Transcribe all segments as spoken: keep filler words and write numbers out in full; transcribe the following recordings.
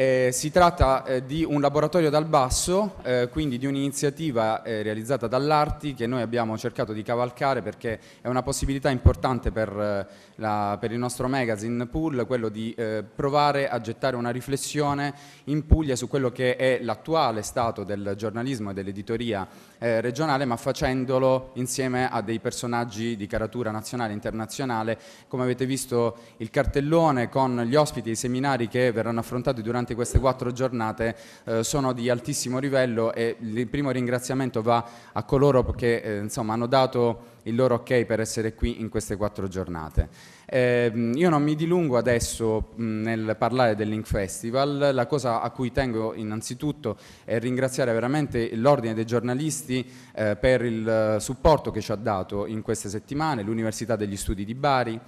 Eh, si tratta eh, di un laboratorio dal basso, eh, quindi di un'iniziativa eh, realizzata dall'Arti che noi abbiamo cercato di cavalcare, perché è una possibilità importante per, eh, la, per il nostro magazine Pool, quello di eh, provare a gettare una riflessione in Puglia su quello che è l'attuale stato del giornalismo e dell'editoria eh, regionale, ma facendolo insieme a dei personaggi di caratura nazionale e internazionale. Come avete visto, il cartellone con gli ospiti e i seminari che verranno affrontati durante queste quattro giornate eh, sono di altissimo livello, e il primo ringraziamento va a coloro che eh, insomma, hanno dato il loro ok per essere qui in queste quattro giornate. Eh, io non mi dilungo adesso mh, nel parlare del Link Festival. La cosa a cui tengo innanzitutto è ringraziare veramente l'Ordine dei giornalisti eh, per il supporto che ci ha dato in queste settimane, l'Università degli Studi di Bari,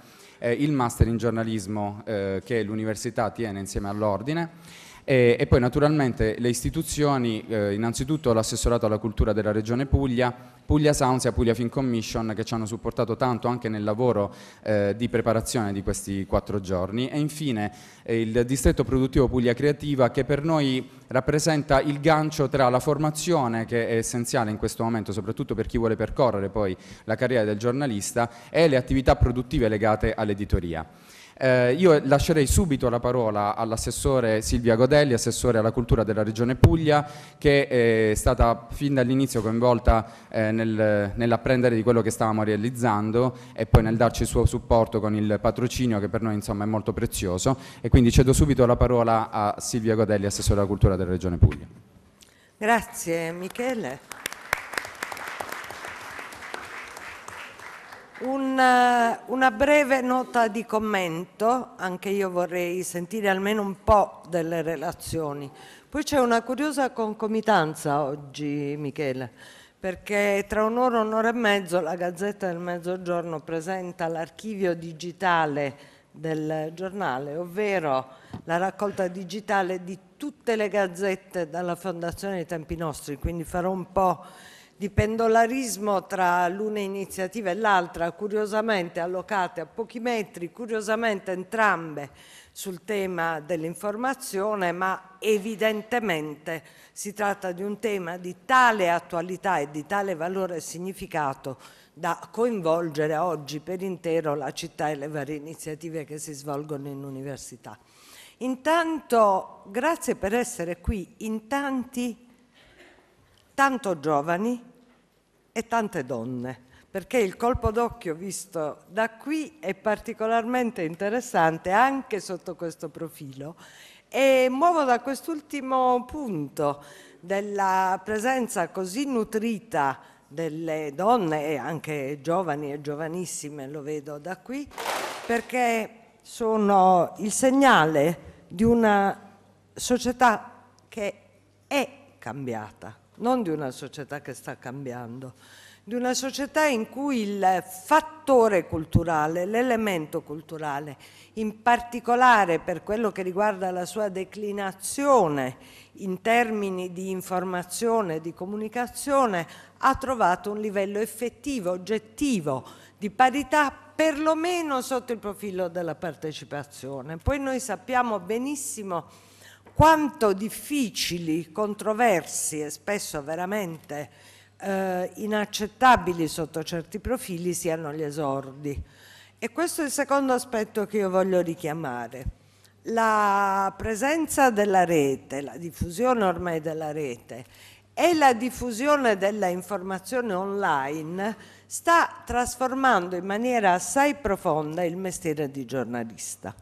Eh, il master in giornalismo eh, che l'università tiene insieme all'ordine, e, e poi naturalmente le istituzioni, eh, innanzitutto l'assessorato alla cultura della regione Puglia, Puglia Sounds e Puglia Film Commission, che ci hanno supportato tanto anche nel lavoro eh, di preparazione di questi quattro giorni, e infine eh, il distretto produttivo Puglia Creativa, che per noi rappresenta il gancio tra la formazione, che è essenziale in questo momento soprattutto per chi vuole percorrere poi la carriera del giornalista, e le attività produttive legate all'editoria. Eh, io lascerei subito la parola all'assessore Silvia Godelli, assessore alla cultura della regione Puglia, che è stata fin dall'inizio coinvolta eh, nel, nell'apprendere di quello che stavamo realizzando e poi nel darci il suo supporto con il patrocinio, che per noi insomma è molto prezioso, e quindi cedo subito la parola a Silvia Godelli, assessore alla cultura della regione Puglia. Grazie Michele. Una, una breve nota di commento, anche io vorrei sentire almeno un po' delle relazioni. Poi c'è una curiosa concomitanza oggi, Michele, perché tra un'ora e un'ora e mezzo la Gazzetta del Mezzogiorno presenta l'archivio digitale del giornale, ovvero la raccolta digitale di tutte le gazzette dalla fondazione dei tempi nostri, quindi farò un po' di pendolarismo tra l'una iniziativa e l'altra, curiosamente allocate a pochi metri, curiosamente entrambe sul tema dell'informazione, ma evidentemente si tratta di un tema di tale attualità e di tale valore e significato da coinvolgere oggi per intero la città e le varie iniziative che si svolgono in università. Intanto, grazie per essere qui in tanti, tanto giovani e tante donne, perché il colpo d'occhio visto da qui è particolarmente interessante anche sotto questo profilo. E muovo da quest'ultimo punto della presenza così nutrita delle donne, e anche giovani e giovanissime, lo vedo da qui, perché sono il segnale di una società che è cambiata, non di una società che sta cambiando, di una società in cui il fattore culturale, l'elemento culturale, in particolare per quello che riguarda la sua declinazione in termini di informazione e di comunicazione, ha trovato un livello effettivo, oggettivo, di parità, perlomeno sotto il profilo della partecipazione. Poi noi sappiamo benissimo quanto difficili, controversi e spesso veramente eh, inaccettabili sotto certi profili siano gli esordi. E questo è il secondo aspetto che io voglio richiamare. La presenza della rete, la diffusione ormai della rete e la diffusione della informazione online sta trasformando in maniera assai profonda il mestiere di giornalista.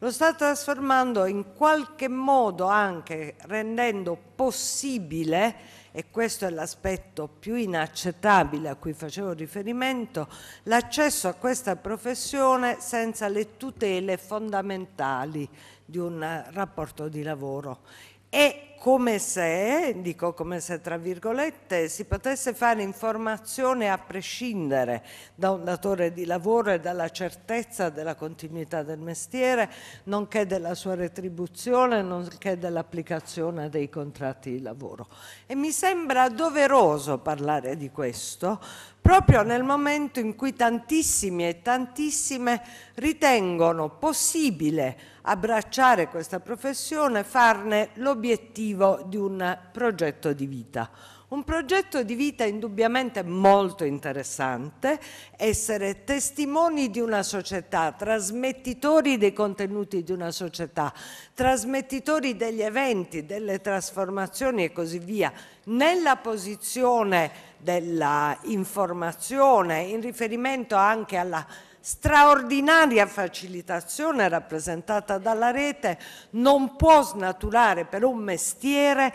Lo sta trasformando in qualche modo anche rendendo possibile, e questo è l'aspetto più inaccettabile a cui facevo riferimento, l'accesso a questa professione senza le tutele fondamentali di un rapporto di lavoro. E come se, dico come se tra virgolette, si potesse fare informazione a prescindere da un datore di lavoro e dalla certezza della continuità del mestiere, nonché della sua retribuzione, nonché dell'applicazione dei contratti di lavoro. E mi sembra doveroso parlare di questo, proprio nel momento in cui tantissimi e tantissime ritengono possibile abbracciare questa professione, farne l'obiettivo di un progetto di vita. Un progetto di vita indubbiamente molto interessante, essere testimoni di una società, trasmettitori dei contenuti di una società, trasmettitori degli eventi, delle trasformazioni e così via, nella posizione della informazione, in riferimento anche alla straordinaria facilitazione rappresentata dalla rete, non può snaturare per un mestiere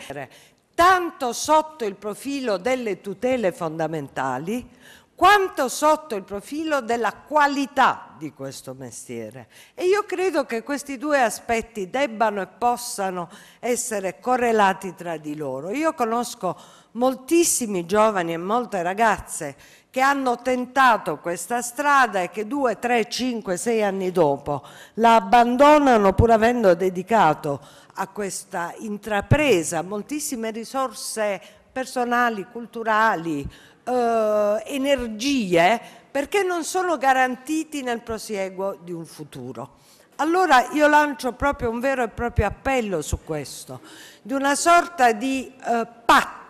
tanto sotto il profilo delle tutele fondamentali, quanto sotto il profilo della qualità di questo mestiere. E io credo che questi due aspetti debbano e possano essere correlati tra di loro. Io conosco moltissimi giovani e molte ragazze che hanno tentato questa strada e che due, tre, cinque, sei anni dopo la abbandonano pur avendo dedicato a questa intrapresa moltissime risorse personali, culturali, eh, energie, perché non sono garantiti nel prosieguo di un futuro. Allora io lancio proprio un vero e proprio appello su questo, di una sorta di eh, patto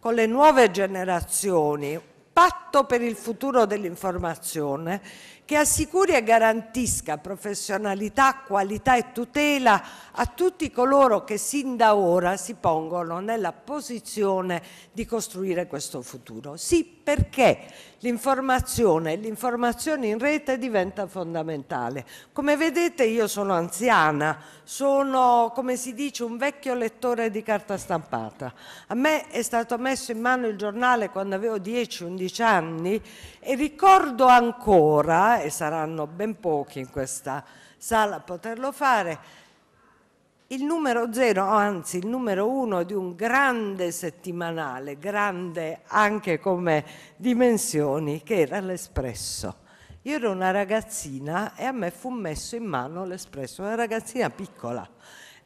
con le nuove generazioni, patto per il futuro dell'informazione che assicuri e garantisca professionalità, qualità e tutela a tutti coloro che sin da ora si pongono nella posizione di costruire questo futuro. Sì, perché l'informazione, l'informazione in rete diventa fondamentale. Come vedete io sono anziana, sono, come si dice, un vecchio lettore di carta stampata. A me è stato messo in mano il giornale quando avevo dieci undici anni e ricordo ancora, e saranno ben pochi in questa sala a poterlo fare, il numero zero, anzi il numero uno di un grande settimanale, grande anche come dimensioni, che era l'Espresso. Io ero una ragazzina e a me fu messo in mano l'Espresso, una ragazzina piccola.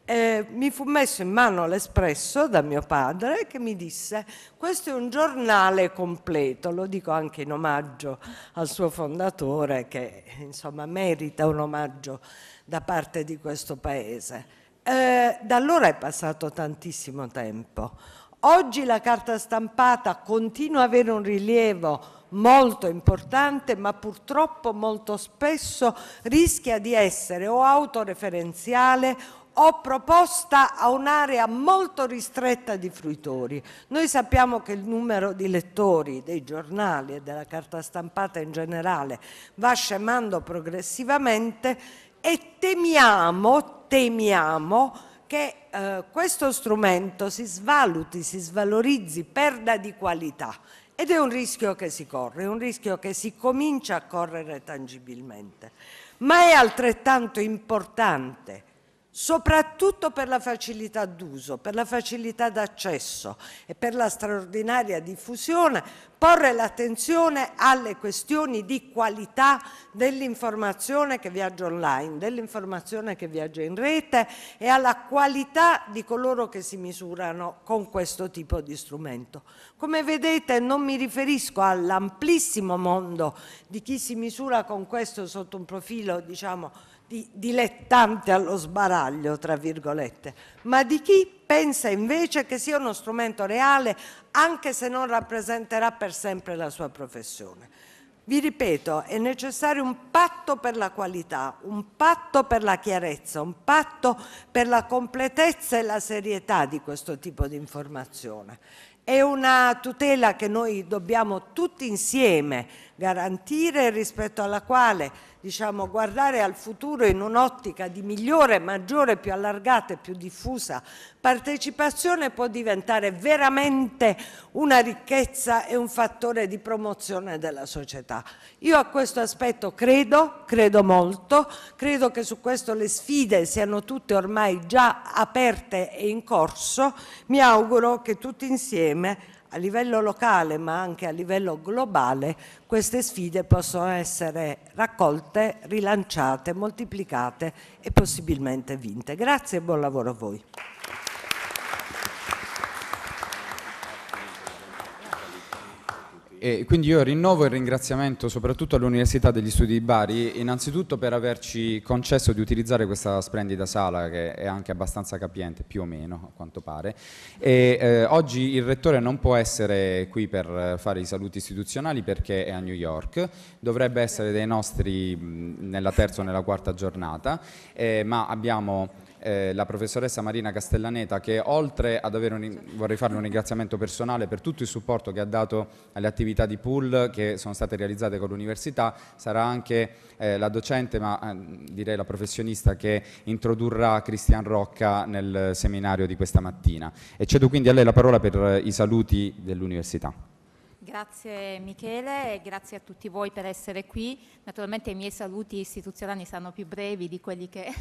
Eh, mi fu messo in mano l'Espresso da mio padre, che mi disse: questo è un giornale completo, lo dico anche in omaggio al suo fondatore, che insomma merita un omaggio da parte di questo paese. Eh, da allora è passato tantissimo tempo. Oggi la carta stampata continua ad avere un rilievo molto importante, ma purtroppo molto spesso rischia di essere o autoreferenziale o proposta a un'area molto ristretta di fruitori. Noi sappiamo che il numero di lettori dei giornali e della carta stampata in generale va scemando progressivamente e temiamo Temiamo che eh, questo strumento si svaluti, si svalorizzi, perda di qualità. Ed è un rischio che si corre, è un rischio che si comincia a correre tangibilmente. Ma è altrettanto importante, soprattutto per la facilità d'uso, per la facilità d'accesso e per la straordinaria diffusione, porre l'attenzione alle questioni di qualità dell'informazione che viaggia online, dell'informazione che viaggia in rete e alla qualità di coloro che si misurano con questo tipo di strumento. Come vedete non mi riferisco all'amplissimo mondo di chi si misura con questo sotto un profilo, diciamo, dilettante allo sbaraglio, tra virgolette, ma di chi pensa invece che sia uno strumento reale anche se non rappresenterà per sempre la sua professione. Vi ripeto, è necessario un patto per la qualità, un patto per la chiarezza, un patto per la completezza e la serietà di questo tipo di informazione. È una tutela che noi dobbiamo tutti insieme garantire, rispetto alla quale, diciamo, guardare al futuro in un'ottica di migliore, maggiore, più allargata e più diffusa partecipazione può diventare veramente una ricchezza e un fattore di promozione della società. Io a questo aspetto credo, credo molto, credo che su questo le sfide siano tutte ormai già aperte e in corso. Mi auguro che tutti insieme, a livello locale ma anche a livello globale, queste sfide possono essere raccolte, rilanciate, moltiplicate e possibilmente vinte. Grazie e buon lavoro a voi. E quindi io rinnovo il ringraziamento soprattutto all'Università degli Studi di Bari, innanzitutto per averci concesso di utilizzare questa splendida sala, che è anche abbastanza capiente, più o meno a quanto pare, e eh, oggi il Rettore non può essere qui per fare i saluti istituzionali perché è a New York, dovrebbe essere dei nostri nella terza o nella quarta giornata, eh, ma abbiamo... Eh, la professoressa Marina Castellaneta, che oltre ad avere un, vorrei farle un ringraziamento personale per tutto il supporto che ha dato alle attività di Pool che sono state realizzate con l'università, sarà anche eh, la docente, ma eh, direi la professionista che introdurrà Christian Rocca nel seminario di questa mattina, e cedo quindi a lei la parola per eh, i saluti dell'università. Grazie Michele e grazie a tutti voi per essere qui. Naturalmente i miei saluti istituzionali saranno più brevi di quelli che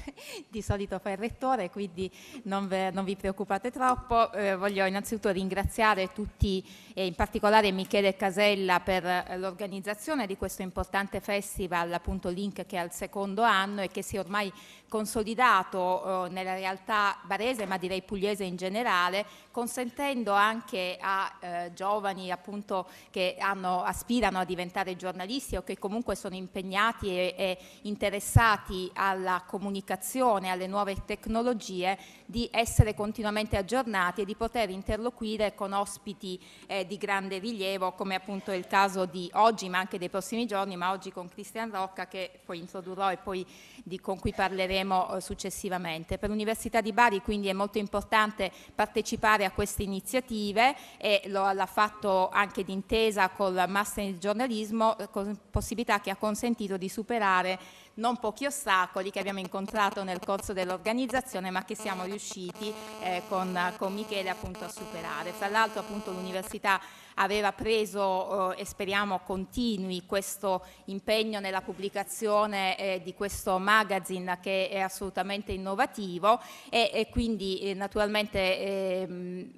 di solito fa il Rettore, quindi non, ve, non vi preoccupate troppo. Eh, voglio innanzitutto ringraziare tutti, e in particolare Michele Casella, per l'organizzazione di questo importante festival, appunto Link, che è al secondo anno e che si è ormai consolidato eh, nella realtà barese, ma direi pugliese in generale, consentendo anche a eh, giovani appunto che hanno, aspirano a diventare giornalisti o che comunque sono impegnati e, e interessati alla comunicazione, alle nuove tecnologie, di essere continuamente aggiornati e di poter interloquire con ospiti eh, di grande rilievo, come appunto è il caso di oggi ma anche dei prossimi giorni, ma oggi con Christian Rocca, che poi introdurrò e poi di, con cui parleremo eh, successivamente. Per l'Università di Bari quindi è molto importante partecipare a queste iniziative, e lo, l'ha fatto anche di intesa col Master in giornalismo, con possibilità che ha consentito di superare non pochi ostacoli che abbiamo incontrato nel corso dell'organizzazione, ma che siamo riusciti eh, con, con Michele appunto a superare. Fra l'altro appunto l'università aveva preso eh, e speriamo continui questo impegno nella pubblicazione eh, di questo magazine, che è assolutamente innovativo, e, e quindi eh, naturalmente eh,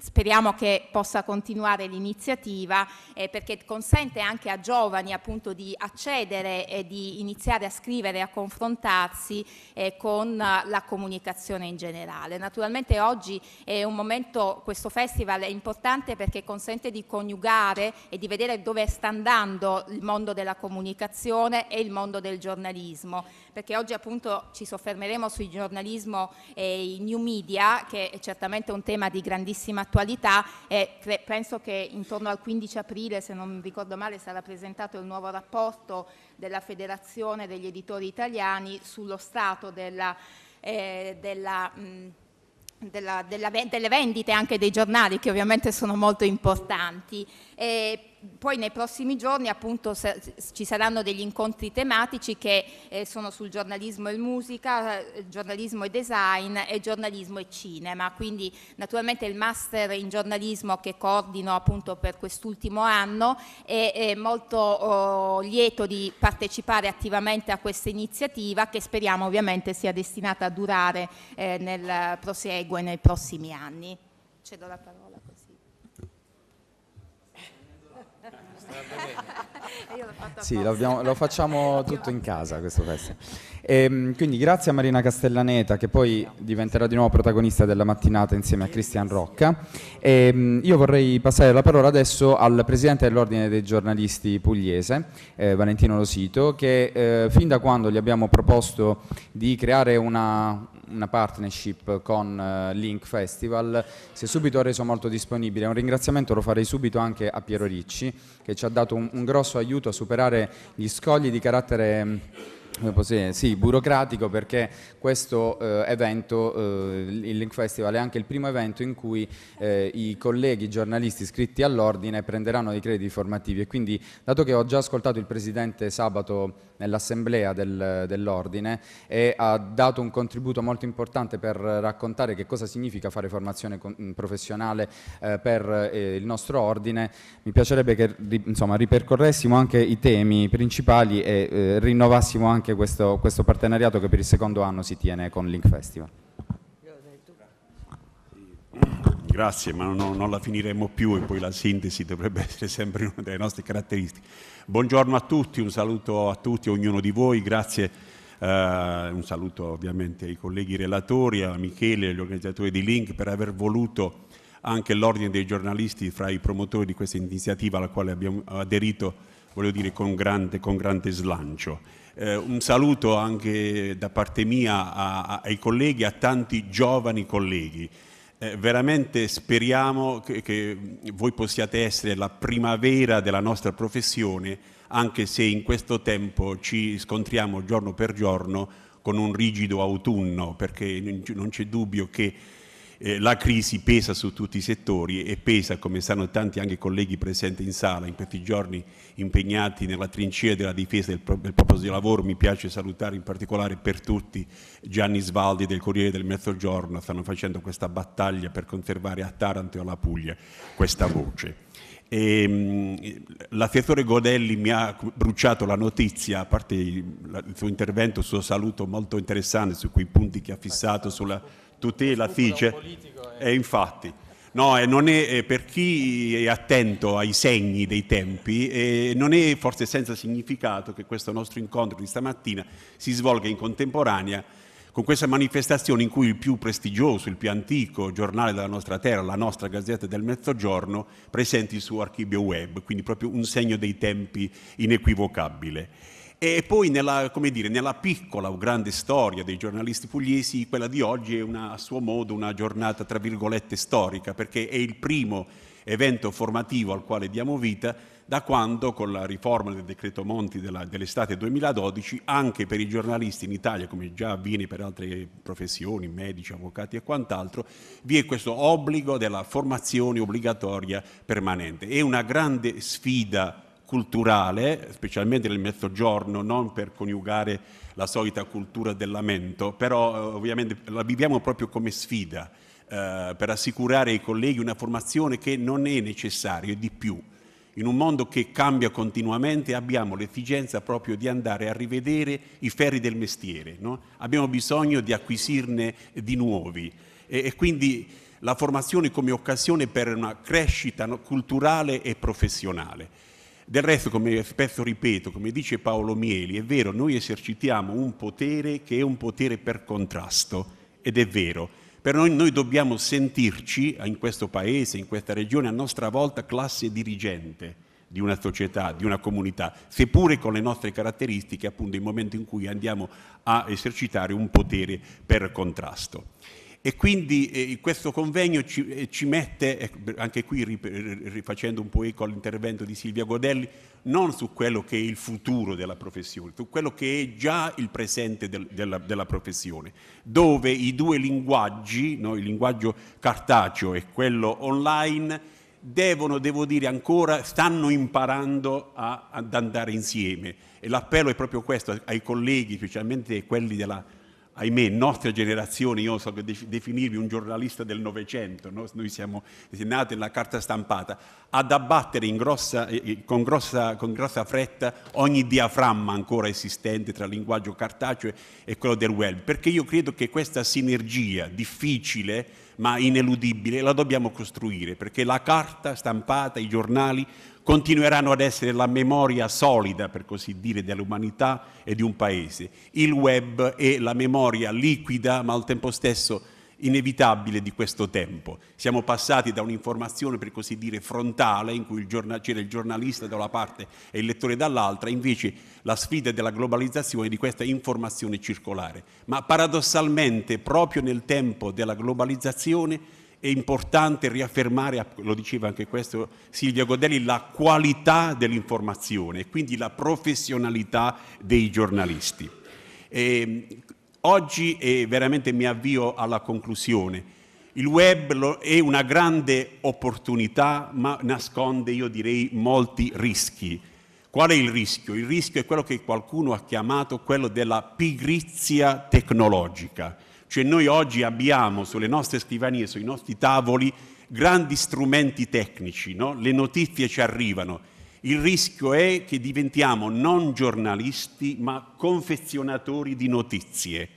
speriamo che possa continuare l'iniziativa eh, perché consente anche a giovani appunto di accedere e di iniziare a scrivere e a confrontarsi eh, con la comunicazione in generale. Naturalmente oggi è un momento, questo festival è importante perché consente di coniugare e di vedere dove sta andando il mondo della comunicazione e il mondo del giornalismo, perché oggi appunto ci soffermeremo sul giornalismo e i new media, che è certamente un tema di grandissima attualità, e penso che intorno al quindici aprile, se non ricordo male, sarà presentato il nuovo rapporto della Federazione degli Editori Italiani sullo stato della, eh, della mh, Della, della, delle vendite anche dei giornali, che ovviamente sono molto importanti, e poi nei prossimi giorni appunto se, ci saranno degli incontri tematici che eh, sono sul giornalismo e musica, giornalismo e design e giornalismo e cinema, quindi naturalmente il master in giornalismo che coordino appunto per quest'ultimo anno è, è molto oh, lieto di partecipare attivamente a questa iniziativa, che speriamo ovviamente sia destinata a durare eh, nel proseguo nei prossimi anni. Cedo la parola così. Io l'ho fatto sì, lo, lo facciamo tutto in casa questo festival. E, quindi grazie a Marina Castellaneta, che poi diventerà di nuovo protagonista della mattinata insieme a Christian Rocca. E, io vorrei passare la parola adesso al presidente dell'Ordine dei giornalisti pugliese, eh, Valentino Losito, che eh, fin da quando gli abbiamo proposto di creare una una partnership con uh, Link Festival, si è subito reso molto disponibile. Un ringraziamento lo farei subito anche a Piero Ricci, che ci ha dato un, un grosso aiuto a superare gli scogli di carattere Sì, burocratico, perché questo eh, evento, eh, il Link Festival, è anche il primo evento in cui eh, i colleghi giornalisti iscritti all'ordine prenderanno dei crediti formativi, e quindi, dato che ho già ascoltato il Presidente sabato nell'assemblea del, dell'ordine, e ha dato un contributo molto importante per raccontare che cosa significa fare formazione con, professionale eh, per eh, il nostro ordine, mi piacerebbe che insomma, ripercorressimo anche i temi principali e eh, rinnovassimo anche Questo, questo partenariato che per il secondo anno si tiene con Link Festival. Grazie, ma non, non la finiremo più, e poi la sintesi dovrebbe essere sempre una delle nostre caratteristiche. Buongiorno a tutti, un saluto a tutti, a ognuno di voi, grazie, eh, un saluto ovviamente ai colleghi relatori, a Michele e agli organizzatori di Link per aver voluto anche l'ordine dei giornalisti fra i promotori di questa iniziativa, alla quale abbiamo aderito, voglio dire, con grande, con grande slancio. Eh, un saluto anche da parte mia a, a, ai colleghi, a tanti giovani colleghi. Eh, veramente speriamo che, che voi possiate essere la primavera della nostra professione, anche se in questo tempo ci scontriamo giorno per giorno con un rigido autunno, perché non c'è dubbio che eh, la crisi pesa su tutti i settori, e pesa, come sanno tanti anche colleghi presenti in sala in questi giorni, impegnati nella trincea della difesa del, pro del proprio lavoro. Mi piace salutare in particolare per tutti Gianni Svaldi del Corriere del Mezzogiorno, stanno facendo questa battaglia per conservare a Taranto e alla Puglia questa voce. E, mh, l'assessore Godelli mi ha bruciato la notizia, a parte il, la, il suo intervento, il suo saluto molto interessante su quei punti che ha fissato sulla tutela fice, e infatti... No, non è, per chi è attento ai segni dei tempi, eh, non è forse senza significato che questo nostro incontro di stamattina si svolga in contemporanea con questa manifestazione in cui il più prestigioso, il più antico giornale della nostra terra, la nostra Gazzetta del Mezzogiorno, presenti il suo archivio web, quindi proprio un segno dei tempi inequivocabile. E poi nella, come dire, nella piccola o grande storia dei giornalisti pugliesi, quella di oggi è una, a suo modo una giornata tra virgolette storica, perché è il primo evento formativo al quale diamo vita da quando, con la riforma del decreto Monti dell'estate duemiladodici, anche per i giornalisti in Italia, come già avviene per altre professioni, medici, avvocati e quant'altro, vi è questo obbligo della formazione obbligatoria permanente. È una grande sfida culturale, specialmente nel Mezzogiorno, non per coniugare la solita cultura del lamento, però ovviamente la viviamo proprio come sfida eh, per assicurare ai colleghi una formazione che non è necessaria, e di più. In un mondo che cambia continuamente abbiamo l'esigenza proprio di andare a rivedere i ferri del mestiere, no? Abbiamo bisogno di acquisirne di nuovi, e, e quindi la formazione come occasione per una crescita culturale e professionale. Del resto, come spesso ripeto, come dice Paolo Mieli, è vero, noi esercitiamo un potere che è un potere per contrasto, ed è vero. Per noi, noi dobbiamo sentirci, in questo Paese, in questa Regione, a nostra volta classe dirigente di una società, di una comunità, seppure con le nostre caratteristiche, appunto, nel momento in cui andiamo a esercitare un potere per contrasto. E quindi eh, questo convegno ci, ci mette, eh, anche qui rifacendo un po' eco all'intervento di Silvia Godelli, non su quello che è il futuro della professione, su quello che è già il presente del, della, della professione, dove i due linguaggi, no, il linguaggio cartaceo e quello online, devono, devo dire ancora, stanno imparando a, ad andare insieme. E l'appello è proprio questo ai colleghi, specialmente quelli della, ahimè, nostra generazione. Io so che definirvi un giornalista del Novecento, no? Noi siamo nati nella carta stampata, ad abbattere in grossa, con, grossa, con grossa fretta ogni diaframma ancora esistente tra il linguaggio cartaceo e quello del web, perché io credo che questa sinergia difficile ma ineludibile la dobbiamo costruire, perché la carta stampata, i giornali, continueranno ad essere la memoria solida, per così dire, dell'umanità e di un Paese. Il web è la memoria liquida, ma al tempo stesso inevitabile, di questo tempo. Siamo passati da un'informazione, per così dire, frontale, in cui c'era il giornalista da una parte e il lettore dall'altra, invece la sfida della globalizzazione è di questa informazione circolare. Ma paradossalmente, proprio nel tempo della globalizzazione, è importante riaffermare, lo diceva anche questo Silvia Godelli, la qualità dell'informazione e quindi la professionalità dei giornalisti. E oggi, e veramente mi avvio alla conclusione, il web è una grande opportunità, ma nasconde, io direi, molti rischi. Qual è il rischio? Il rischio è quello che qualcuno ha chiamato quello della pigrizia tecnologica. Cioè noi oggi abbiamo sulle nostre scrivanie, sui nostri tavoli, grandi strumenti tecnici, no? Le notizie ci arrivano. Il rischio è che diventiamo non giornalisti, ma confezionatori di notizie.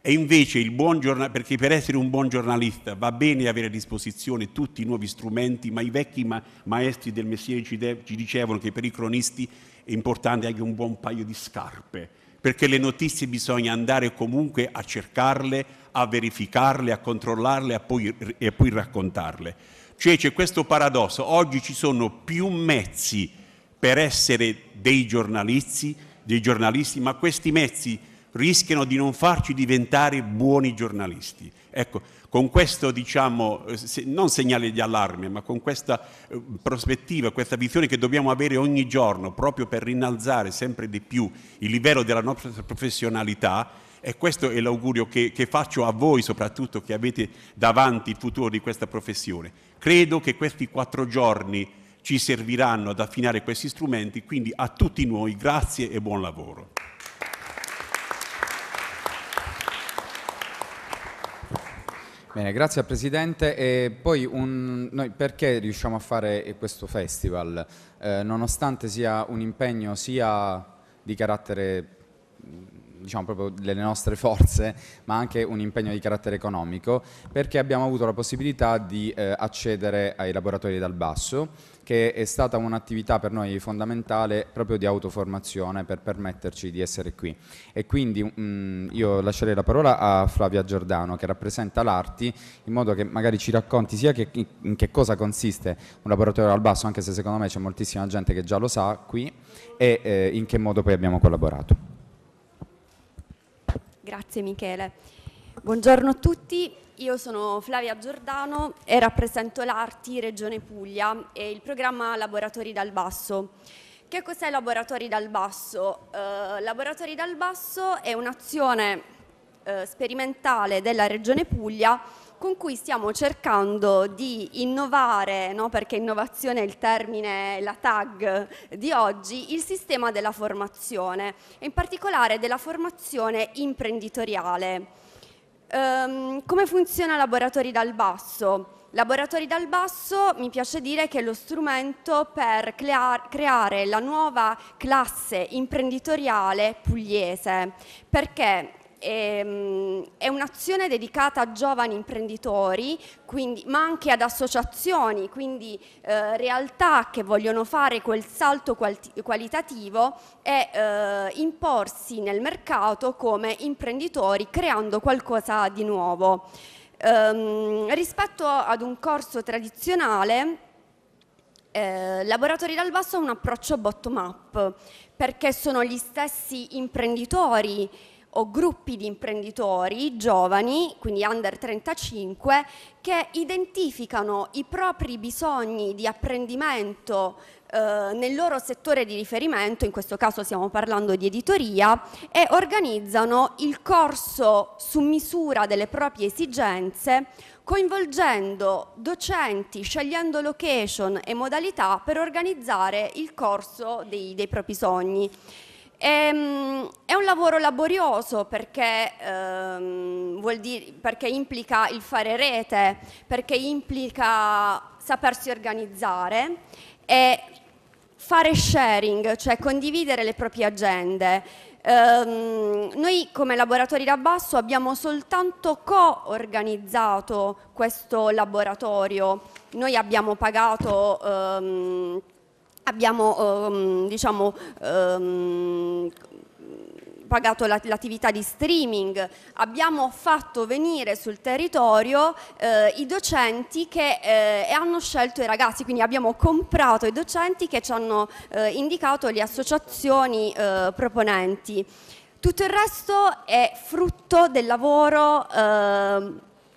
E invece il buon giornalista, perché per essere un buon giornalista va bene avere a disposizione tutti i nuovi strumenti, ma i vecchi ma maestri del mestiere ci, ci dicevano che per i cronisti è importante anche un buon paio di scarpe, perché le notizie bisogna andare comunque a cercarle, a verificarle, a controllarle a poi, e a poi raccontarle. Cioè c'è questo paradosso, oggi ci sono più mezzi per essere dei giornalisti, dei giornalisti, ma questi mezzi rischiano di non farci diventare buoni giornalisti. Ecco, con questo, diciamo, non segnale di allarme, ma con questa prospettiva, questa visione che dobbiamo avere ogni giorno proprio per innalzare sempre di più il livello della nostra professionalità, e questo è l'augurio che, che faccio a voi, soprattutto che avete davanti il futuro di questa professione. Credo che questi quattro giorni ci serviranno ad affinare questi strumenti, quindi a tutti noi grazie e buon lavoro. Bene, grazie al Presidente. E poi un, noi perché riusciamo a fare questo festival? Eh, nonostante sia un impegno sia di carattere, diciamo proprio delle nostre forze, ma anche un impegno di carattere economico, perché abbiamo avuto la possibilità di eh, accedere ai Laboratori dal Basso, che è stata un'attività per noi fondamentale proprio di autoformazione per permetterci di essere qui. E quindi mh, io lascerei la parola a Flavia Giordano, che rappresenta l'Arti, in modo che magari ci racconti sia che, in che cosa consiste un laboratorio dal basso, anche se secondo me c'è moltissima gente che già lo sa qui, e eh, in che modo poi abbiamo collaborato. Grazie Michele. Buongiorno a tutti. Io sono Flavia Giordano e rappresento l'Arti Regione Puglia e il programma Laboratori dal Basso. Che cos'è Laboratori dal Basso? Eh, Laboratori dal Basso è un'azione eh, sperimentale della Regione Puglia con cui stiamo cercando di innovare, no? Perché innovazione è il termine, la tag di oggi, il sistema della formazione e in particolare della formazione imprenditoriale. Um, come funziona Laboratori dal Basso? Laboratori dal Basso mi piace dire che è lo strumento per crear, creare la nuova classe imprenditoriale pugliese, perché ehm, è un'azione dedicata a giovani imprenditori, quindi, ma anche ad associazioni, quindi eh, realtà che vogliono fare quel salto qual qualitativo e eh, imporsi nel mercato come imprenditori creando qualcosa di nuovo. Ehm, rispetto ad un corso tradizionale, eh, Laboratori dal Basso ha un approccio bottom-up, perché sono gli stessi imprenditori o gruppi di imprenditori giovani, quindi under trentacinque, che identificano i propri bisogni di apprendimento eh, nel loro settore di riferimento, in questo caso stiamo parlando di editoria, e organizzano il corso su misura delle proprie esigenze, coinvolgendo docenti, scegliendo location e modalità per organizzare il corso dei, dei propri sogni. Ehm, è un lavoro laborioso perché, ehm, vuol dire, perché implica il fare rete, perché implica sapersi organizzare e fare sharing, cioè condividere le proprie agende. Ehm, noi come Laboratori da Basso abbiamo soltanto co-organizzato questo laboratorio, noi abbiamo pagato... Ehm, Abbiamo ehm, diciamo, ehm, pagato l'attività di streaming, abbiamo fatto venire sul territorio eh, i docenti che eh, hanno scelto i ragazzi, quindi abbiamo comprato i docenti che ci hanno eh, indicato le associazioni eh, proponenti. Tutto il resto è frutto del lavoro eh,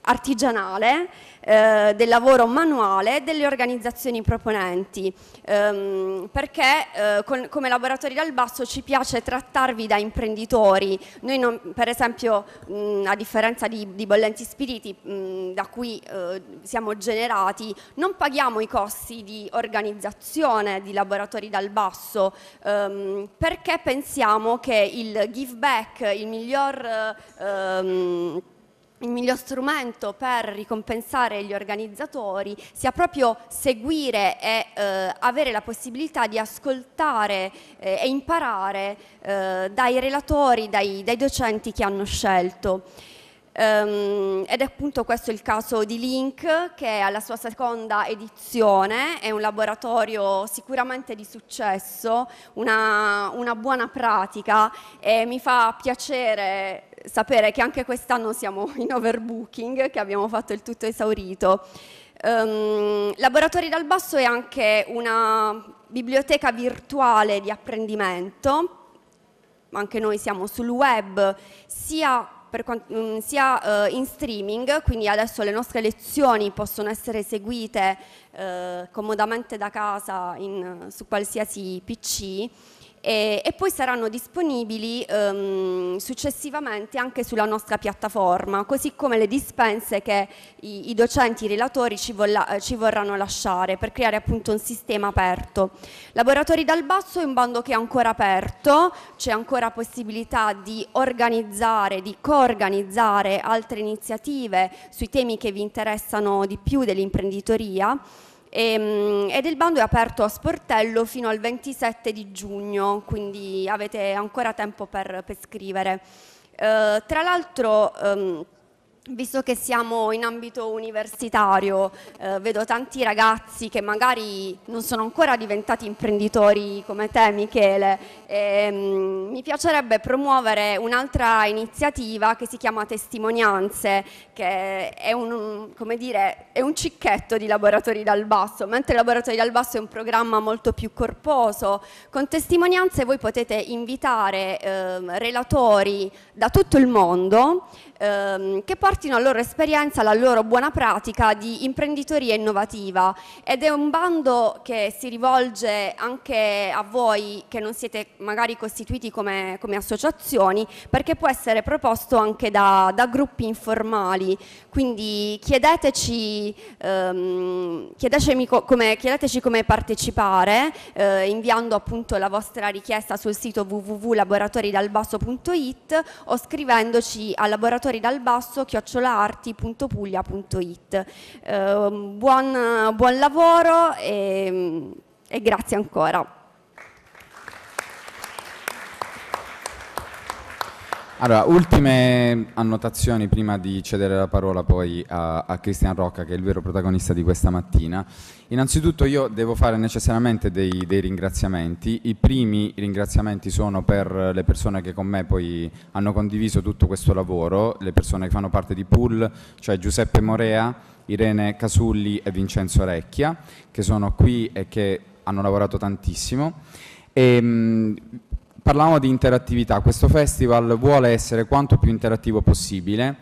artigianale, eh, del lavoro manuale delle organizzazioni proponenti, ehm, perché eh, con, come Laboratori dal Basso ci piace trattarvi da imprenditori. Noi non, per esempio, mh, a differenza di, di Bollenti Spiriti, mh, da cui eh, siamo generati, non paghiamo i costi di organizzazione di Laboratori dal Basso, ehm, perché pensiamo che il give back, il miglior ehm, il miglior strumento per ricompensare gli organizzatori sia proprio seguire e eh, avere la possibilità di ascoltare eh, e imparare eh, dai relatori, dai, dai docenti che hanno scelto. Um, ed è appunto questo il caso di Link, che è alla sua seconda edizione, è un laboratorio sicuramente di successo, una, una buona pratica, e mi fa piacere sapere che anche quest'anno siamo in overbooking, che abbiamo fatto il tutto esaurito. Um, Laboratori dal Basso è anche una biblioteca virtuale di apprendimento, anche noi siamo sul web, sia Per quanto, mh, sia eh, in streaming, quindi adesso le nostre lezioni possono essere seguite eh, comodamente da casa in, su qualsiasi P C, e, e poi saranno disponibili ehm, successivamente anche sulla nostra piattaforma, così come le dispense che i, i docenti, i relatori ci, vola, ci vorranno lasciare per creare appunto un sistema aperto. Laboratori dal Basso è un bando che è ancora aperto, c'è ancora possibilità di organizzare, di coorganizzare altre iniziative sui temi che vi interessano di più dell'imprenditoria. Ed il bando è aperto a sportello fino al ventisette di giugno, quindi avete ancora tempo per, per scrivere. Eh, tra l'altro, ehm, visto che siamo in ambito universitario, eh, vedo tanti ragazzi che magari non sono ancora diventati imprenditori come te, Michele, e, mm, mi piacerebbe promuovere un'altra iniziativa che si chiama Testimonianze, che è un, come dire, è un cicchetto di Laboratori dal Basso. Mentre Laboratori dal Basso è un programma molto più corposo, con Testimonianze voi potete invitare eh, relatori da tutto il mondo ehm, che portino la loro esperienza, la loro buona pratica di imprenditoria innovativa, ed è un bando che si rivolge anche a voi che non siete magari costituiti come, come associazioni, perché può essere proposto anche da, da gruppi informali, quindi chiedeteci, ehm, chiedeteci, come, chiedeteci come partecipare eh, inviando appunto la vostra richiesta sul sito w w w punto laboratori dal basso punto i t o scrivendoci a laboratori dal basso chiocciola arti punto puglia punto i t. eh, buon, buon lavoro e, e grazie ancora. Allora, ultime annotazioni prima di cedere la parola poi a, a Christian Rocca, che è il vero protagonista di questa mattina. Innanzitutto io devo fare necessariamente dei, dei ringraziamenti. I primi ringraziamenti sono per le persone che con me poi hanno condiviso tutto questo lavoro, le persone che fanno parte di Pool, cioè Giuseppe Morea, Irene Casulli e Vincenzo Recchia, che sono qui e che hanno lavorato tantissimo. E, mh, parlavamo di interattività. Questo festival vuole essere quanto più interattivo possibile,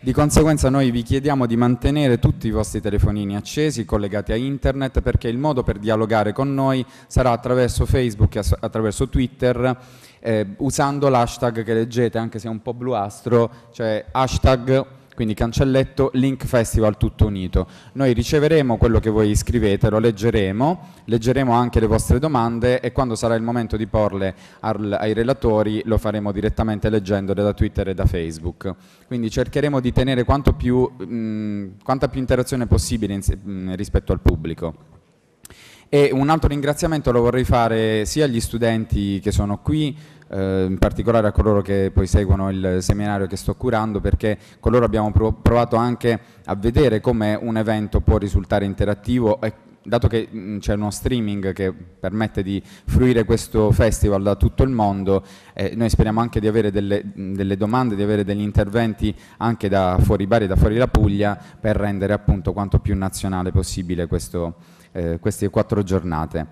di conseguenza noi vi chiediamo di mantenere tutti i vostri telefonini accesi, collegati a internet, perché il modo per dialogare con noi sarà attraverso Facebook e attraverso Twitter, eh, usando l'hashtag che leggete, anche se è un po' bluastro, cioè hashtag, quindi cancelletto, Link Festival tutto unito. Noi riceveremo quello che voi scrivete, lo leggeremo, leggeremo anche le vostre domande, e quando sarà il momento di porle al, ai relatori lo faremo direttamente leggendole da Twitter e da Facebook. Quindi cercheremo di tenere quanto più, mh, quanta più interazione possibile in, mh, rispetto al pubblico. E un altro ringraziamento lo vorrei fare sia agli studenti che sono qui, eh, in particolare a coloro che poi seguono il seminario che sto curando, perché con loro abbiamo provato anche a vedere come un evento può risultare interattivo, e dato che c'è uno streaming che permette di fruire questo festival da tutto il mondo, eh, noi speriamo anche di avere delle, delle domande, di avere degli interventi anche da fuori Bari, da fuori la Puglia, per rendere appunto quanto più nazionale possibile questo Eh, queste quattro giornate.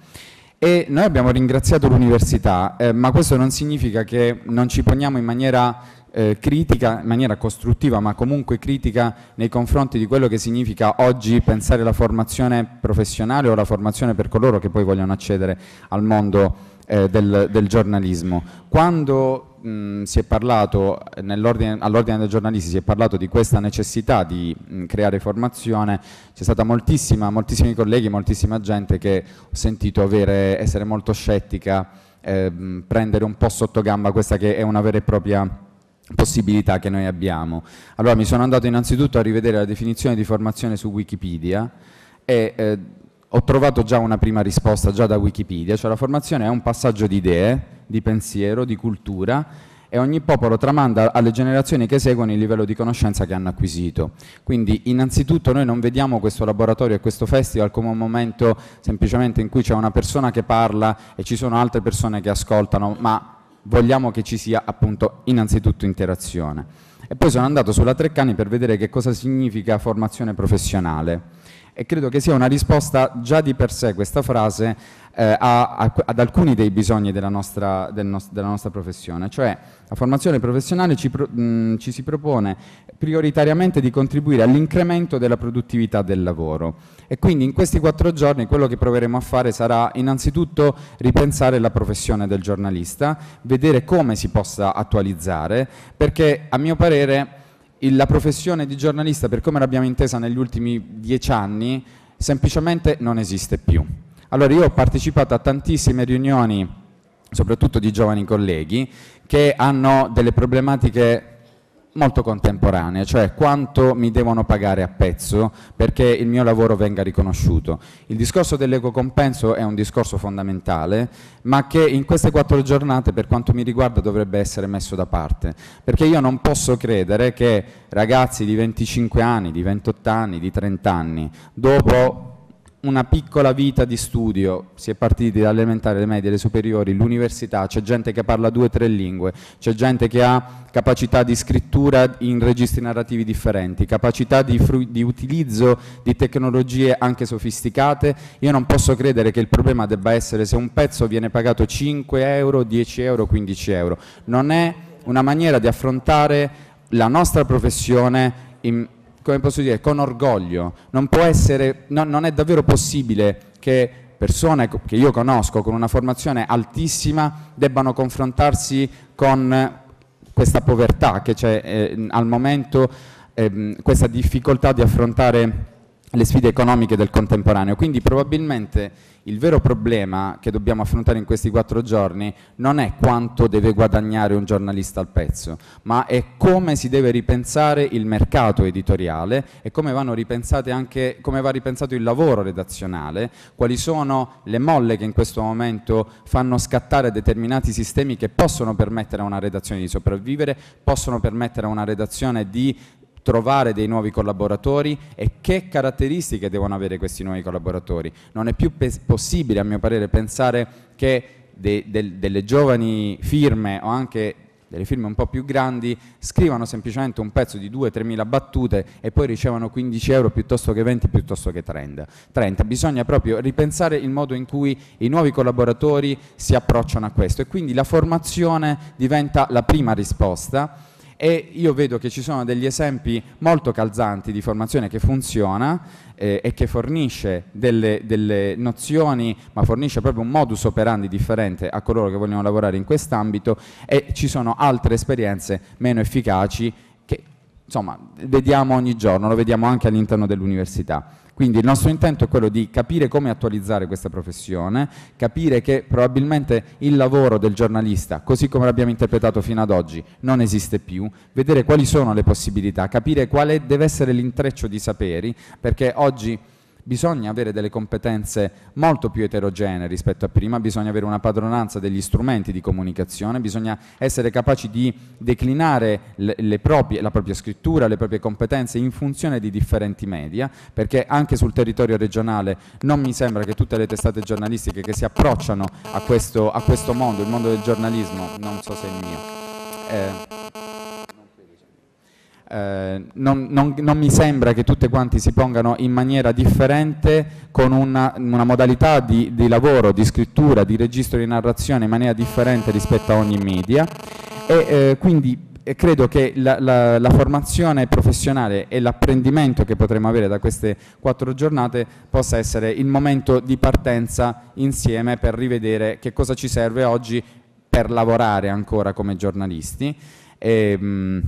E noi abbiamo ringraziato l'università, eh, ma questo non significa che non ci poniamo in maniera eh, critica in maniera costruttiva, ma comunque critica nei confronti di quello che significa oggi pensare la formazione professionale o la formazione per coloro che poi vogliono accedere al mondo eh, del, del giornalismo. Quando Mh, si è parlato, all'ordine dei giornalisti si è parlato di questa necessità di mh, creare formazione, c'è stata moltissima, moltissimi colleghi, moltissima gente che ho sentito avere, essere molto scettica, eh, mh, prendere un po' sotto gamba questa che è una vera e propria possibilità che noi abbiamo. Allora mi sono andato innanzitutto a rivedere la definizione di formazione su Wikipedia e eh, ho trovato già una prima risposta già da Wikipedia, cioè la formazione è un passaggio di idee, di pensiero, di cultura, e ogni popolo tramanda alle generazioni che seguono il livello di conoscenza che hanno acquisito. Quindi innanzitutto noi non vediamo questo laboratorio e questo festival come un momento semplicemente in cui c'è una persona che parla e ci sono altre persone che ascoltano, ma vogliamo che ci sia appunto innanzitutto interazione. E poi sono andato sulla Treccani per vedere che cosa significa formazione professionale, e credo che sia una risposta già di per sé questa frase eh, a, a, ad alcuni dei bisogni della nostra, del nos, della nostra professione, cioè la formazione professionale ci, pro, mh, ci si propone prioritariamente di contribuire all'incremento della produttività del lavoro, e quindi in questi quattro giorni quello che proveremo a fare sarà innanzitutto ripensare la professione del giornalista, vedere come si possa attualizzare, perché a mio parere la professione di giornalista, per come l'abbiamo intesa negli ultimi dieci anni, semplicemente non esiste più. Allora io ho partecipato a tantissime riunioni, soprattutto di giovani colleghi, che hanno delle problematiche molto contemporanee, cioè quanto mi devono pagare a pezzo perché il mio lavoro venga riconosciuto. Il discorso dell'ecocompenso è un discorso fondamentale, ma che in queste quattro giornate, per quanto mi riguarda, dovrebbe essere messo da parte, perché io non posso credere che ragazzi di venticinque anni, di ventotto anni, di trenta anni, dopo una piccola vita di studio, si è partiti dalle elementari, le medie, le superiori, l'università, c'è gente che parla due o tre lingue, c'è gente che ha capacità di scrittura in registri narrativi differenti, capacità di, di utilizzo di tecnologie anche sofisticate. Io non posso credere che il problema debba essere se un pezzo viene pagato cinque euro, dieci euro, quindici euro. Non è una maniera di affrontare la nostra professione in, come posso dire, con orgoglio. Non può essere, no, non è davvero possibile che persone che io conosco con una formazione altissima debbano confrontarsi con questa povertà che c'è eh, al momento, eh, questa difficoltà di affrontare le sfide economiche del contemporaneo. Quindi probabilmente il vero problema che dobbiamo affrontare in questi quattro giorni non è quanto deve guadagnare un giornalista al pezzo, ma è come si deve ripensare il mercato editoriale e come, vanno ripensate anche, come va ripensato il lavoro redazionale, quali sono le molle che in questo momento fanno scattare determinati sistemi che possono permettere a una redazione di sopravvivere, possono permettere a una redazione di trovare dei nuovi collaboratori, e che caratteristiche devono avere questi nuovi collaboratori. Non è più possibile, a mio parere, pensare che de de delle giovani firme o anche delle firme un po' più grandi scrivano semplicemente un pezzo di due o tre mila battute e poi ricevono quindici euro piuttosto che venti, piuttosto che trenta. Bisogna proprio ripensare il modo in cui i nuovi collaboratori si approcciano a questo, e quindi la formazione diventa la prima risposta. E io vedo che ci sono degli esempi molto calzanti di formazione che funziona eh, e che fornisce delle, delle nozioni, ma fornisce proprio un modus operandi differente a coloro che vogliono lavorare in quest'ambito, e ci sono altre esperienze meno efficaci che, insomma, vediamo ogni giorno, lo vediamo anche all'interno dell'università. Quindi il nostro intento è quello di capire come attualizzare questa professione, capire che probabilmente il lavoro del giornalista, così come l'abbiamo interpretato fino ad oggi, non esiste più, vedere quali sono le possibilità, capire quale deve essere l'intreccio di saperi, perché oggi bisogna avere delle competenze molto più eterogenee rispetto a prima, bisogna avere una padronanza degli strumenti di comunicazione, bisogna essere capaci di declinare le, le proprie, la propria scrittura, le proprie competenze in funzione di differenti media, perché anche sul territorio regionale non mi sembra che tutte le testate giornalistiche che si approcciano a questo, a questo mondo, il mondo del giornalismo, non so se è il mio, eh, Eh, non, non, non mi sembra che tutte quanti si pongano in maniera differente, con una, una modalità di, di lavoro, di scrittura, di registro di narrazione in maniera differente rispetto a ogni media, e eh, quindi e credo che la, la, la formazione professionale e l'apprendimento che potremo avere da queste quattro giornate possa essere il momento di partenza insieme per rivedere che cosa ci serve oggi per lavorare ancora come giornalisti. E, mh,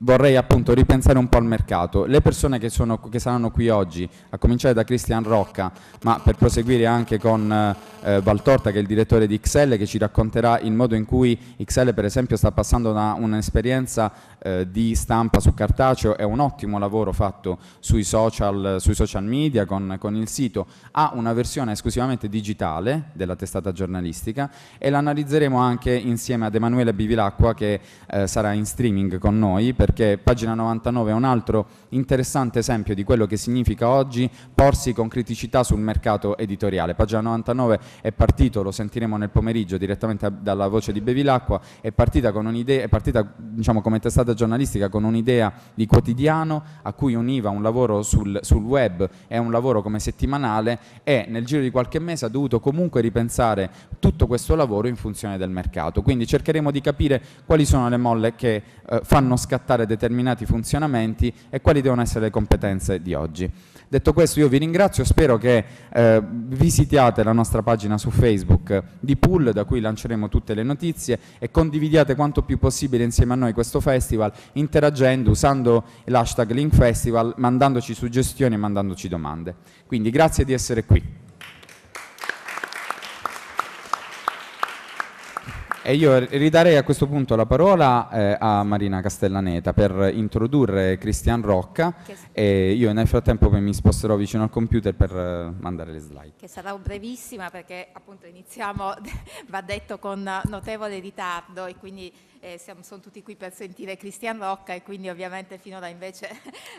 vorrei appunto ripensare un po' al mercato. Le persone che, sono, che saranno qui oggi, a cominciare da Christian Rocca, ma per proseguire anche con eh, Valtorta, che è il direttore di X L, che ci racconterà il modo in cui X L per esempio sta passando da un'esperienza eh, di stampa su cartaceo e un ottimo lavoro fatto sui social, sui social media con, con il sito, a una versione esclusivamente digitale della testata giornalistica, e l'analizzeremo anche insieme ad Emanuele Bivilacqua, che eh, sarà in streaming con noi, perché Pagina novantanove è un altro interessante esempio di quello che significa oggi porsi con criticità sul mercato editoriale. Pagina novantanove è partito, lo sentiremo nel pomeriggio direttamente dalla voce di Bevilacqua, è partita, con un'idea, è partita diciamo, come testata giornalistica con un'idea di quotidiano a cui univa un lavoro sul, sul web e un lavoro come settimanale, e nel giro di qualche mese ha dovuto comunque ripensare tutto questo lavoro in funzione del mercato. Quindi cercheremo di capire quali sono le molle che eh, fanno scattare determinati funzionamenti e quali devono essere le competenze di oggi. Detto questo, io vi ringrazio, spero che eh, visitiate la nostra pagina su Facebook di Pool, da cui lanceremo tutte le notizie, e condividiate quanto più possibile insieme a noi questo festival, interagendo, usando l'hashtag Link Festival, mandandoci suggestioni e mandandoci domande. Quindi grazie di essere qui. E io ridarei a questo punto la parola eh, a Marina Castellaneta per introdurre Christian Rocca, che... e io nel frattempo mi sposterò vicino al computer per eh, mandare le slide. Che sarà brevissima, perché appunto iniziamo, va detto, con notevole ritardo, e quindi eh, siamo, sono tutti qui per sentire Christian Rocca, e quindi ovviamente finora invece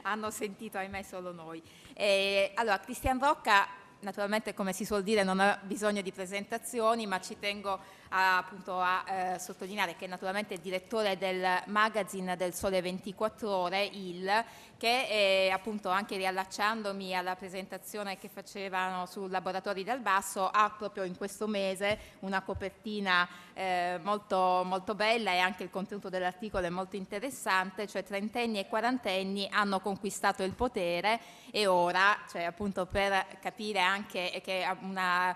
hanno sentito, ahimè, solo noi. E, allora, Christian Rocca... Naturalmente, come si suol dire, non ha bisogno di presentazioni, ma ci tengo a, appunto a eh, sottolineare che naturalmente è direttore del magazine del Sole ventiquattro Ore, Il, che è, appunto, anche riallacciandomi alla presentazione che facevano su Laboratori dal Basso, ha proprio in questo mese una copertina eh, molto, molto bella, e anche il contenuto dell'articolo è molto interessante, cioè trentenni e quarantenni hanno conquistato il potere e ora, cioè appunto per capire anche che è una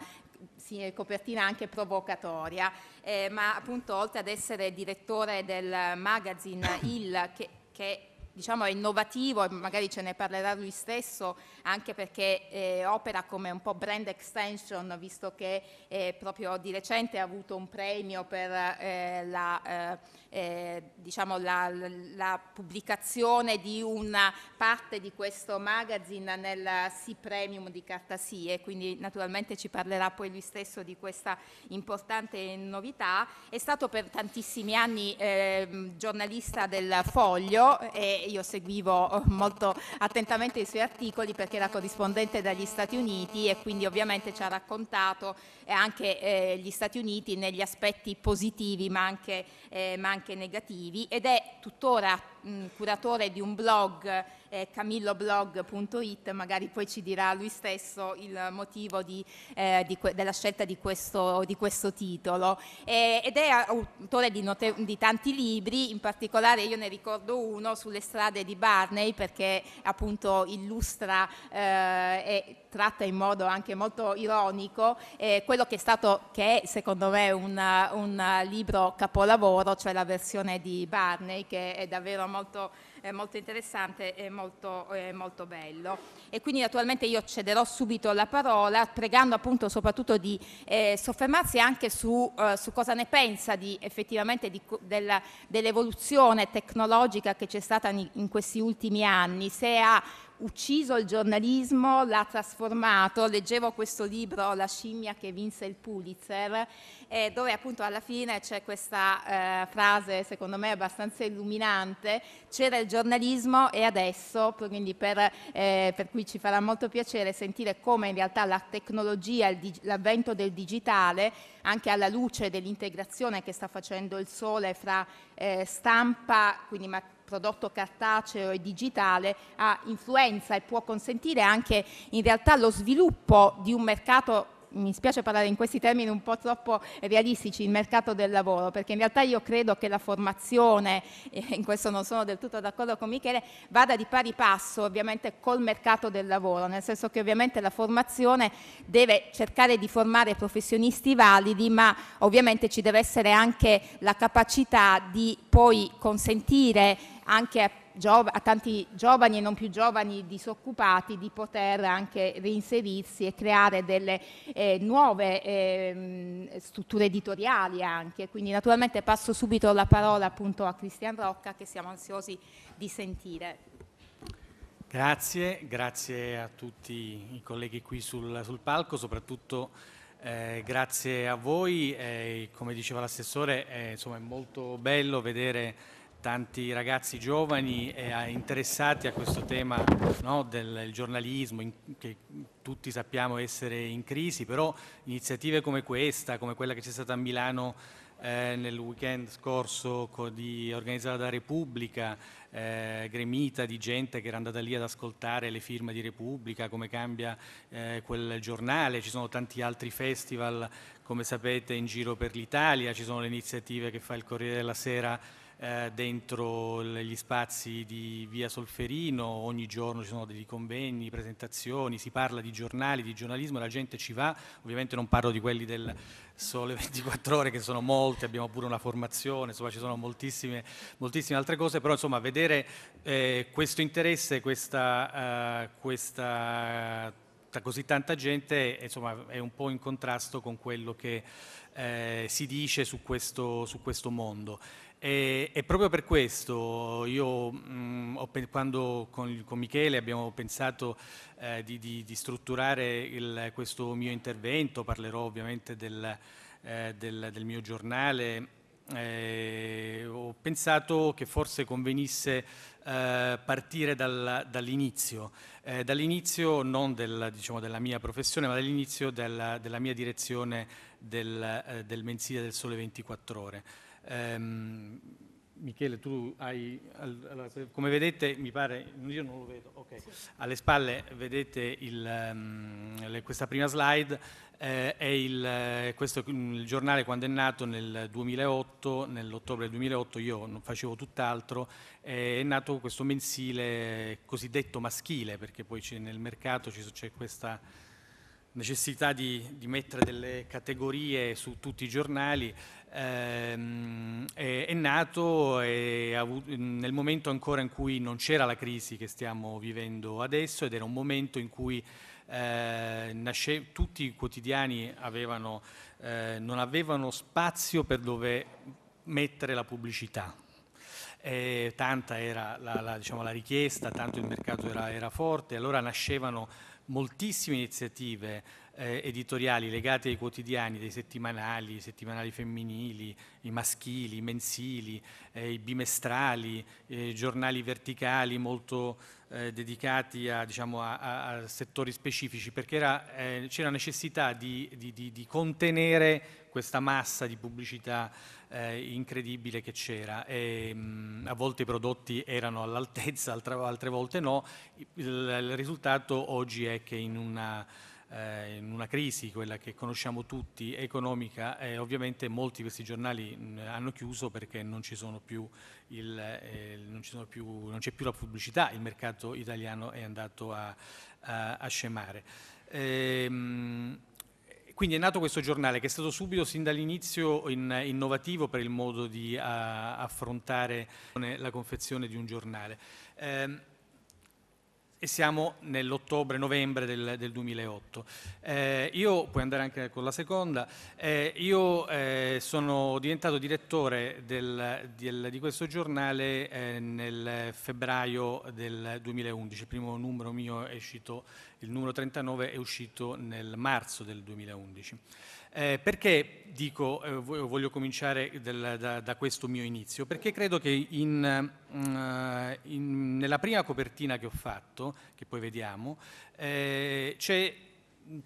sì, copertina anche provocatoria, eh, ma appunto oltre ad essere direttore del magazine Il, che, che diciamo è innovativo, e magari ce ne parlerà lui stesso, anche perché eh, opera come un po' brand extension, visto che eh, proprio di recente ha avuto un premio per eh, la, eh, diciamo la, la pubblicazione di una parte di questo magazine nel Si Premium di CartaSi, e quindi naturalmente ci parlerà poi lui stesso di questa importante novità. È stato per tantissimi anni eh, giornalista del Foglio, e io seguivo molto attentamente i suoi articoli perché era corrispondente dagli Stati Uniti, e quindi ovviamente ci ha raccontato anche eh, gli Stati Uniti negli aspetti positivi ma anche, eh, ma anche negativi, ed è tuttora mh, curatore di un blog, eh, Camilloblog punto it, magari poi ci dirà lui stesso il motivo di, eh, di della scelta di questo, di questo titolo, eh, ed è autore di, di tanti libri, in particolare io ne ricordo uno sulle strade di Barney, perché appunto illustra eh, e tratta in modo anche molto ironico eh, quello che è stato, che è secondo me un, un libro capolavoro, cioè la versione di Barney, che è davvero molto, eh, molto interessante e molto, eh, molto bello. E quindi naturalmente io cederò subito la parola, pregando appunto soprattutto di eh, soffermarsi anche su, eh, su cosa ne pensa di, effettivamente di, della, dell'evoluzione tecnologica che c'è stata in, in questi ultimi anni, se ha ucciso il giornalismo, l'ha trasformato. Leggevo questo libro, La scimmia che vinse il Pulitzer, eh, dove appunto alla fine c'è questa eh, frase secondo me abbastanza illuminante: c'era il giornalismo e adesso, quindi per, eh, per cui ci farà molto piacere sentire come in realtà la tecnologia, l'avvento del digitale, anche alla luce dell'integrazione che sta facendo il Sole fra eh, stampa, quindi ma prodotto cartaceo e digitale, ha influenza e può consentire anche in realtà lo sviluppo di un mercato mi spiace parlare in questi termini un po' troppo realistici, il mercato del lavoro, perché in realtà io credo che la formazione, e in questo non sono del tutto d'accordo con Michele, vada di pari passo ovviamente col mercato del lavoro, nel senso che ovviamente la formazione deve cercare di formare professionisti validi, ma ovviamente ci deve essere anche la capacità di poi consentire anche a a tanti giovani e non più giovani disoccupati di poter anche reinserirsi e creare delle eh, nuove eh, strutture editoriali anche. Quindi naturalmente passo subito la parola appunto a Christian Rocca, che siamo ansiosi di sentire. Grazie, grazie a tutti i colleghi qui sul, sul palco, soprattutto eh, grazie a voi. Eh, come diceva l'assessore, eh, insomma è molto bello vedere tanti ragazzi giovani eh, interessati a questo tema, no, del giornalismo, in, che tutti sappiamo essere in crisi, però iniziative come questa, come quella che c'è stata a Milano eh, nel weekend scorso, di, organizzata da Repubblica, eh, gremita di gente che era andata lì ad ascoltare le firme di Repubblica, come cambia eh, quel giornale. Ci sono tanti altri festival, come sapete, in giro per l'Italia, ci sono le iniziative che fa il Corriere della Sera dentro gli spazi di via Solferino, ogni giorno ci sono dei convegni, presentazioni, si parla di giornali, di giornalismo, la gente ci va. Ovviamente non parlo di quelli del Sole ventiquattro Ore, che sono molti, abbiamo pure una formazione, insomma ci sono moltissime, moltissime altre cose, però insomma vedere eh, questo interesse, questa, eh, questa così tanta gente, insomma è un po' in contrasto con quello che eh, si dice su questo, su questo mondo. E, e proprio per questo io mh, ho, quando con, con Michele abbiamo pensato eh, di, di, di strutturare il, questo mio intervento, parlerò ovviamente del, eh, del, del mio giornale, eh, ho pensato che forse convenisse eh, partire dal, dall'inizio, eh, dall'inizio non del, diciamo, della mia professione, ma dall'inizio della, della mia direzione del, eh, del mensile del Sole ventiquattro Ore. Um, Michele, tu hai, allora, come vedete, mi pare, io non lo vedo, okay. Sì. Alle spalle vedete il, um, le, questa prima slide, eh, è il, questo, il giornale quando è nato nel duemilaotto, nell'ottobre del duemilaotto, io non facevo tutt'altro, eh, è nato questo mensile cosiddetto maschile, perché poi nel mercato c'è questa necessità di, di mettere delle categorie su tutti i giornali. Ehm, è, è nato e avuto, nel momento ancora in cui non c'era la crisi che stiamo vivendo adesso, ed era un momento in cui eh, nasce, tutti i quotidiani avevano, eh, non avevano spazio per dove mettere la pubblicità. E tanta era la, la, diciamo, la richiesta, tanto il mercato era, era forte, allora nascevano moltissime iniziative eh, editoriali legate ai quotidiani, dei settimanali, settimanali femminili, i maschili, i mensili, eh, i bimestrali, eh, giornali verticali molto eh, dedicati a, diciamo, a, a settori specifici, perché era, eh, c'era necessità di, di, di, di contenere questa massa di pubblicità eh, incredibile che c'era. A volte i prodotti erano all'altezza, altre, altre volte no. Il, il risultato oggi è che in una, eh, in una crisi, quella che conosciamo tutti, economica, eh, ovviamente molti di questi giornali mh, hanno chiuso perché non ci sono più il, eh, non ci sono più, non c'è più la pubblicità, il mercato italiano è andato a, a, a scemare. Ehm, Quindi è nato questo giornale, che è stato subito sin dall'inizio in, innovativo per il modo di a, affrontare la confezione di un giornale. Eh, e siamo nell'ottobre-novembre del, del duemilaotto. Eh, io, puoi andare anche con la seconda, eh, io eh, sono diventato direttore del, del, di questo giornale eh, nel febbraio del duemilaundici, il primo numero mio è uscito, il numero trentanove è uscito nel marzo del duemilaundici. Eh, perché dico, eh, voglio cominciare del, da, da questo mio inizio? Perché credo che in, uh, in, nella prima copertina che ho fatto, che poi vediamo, eh, c'è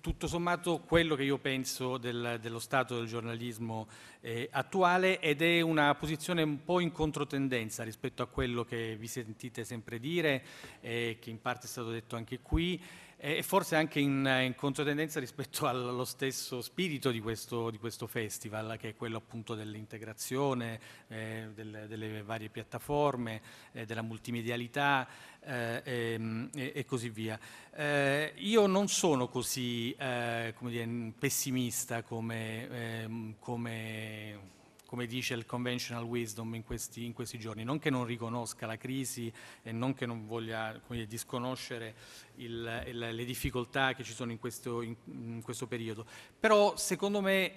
tutto sommato quello che io penso del, dello stato del giornalismo eh, attuale, ed è una posizione un po' in controtendenza rispetto a quello che vi sentite sempre dire, eh, che in parte è stato detto anche qui. e forse anche in, in controtendenza rispetto allo stesso spirito di questo, di questo festival, che è quello appunto dell'integrazione, eh, delle, delle varie piattaforme, eh, della multimedialità eh, e, e così via. Eh, io non sono così eh, come dire, pessimista come... Eh, come come dice il conventional wisdom in questi, in questi giorni, non che non riconosca la crisi e non che non voglia come dire, disconoscere il, il, le difficoltà che ci sono in questo, in, in questo periodo, però secondo me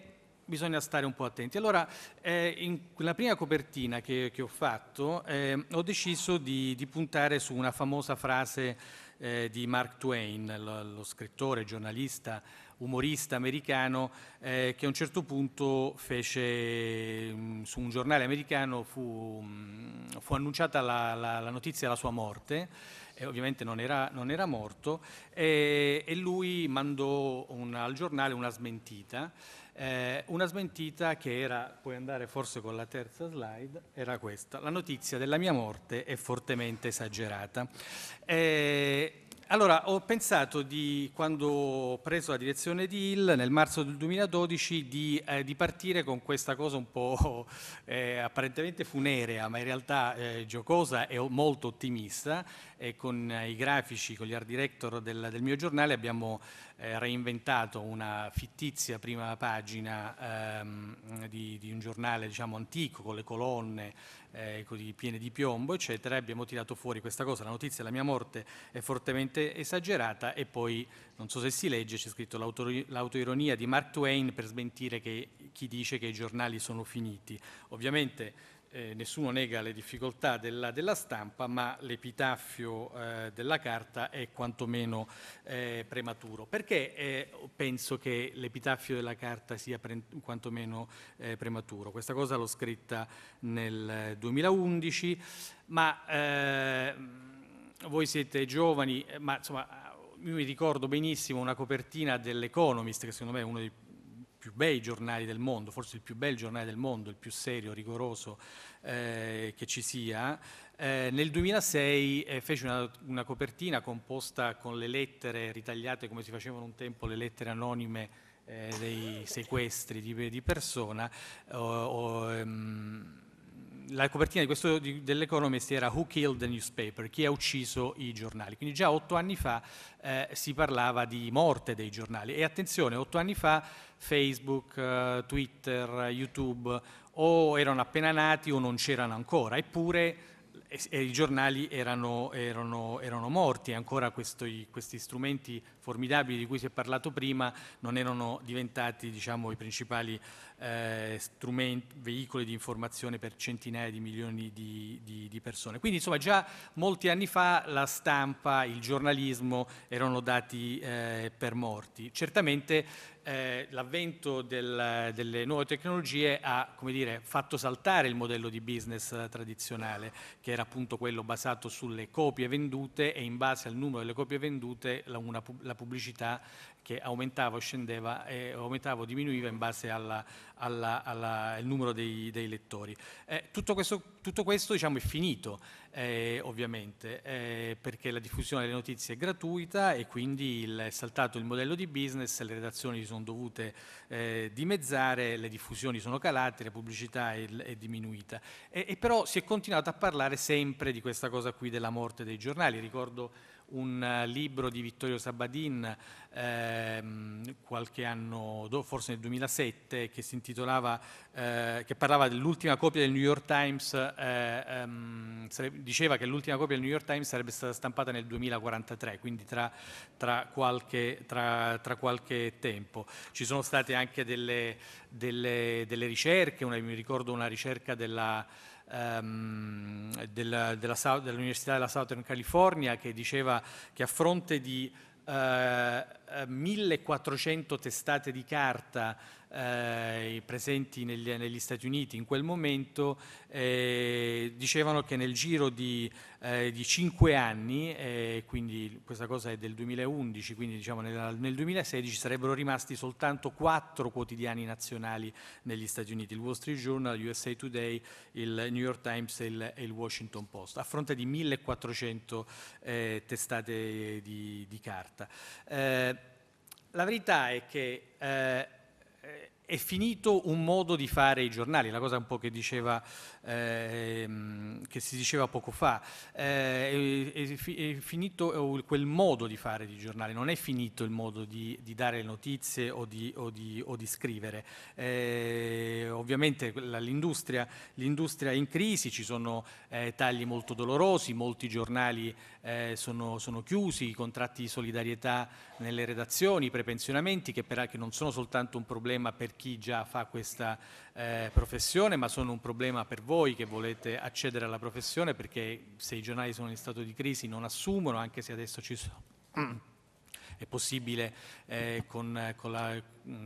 bisogna stare un po' attenti. Allora, eh, in la prima copertina che, che ho fatto eh, ho deciso di, di puntare su una famosa frase eh, di Mark Twain, lo, lo scrittore, giornalista, umorista americano eh, che a un certo punto fece mh, su un giornale americano fu, mh, fu annunciata la, la, la notizia della sua morte e ovviamente non era, non era morto e, e lui mandò una, al giornale una smentita eh, una smentita che era, puoi andare forse con la terza slide, era questa: la notizia della mia morte è fortemente esagerata. eh, Allora, ho pensato, di, quando ho preso la direzione di Il nel marzo del duemiladodici, di, eh, di partire con questa cosa un po' eh, apparentemente funerea, ma in realtà eh, giocosa e molto ottimista, e con eh, i grafici, con gli art director del, del mio giornale abbiamo eh, reinventato una fittizia prima pagina ehm, di, di un giornale diciamo antico, con le colonne Eh, così, piene di piombo eccetera, e abbiamo tirato fuori questa cosa: la notizia della mia morte è fortemente esagerata, e poi non so se si legge, c'è scritto l'autoironia di Mark Twain per smentire che, chi dice che i giornali sono finiti. Ovviamente eh, nessuno nega le difficoltà della, della stampa, ma l'epitaffio eh, della carta è quantomeno eh, prematuro. Perché eh, penso che l'epitaffio della carta sia pre- quantomeno eh, prematuro? Questa cosa l'ho scritta nel duemilaundici, ma eh, voi siete giovani, ma insomma io mi ricordo benissimo una copertina dell'Economist, che secondo me è uno dei più bei giornali del mondo, forse il più bel giornale del mondo, il più serio, rigoroso eh, che ci sia. Eh, nel duemilasei eh, fece una, una copertina composta con le lettere ritagliate come si facevano un tempo le lettere anonime eh, dei sequestri di, di persona. O, o, ehm, la copertina di dell'Economist era "Who Killed the Newspaper?", chi ha ucciso i giornali. Quindi già otto anni fa eh, si parlava di morte dei giornali, e attenzione, otto anni fa Facebook, eh, Twitter, YouTube o erano appena nati o non c'erano ancora, eppure e, e i giornali erano, erano, erano morti, e ancora questi, questi strumenti formidabili di cui si è parlato prima non erano diventati diciamo, i principali eh, strumenti, veicoli di informazione per centinaia di milioni di, di, di persone. Quindi insomma già molti anni fa la stampa, il giornalismo erano dati eh, per morti. Certamente eh, l'avvento del, delle nuove tecnologie ha come dire, fatto saltare il modello di business tradizionale, che era appunto quello basato sulle copie vendute, e in base al numero delle copie vendute la, una, la pubblicità che aumentava o scendeva, eh, aumentava o diminuiva in base alla, alla, alla, al numero dei, dei lettori. Eh, tutto questo, tutto questo diciamo, è finito eh, ovviamente, eh, perché la diffusione delle notizie è gratuita, e quindi il, è saltato il modello di business, le redazioni si sono dovute eh, dimezzare, le diffusioni sono calate, la pubblicità è, è diminuita. E, e però si è continuato a parlare sempre di questa cosa qui della morte dei giornali. Ricordo un libro di Vittorio Sabadin ehm, qualche anno dopo, forse nel duemilasette, che si intitolava eh, che parlava dell'ultima copia del New York Times, eh, ehm, sarebbe, diceva che l'ultima copia del New York Times sarebbe stata stampata nel duemilaquarantatré, quindi tra, tra, qualche, tra, tra qualche tempo. Ci sono state anche delle, delle, delle ricerche, una, mi ricordo una ricerca della Della, della, dell'Università della Southern California, che diceva che a fronte di eh, eh, millequattrocento testate di carta eh, presenti negli, negli Stati Uniti in quel momento eh, dicevano che nel giro di, eh, di cinque anni, eh, quindi questa cosa è del duemilaundici, quindi diciamo nel, nel duemilasedici sarebbero rimasti soltanto quattro quotidiani nazionali negli Stati Uniti: il Wall Street Journal, U S A Today, il New York Times e il, e il Washington Post, a fronte di millequattrocento eh, testate di, di carta. Eh, la verità è che eh, è finito un modo di fare i giornali, la cosa un po' che diceva eh, che si diceva poco fa, eh, è, è finito quel modo di fare di giornali, non è finito il modo di, di dare notizie o di, o di, o di scrivere. Eh, ovviamente l'industria l'industria è in crisi, ci sono eh, tagli molto dolorosi, molti giornali eh, sono, sono chiusi, i contratti di solidarietà nelle redazioni, i prepensionamenti, che, per, che non sono soltanto un problema per chi già fa questa eh, professione, ma sono un problema per voi che volete accedere alla professione, perché se i giornali sono in stato di crisi non assumono, anche se adesso ci sono. È possibile eh, con, con, la,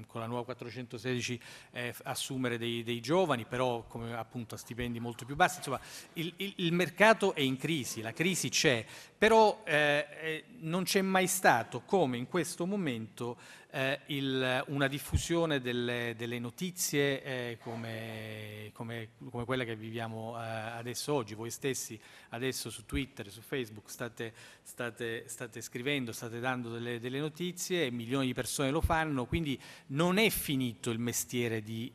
con la nuova quattrocentosedici eh, assumere dei, dei giovani, però come, appunto, a stipendi molto più bassi. Insomma, il, il, il mercato è in crisi, la crisi c'è, però eh, non c'è mai stato come in questo momento eh, il, una diffusione delle, delle notizie eh, come, come, come quella che viviamo eh, adesso oggi. Voi stessi adesso su Twitter, su Facebook state, state, state scrivendo, state dando delle, delle notizie, milioni di persone lo fanno, quindi non è finito il mestiere di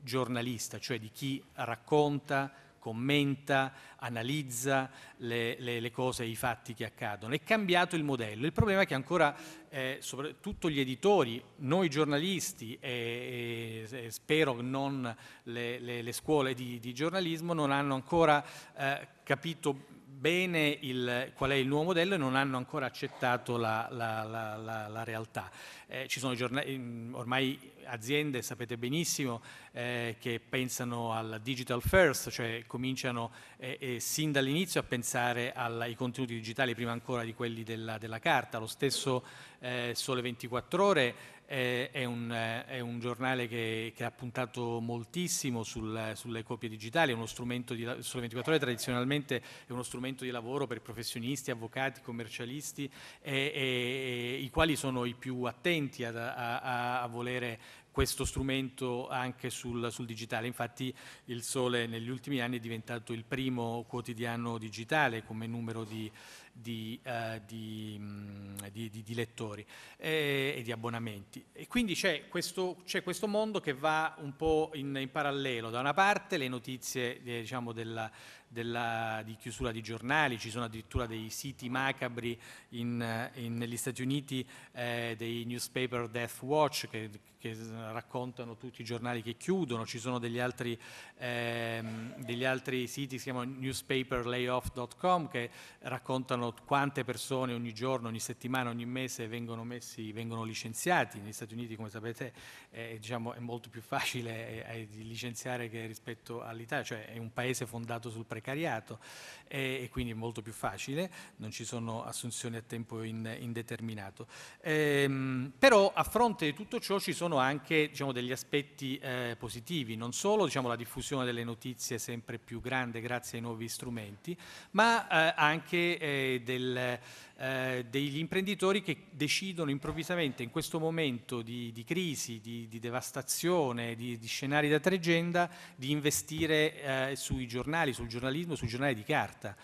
giornalista, cioè di chi racconta, commenta, analizza le, le, le cose e i fatti che accadono. È cambiato il modello. Il problema è che ancora eh, soprattutto gli editori, noi giornalisti e, e, e spero non le, le, le scuole di, di giornalismo non hanno ancora eh, capito bene il, qual è il nuovo modello e non hanno ancora accettato la, la, la, la, la realtà. Eh, ci sono giornali, ormai aziende, sapete benissimo, eh, che pensano al digital first, cioè cominciano eh, eh, sin dall'inizio a pensare alla, ai contenuti digitali prima ancora di quelli della, della carta. Lo stesso eh, Sole ventiquattro Ore eh, è, un, eh, è un giornale che, che ha puntato moltissimo sul, sulle copie digitali, è uno strumento di, Sole ventiquattro Ore tradizionalmente è uno strumento di lavoro per professionisti, avvocati, commercialisti, eh, eh, i quali sono i più attenti ad, a, a, a volere questo strumento anche sul, sul digitale. Infatti Il Sole negli ultimi anni è diventato il primo quotidiano digitale come numero di, di, uh, di, mh, di, di, di lettori e, e di abbonamenti. E quindi c'è questo, c'è questo mondo che va un po' in, in parallelo. Da una parte le notizie eh, diciamo della, della, di chiusura di giornali, ci sono addirittura dei siti macabri in, in, negli Stati Uniti, eh, dei newspaper death watch che, che raccontano tutti i giornali che chiudono. Ci sono degli altri, ehm, degli altri siti, si chiamano newspaper layoff punto com, che raccontano quante persone ogni giorno, ogni settimana, ogni mese vengono, messi, vengono licenziati. Negli Stati Uniti, come sapete, eh, diciamo, è molto più facile eh, eh, licenziare che rispetto all'Italia, cioè è un paese fondato sul precariato eh, e quindi è molto più facile, non ci sono assunzioni a tempo in, indeterminato. Ehm, però a fronte di tutto ciò ci sono anche, diciamo, degli aspetti eh, positivi, non solo, diciamo, la diffusione delle notizie sempre più grande grazie ai nuovi strumenti, ma eh, anche eh, del, eh, degli imprenditori che decidono improvvisamente in questo momento di, di crisi, di, di devastazione, di, di scenari da tregenda, di investire eh, sui giornali, sul giornalismo, sui giornali di carta.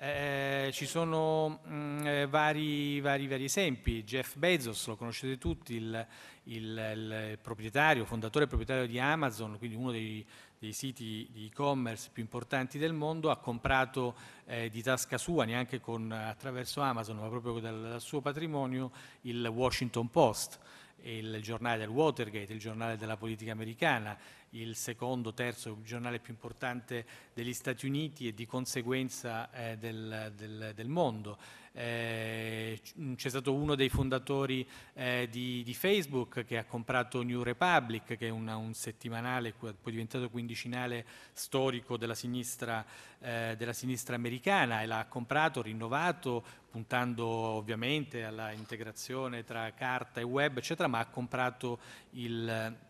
Eh, ci sono mh, vari, vari, vari esempi. Jeff Bezos, lo conoscete tutti, il, il, il proprietario, fondatore e proprietario di Amazon, quindi uno dei, dei siti di e-commerce più importanti del mondo, ha comprato eh, di tasca sua, neanche con, attraverso Amazon, ma proprio dal, dal suo patrimonio, il Washington Post, il giornale del Watergate, il giornale della politica americana, il secondo, terzo giornale più importante degli Stati Uniti e di conseguenza eh, del, del, del mondo. Eh, c'è stato uno dei fondatori eh, di, di Facebook che ha comprato New Republic, che è una, un settimanale, poi diventato quindicinale storico della sinistra, eh, della sinistra americana, e l'ha comprato, rinnovato, puntando ovviamente alla integrazione tra carta e web, eccetera, ma ha comprato il...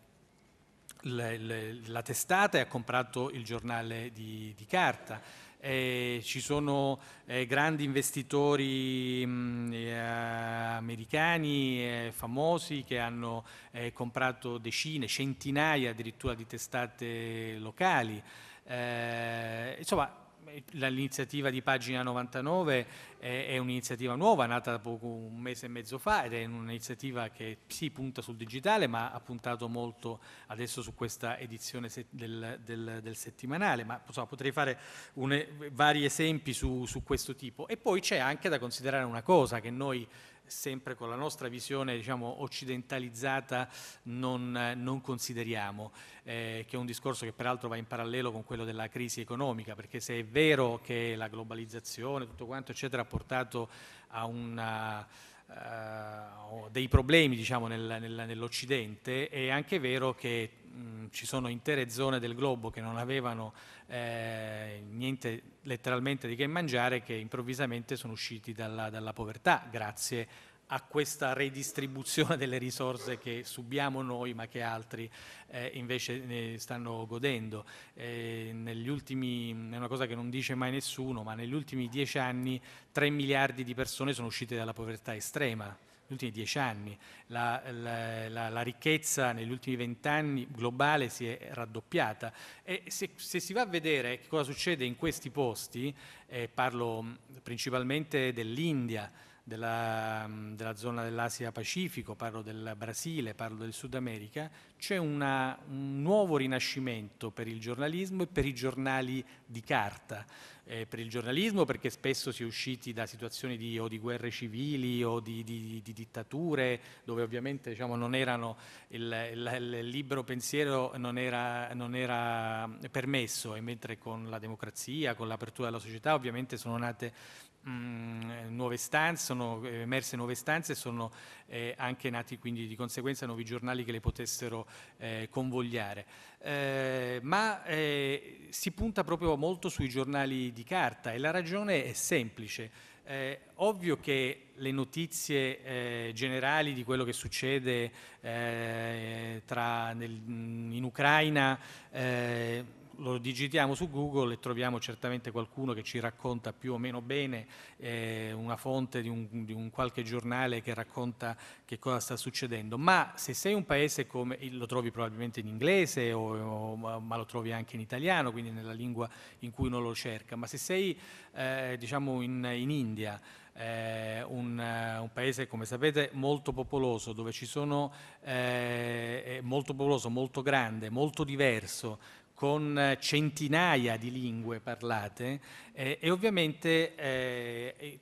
Le, le, la testata e ha comprato il giornale di, di carta. Eh, ci sono eh, grandi investitori mh, eh, americani eh, famosi che hanno eh, comprato decine, centinaia addirittura di testate locali. Eh, insomma, l'iniziativa di Pagina novantanove è, è un'iniziativa nuova, nata poco un mese e mezzo fa, ed è un'iniziativa che sì, punta sul digitale, ma ha puntato molto adesso su questa edizione se, del, del, del settimanale. Ma insomma, potrei fare une, vari esempi su, su questo tipo. E poi c'è anche da considerare una cosa che noi, sempre con la nostra visione diciamo occidentalizzata, non, non consideriamo, eh, che è un discorso che peraltro va in parallelo con quello della crisi economica, perché se è vero che la globalizzazione, tutto quanto eccetera, ha portato a una, uh, dei problemi diciamo nel, nel, nell'Occidente, è anche vero che mh, ci sono intere zone del globo che non avevano eh, niente letteralmente di che mangiare, che improvvisamente sono usciti dalla, dalla povertà grazie a questa redistribuzione delle risorse che subiamo noi ma che altri eh, invece ne stanno godendo. Eh, negli ultimi, è una cosa che non dice mai nessuno, ma negli ultimi dieci anni tre miliardi di persone sono uscite dalla povertà estrema. Negli ultimi dieci anni la, la, la, la ricchezza negli ultimi vent'anni globale si è raddoppiata, e se, se si va a vedere che cosa succede in questi posti, eh, parlo principalmente dell'India, Della, della zona dell'Asia Pacifico, parlo del Brasile, parlo del Sud America, c'è una, un nuovo rinascimento per il giornalismo e per i giornali di carta. Eh, per il giornalismo perché spesso si è usciti da situazioni di, o di guerre civili o di, di, di dittature, dove ovviamente diciamo, non erano il, il, il libero pensiero non era, non era permesso, e mentre con la democrazia, con l'apertura della società ovviamente sono nate Mh, nuove stanze, sono emerse nuove stanze e sono eh, anche nati quindi di conseguenza nuovi giornali che le potessero eh, convogliare. Eh, ma eh, si punta proprio molto sui giornali di carta, e la ragione è semplice. Eh, ovvio che le notizie eh, generali di quello che succede eh, tra nel, in Ucraina eh, lo digitiamo su Google e troviamo certamente qualcuno che ci racconta più o meno bene, eh, una fonte di un, di un qualche giornale che racconta che cosa sta succedendo, ma se sei un paese come, lo trovi probabilmente in inglese, o, o, ma lo trovi anche in italiano, quindi nella lingua in cui uno lo cerca, ma se sei eh, diciamo in, in India, Eh, un, uh, un paese come sapete molto popoloso, dove ci sono eh, molto popoloso, molto grande, molto diverso, con centinaia di lingue parlate, eh, e ovviamente eh,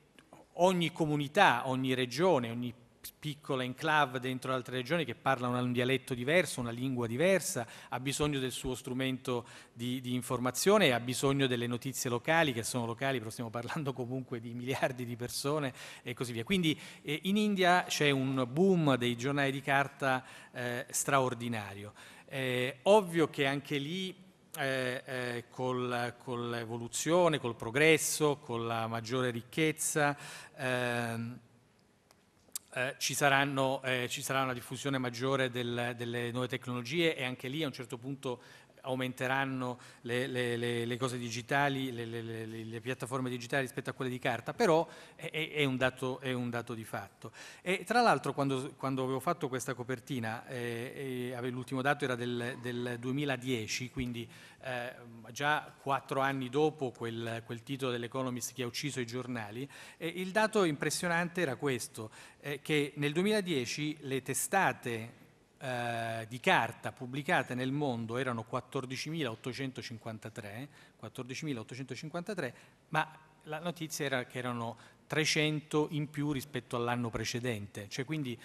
ogni comunità, ogni regione, ogni piccola enclave dentro altre regioni che parlano un dialetto diverso, una lingua diversa, ha bisogno del suo strumento di, di informazione, e ha bisogno delle notizie locali, che sono locali, però stiamo parlando comunque di miliardi di persone e così via. Quindi eh, in India c'è un boom dei giornali di carta eh, straordinario. Eh, ovvio che anche lì Eh, eh, col, con l'evoluzione, col progresso, con la maggiore ricchezza, ehm, Eh, ci, saranno, eh, ci sarà una diffusione maggiore del, delle nuove tecnologie, e anche lì a un certo punto aumenteranno le, le, le, le cose digitali, le, le, le, le piattaforme digitali rispetto a quelle di carta, però è, è, un, dato, è un dato di fatto. E tra l'altro quando, quando avevo fatto questa copertina, eh, eh, l'ultimo dato era del, del duemiladieci, quindi eh, già quattro anni dopo quel, quel titolo dell'Economist che ha ucciso i giornali, eh, il dato impressionante era questo, eh, che nel duemiladieci le testate Eh, di carta pubblicate nel mondo erano quattordicimilaottocentocinquantatré, quattordicimilaottocentocinquantatré, ma la notizia era che erano trecento in più rispetto all'anno precedente, cioè quindi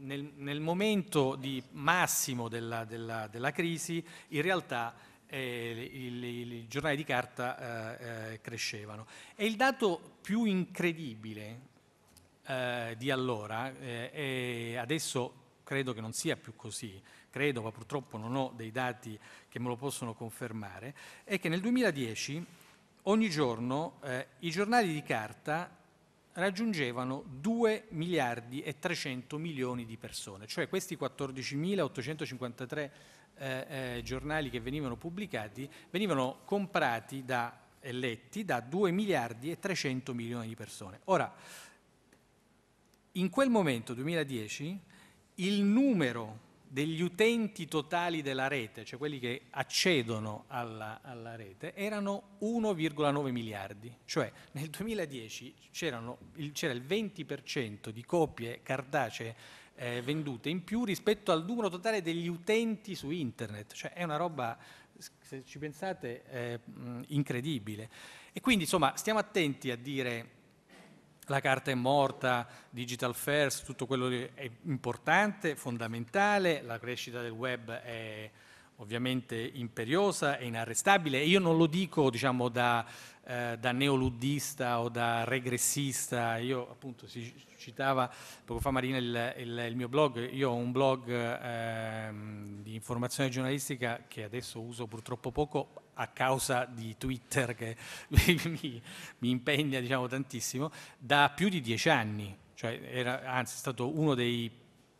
nel, nel momento di massimo della, della, della crisi in realtà eh, il, il, i giornali di carta eh, eh, crescevano. E il dato più incredibile eh, di allora, eh, e adesso credo che non sia più così, credo, ma purtroppo non ho dei dati che me lo possono confermare, è che nel duemiladieci ogni giorno eh, i giornali di carta raggiungevano due miliardi e trecento milioni di persone, cioè questi quattordicimilaottocentocinquantatré eh, eh, giornali che venivano pubblicati venivano comprati da, e letti da due miliardi e trecento milioni di persone. Ora, in quel momento, duemiladieci, il numero degli utenti totali della rete, cioè quelli che accedono alla, alla rete, erano uno virgola nove miliardi, cioè nel duemiladieci c'era il, il venti per cento di copie cartacee eh, vendute in più rispetto al numero totale degli utenti su internet, cioè è una roba, se ci pensate, eh, incredibile. E quindi insomma stiamo attenti a dire la carta è morta, digital first, tutto quello che è importante, fondamentale, la crescita del web è ovviamente imperiosa, è inarrestabile, e io non lo dico diciamo da, eh, da neoluddista o da regressista, io appunto si citava poco fa Marina il, il, il mio blog, io ho un blog eh, di informazione giornalistica che adesso uso purtroppo poco, a causa di Twitter che mi, mi impegna diciamo tantissimo, da più di dieci anni, cioè era, anzi è stato uno dei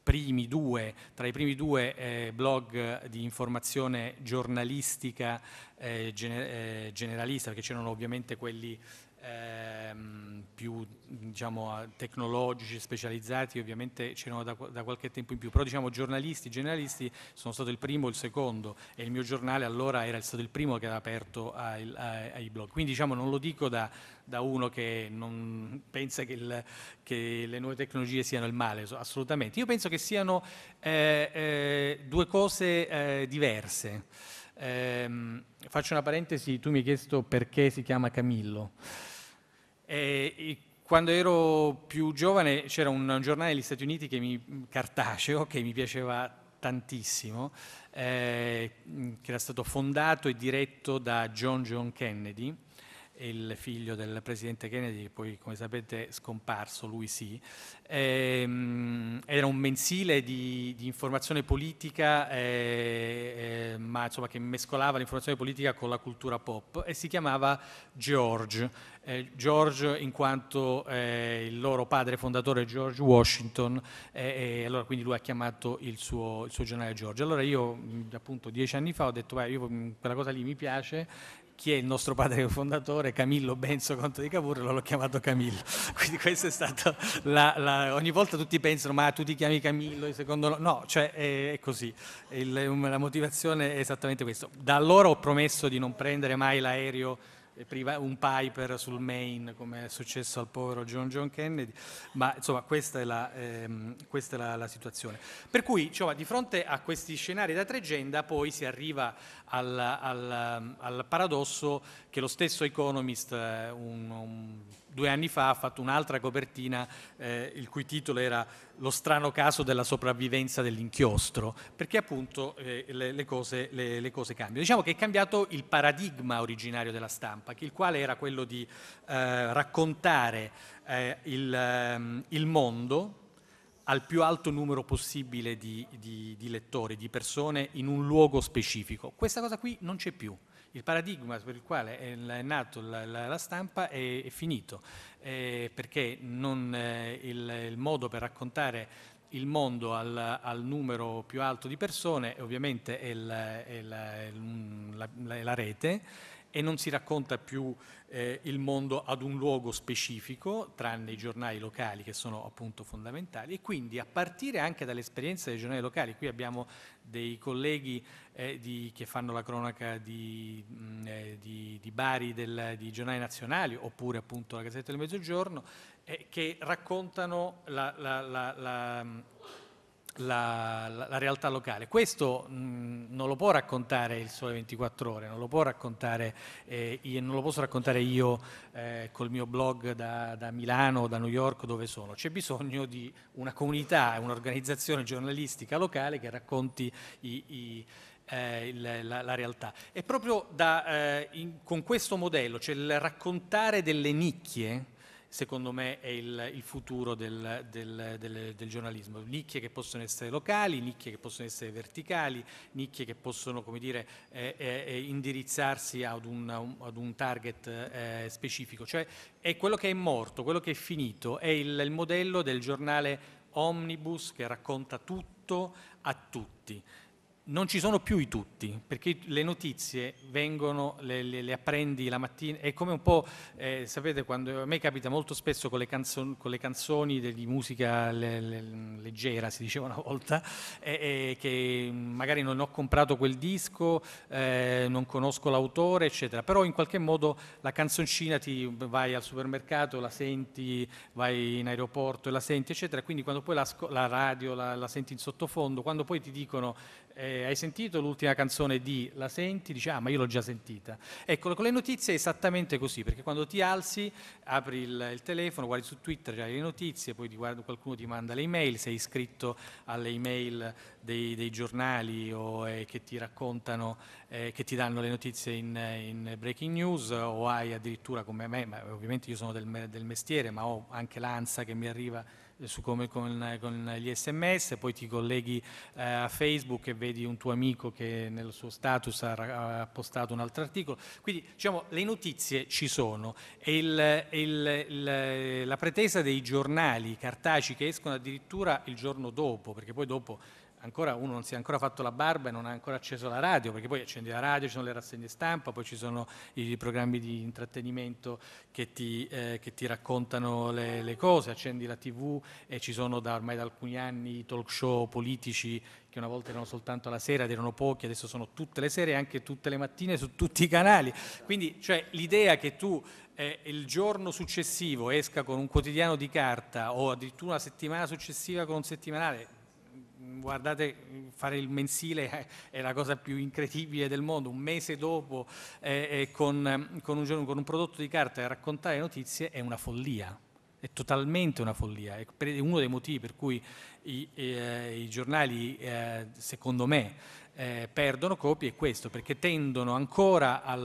primi due, tra i primi due eh, blog di informazione giornalistica eh, gener eh, generalista, perché c'erano ovviamente quelli Ehm, più diciamo tecnologici, specializzati, ovviamente c'erano da, da qualche tempo in più, però diciamo giornalisti, generalisti, sono stato il primo e il secondo, e il mio giornale allora era stato il primo che aveva aperto ai, ai, ai blog, quindi diciamo non lo dico da, da uno che non pensa che, il, che le nuove tecnologie siano il male, assolutamente, io penso che siano eh, eh, due cose eh, diverse. Eh, faccio una parentesi, tu mi hai chiesto perché si chiama Camillo. Eh, e quando ero più giovane c'era un, un giornale degli Stati Uniti che mi, cartaceo che mi piaceva tantissimo, eh, che era stato fondato e diretto da John John Kennedy, il figlio del presidente Kennedy, poi come sapete scomparso, lui sì. Ehm, era un mensile di, di informazione politica, eh, eh, ma insomma che mescolava l'informazione politica con la cultura pop, e si chiamava George. Eh, George in quanto eh, il loro padre fondatore George Washington, eh, eh, allora quindi lui ha chiamato il suo, il suo giornale George. Allora io appunto dieci anni fa ho detto vai, io quella cosa lì mi piace, chi è il nostro padre fondatore? Camillo Benso, conte di Cavour, l'ho chiamato Camillo. Quindi questo è stato, la, la, ogni volta tutti pensano, ma tu ti chiami Camillo, secondo lo... no, cioè è, è così, il, la motivazione è esattamente questa. Da allora ho promesso di non prendere mai l'aereo, un Piper sul Maine, come è successo al povero John John Kennedy, ma insomma questa è la, ehm, questa è la, la situazione. Per cui insomma, di fronte a questi scenari da tregenda poi si arriva al, al, al paradosso che lo stesso Economist un, un, due anni fa ha fatto un'altra copertina eh, il cui titolo era Lo strano caso della sopravvivenza dell'inchiostro, perché appunto eh, le, le, cose, le, le cose cambiano. Diciamo che è cambiato il paradigma originario della stampa, il quale era quello di eh, raccontare eh, il, eh, il mondo al più alto numero possibile di, di, di lettori, di persone in un luogo specifico. Questa cosa qui non c'è più. Il paradigma per il quale è nato la, la, la stampa è, è finito, eh, perché non, eh, il, il modo per raccontare il mondo al, al numero più alto di persone ovviamente è la, è la, è la, la, la rete, e non si racconta più eh, il mondo ad un luogo specifico, tranne i giornali locali che sono appunto fondamentali, e quindi a partire anche dall'esperienza dei giornali locali, qui abbiamo dei colleghi eh, di, che fanno la cronaca di, mh, di, di Bari, del, di giornali nazionali, oppure appunto la Gazzetta del Mezzogiorno, eh, che raccontano la, la, la, la, la, la, la realtà locale. Questo mh, non lo può raccontare Il Sole ventiquattro Ore, non lo può raccontare, eh, io, non lo posso raccontare io eh, col mio blog da, da Milano, da New York, dove sono. C'è bisogno di una comunità, un'organizzazione giornalistica locale che racconti i, i Eh, la, la, la realtà. E proprio da, eh, in, con questo modello, cioè il raccontare delle nicchie, secondo me è il, il futuro del, del, del, del giornalismo. Nicchie che possono essere locali, nicchie che possono essere verticali, nicchie che possono, come dire, eh, eh, indirizzarsi ad un, ad un target eh, specifico. Cioè è quello che è morto, quello che è finito, è il, il modello del giornale omnibus che racconta tutto a tutti. Non ci sono più i tutti, perché le notizie vengono, le, le, le apprendi la mattina, è come un po', eh, sapete, quando a me capita molto spesso con le, canzon, con le canzoni di musica le, le, leggera, si diceva una volta, eh, eh, che magari non ho comprato quel disco, eh, non conosco l'autore, eccetera, però in qualche modo la canzoncina ti vai al supermercato, la senti, vai in aeroporto e la senti, eccetera, quindi quando poi la, la radio la, la senti in sottofondo, quando poi ti dicono... Eh, hai sentito l'ultima canzone di la senti, dici ah ma io l'ho già sentita. Ecco, con le notizie è esattamente così, perché quando ti alzi apri il, il telefono, guardi su Twitter, hai le notizie, poi ti guarda, qualcuno ti manda le email, sei iscritto alle email dei, dei giornali o, eh, che ti raccontano, eh, che ti danno le notizie in, in breaking news, o hai addirittura come me, ma ovviamente io sono del, del mestiere, ma ho anche l'ANSA che mi arriva su come con, con gli sms, poi ti colleghi eh, a Facebook e vedi un tuo amico che nel suo status ha, ha postato un altro articolo, quindi diciamo le notizie ci sono, e il, il, il, la pretesa dei giornali cartacei che escono addirittura il giorno dopo, perché poi dopo ancora uno non si è ancora fatto la barba e non ha ancora acceso la radio, perché poi accendi la radio, ci sono le rassegne stampa, poi ci sono i programmi di intrattenimento che ti, eh, che ti raccontano le, le cose, accendi la tivù e ci sono da ormai da alcuni anni talk show politici che una volta erano soltanto la sera ed erano pochi, adesso sono tutte le sere e anche tutte le mattine su tutti i canali. Quindi cioè, l'idea che tu eh, il giorno successivo esca con un quotidiano di carta o addirittura la settimana successiva con un settimanale, guardate, fare il mensile è la cosa più incredibile del mondo, un mese dopo eh, con, con, un, con un prodotto di carta e raccontare notizie è una follia, è totalmente una follia, è uno dei motivi per cui i, eh, i giornali, eh, secondo me, Eh, perdono copie, è questo, perché tendono ancora a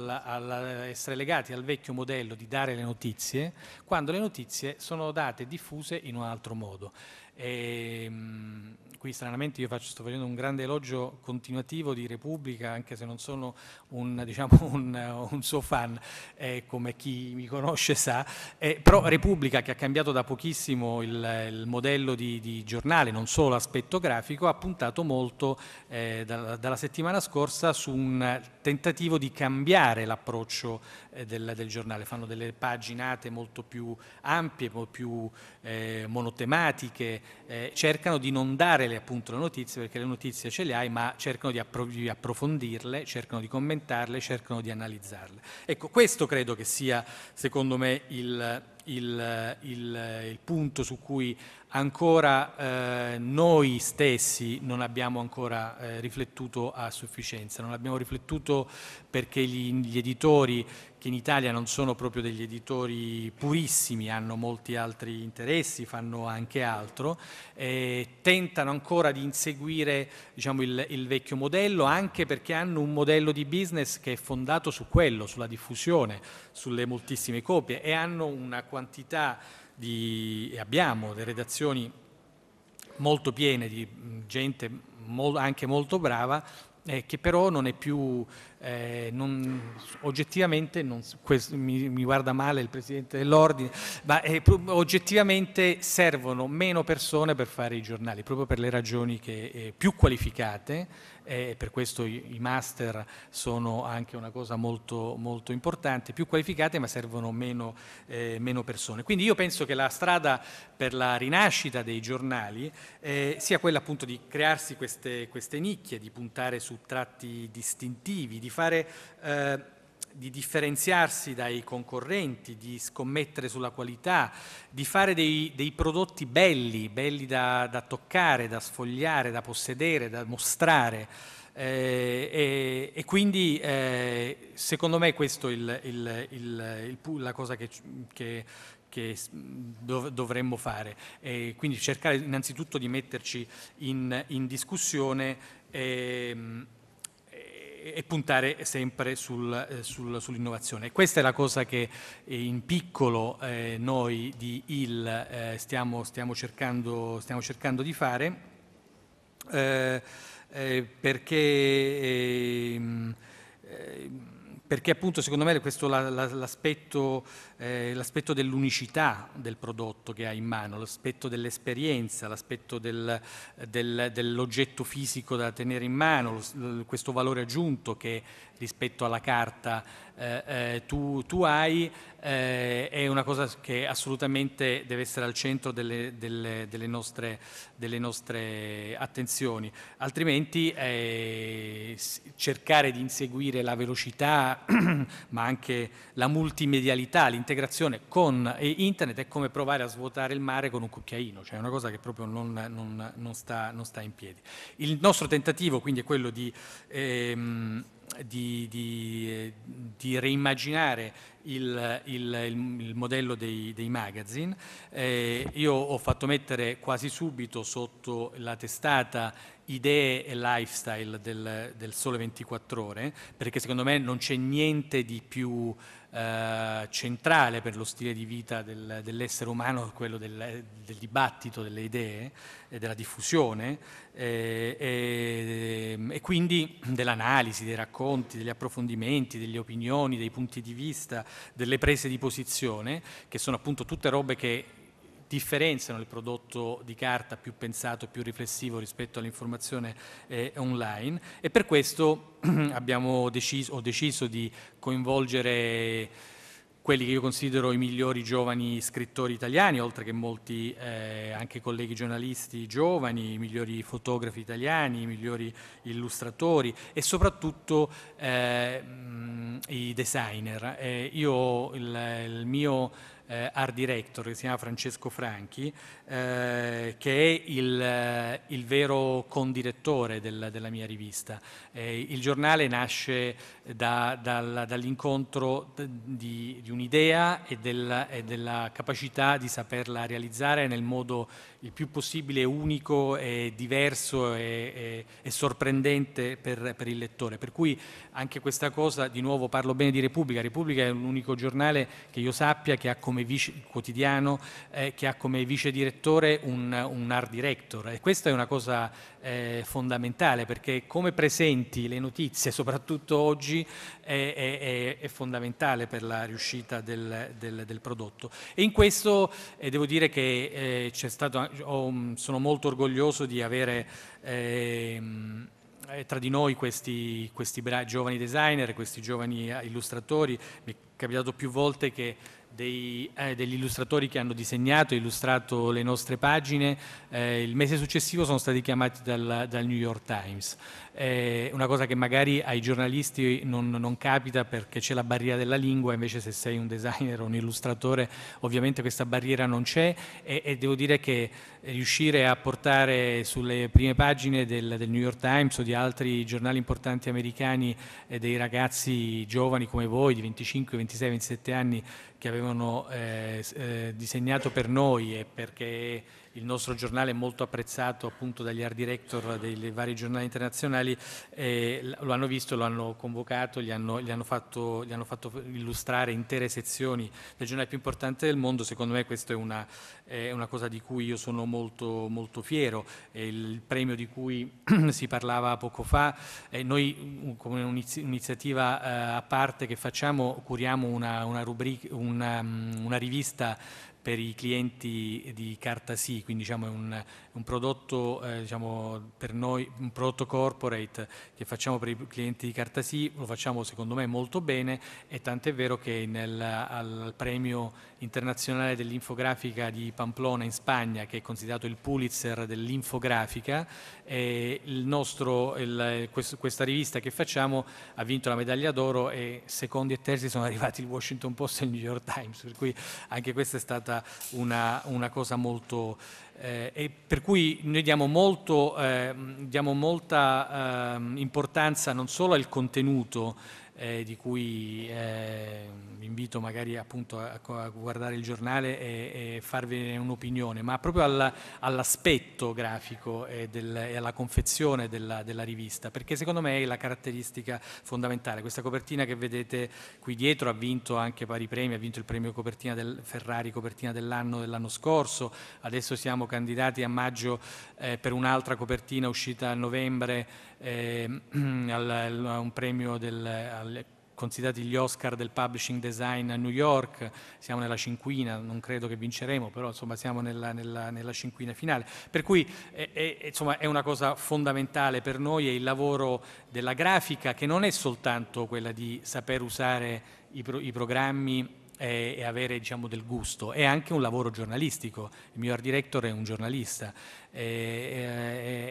essere legati al vecchio modello di dare le notizie, quando le notizie sono date e diffuse in un altro modo. E, mh, qui stranamente io faccio, sto facendo un grande elogio continuativo di Repubblica, anche se non sono un, diciamo, un, un suo fan, eh, come chi mi conosce sa, eh, però Repubblica, che ha cambiato da pochissimo il, il modello di, di giornale, non solo l'aspetto grafico, ha puntato molto eh, da, dalla settimana scorsa su un tentativo di cambiare l'approccio eh, del, del giornale. Fanno delle paginate molto più ampie, più eh, monotematiche, eh, cercano di non dare le, appunto, le notizie, perché le notizie ce le hai, ma cercano di, appro- di approfondirle, cercano di commentarle, cercano di analizzarle. Ecco, questo credo che sia, secondo me, il... Il, il, il punto su cui ancora eh, noi stessi non abbiamo ancora eh, riflettuto a sufficienza, non abbiamo riflettuto perché gli, gli editori, che in Italia non sono proprio degli editori purissimi, hanno molti altri interessi, fanno anche altro, eh, tentano ancora di inseguire, diciamo, il, il vecchio modello, anche perché hanno un modello di business che è fondato su quello, sulla diffusione, sulle moltissime copie, e hanno una quantità di, e abbiamo delle redazioni molto piene di gente mol, anche molto brava, eh, che però non è più, eh, non, oggettivamente, non, questo, mi, mi guarda male il Presidente dell'Ordine, ma eh, oggettivamente servono meno persone per fare i giornali, proprio per le ragioni che eh, più qualificate. Eh, per questo i, i master sono anche una cosa molto, molto importante, più qualificate, ma servono meno, eh, meno persone. Quindi io penso che la strada per la rinascita dei giornali eh, sia quella, appunto, di crearsi queste, queste nicchie, di puntare su tratti distintivi, di fare... Eh, di differenziarsi dai concorrenti, di scommettere sulla qualità, di fare dei, dei prodotti belli, belli da, da toccare, da sfogliare, da possedere, da mostrare. Eh, e, e quindi eh, secondo me questo è il, il, il, il, la cosa che, che, che dov, dovremmo fare. Eh, quindi cercare innanzitutto di metterci in, in discussione eh, e puntare sempre sul, eh, sul, sull'innovazione. Questa è la cosa che eh, in piccolo eh, noi di I L eh, stiamo, stiamo, cercando, stiamo cercando di fare, eh, eh, perché, eh, eh, perché appunto secondo me questo la, la, l'aspetto, eh, l'aspetto dell'unicità del prodotto che ha in mano, l'aspetto dell'esperienza, l'aspetto del, del, dell'oggetto fisico da tenere in mano, lo, questo valore aggiunto che rispetto alla carta eh, eh, tu, tu hai, eh, è una cosa che assolutamente deve essere al centro delle, delle, delle, nostre, delle nostre attenzioni, altrimenti eh, cercare di inseguire la velocità ma anche la multimedialità, l'integrazione con internet è come provare a svuotare il mare con un cucchiaino, cioè è una cosa che proprio non, non, non, sta, non sta in piedi. Il nostro tentativo quindi è quello di... Ehm, Di, di, di reimmaginare il, il, il modello dei, dei magazine. Eh, io ho fatto mettere quasi subito sotto la testata idee e lifestyle del, del Sole ventiquattro Ore, perché secondo me non c'è niente di più eh, centrale per lo stile di vita del, dell'essere umano, quello del, del dibattito, delle idee e della diffusione eh, e, e quindi dell'analisi, dei racconti, degli approfondimenti, delle opinioni, dei punti di vista, delle prese di posizione, che sono appunto tutte robe che differenziano il prodotto di carta più pensato, più riflessivo rispetto all'informazione eh, online, e per questo abbiamo deciso, ho deciso di coinvolgere quelli che io considero i migliori giovani scrittori italiani, oltre che molti eh, anche colleghi giornalisti giovani, i migliori fotografi italiani, i migliori illustratori e soprattutto eh, i designer. Eh, io il, il mio Eh, art director, che si chiama Francesco Franchi, eh, che è il, il vero condirettore del, della mia rivista. Eh, il giornale nasce da, dal, dall'incontro di, di un'idea e, del, e della capacità di saperla realizzare nel modo il più possibile unico e diverso e, e, e sorprendente per, per il lettore. Per cui anche questa cosa, di nuovo parlo bene di Repubblica, Repubblica è l'unico giornale che io sappia che ha come vice quotidiano, eh, che ha come vice direttore un, un art director, e questa è una cosa eh, fondamentale, perché come presenti le notizie, soprattutto oggi, è, è, è fondamentale per la riuscita del, del, del prodotto. E in questo eh, devo dire che eh, c'è stato... sono molto orgoglioso di avere eh, tra di noi questi, questi bra- giovani designer, questi giovani illustratori. Mi è capitato più volte che dei, eh, degli illustratori che hanno disegnato e illustrato le nostre pagine eh, il mese successivo sono stati chiamati dal, dal New York Times. Eh, una cosa che magari ai giornalisti non, non capita, perché c'è la barriera della lingua, invece se sei un designer o un illustratore ovviamente questa barriera non c'è, e, e devo dire che riuscire a portare sulle prime pagine del, del New York Times o di altri giornali importanti americani eh, dei ragazzi giovani come voi di venticinque, ventisei, ventisette anni che avevano eh, eh, disegnato per noi, e perché il nostro giornale è molto apprezzato appunto dagli art director dei vari giornali internazionali, eh, lo hanno visto, lo hanno convocato, gli hanno, gli, hanno fatto, gli hanno fatto illustrare intere sezioni del giornale più importante del mondo. Secondo me questa è una, è una cosa di cui io sono molto, molto fiero. È il premio di cui si parlava poco fa, eh, noi come un'iniziativa eh, a parte che facciamo, curiamo una, una, rubrica, una, una rivista per i clienti di CartaSi, quindi diciamo è un, un prodotto eh, diciamo, per noi, un prodotto corporate che facciamo per i clienti di CartaSi, lo facciamo secondo me molto bene, e tant'è vero che nel, al premio internazionale dell'infografica di Pamplona in Spagna, che è considerato il Pulitzer dell'infografica, eh, il nostro, il, questo, questa rivista che facciamo ha vinto la medaglia d'oro, e secondi e terzi sono arrivati il Washington Post e il New York Times, per cui anche questa è stata una, una cosa molto... Eh, e per cui noi diamo, molto, eh, diamo molta eh, importanza non solo al contenuto, Eh, di cui eh, vi invito magari appunto a, a guardare il giornale e, e farvi un'opinione, ma proprio alla, all'aspetto grafico e, del, e alla confezione della, della rivista, perché secondo me è la caratteristica fondamentale. Questa copertina che vedete qui dietro ha vinto anche vari premi, ha vinto il premio copertina del Ferrari, copertina dell'anno dell'anno scorso, adesso siamo candidati a maggio eh, per un'altra copertina uscita a novembre, Eh, al, a un premio del, al, considerati gli Oscar del Publishing Design a New York, siamo nella cinquina, non credo che vinceremo, però insomma siamo nella, nella, nella cinquina finale, per cui è, è, insomma, è una cosa fondamentale per noi, è il lavoro della grafica, che non è soltanto quella di saper usare i, pro, i programmi e, e avere diciamo, del gusto, è anche un lavoro giornalistico, il mio art director è un giornalista, È,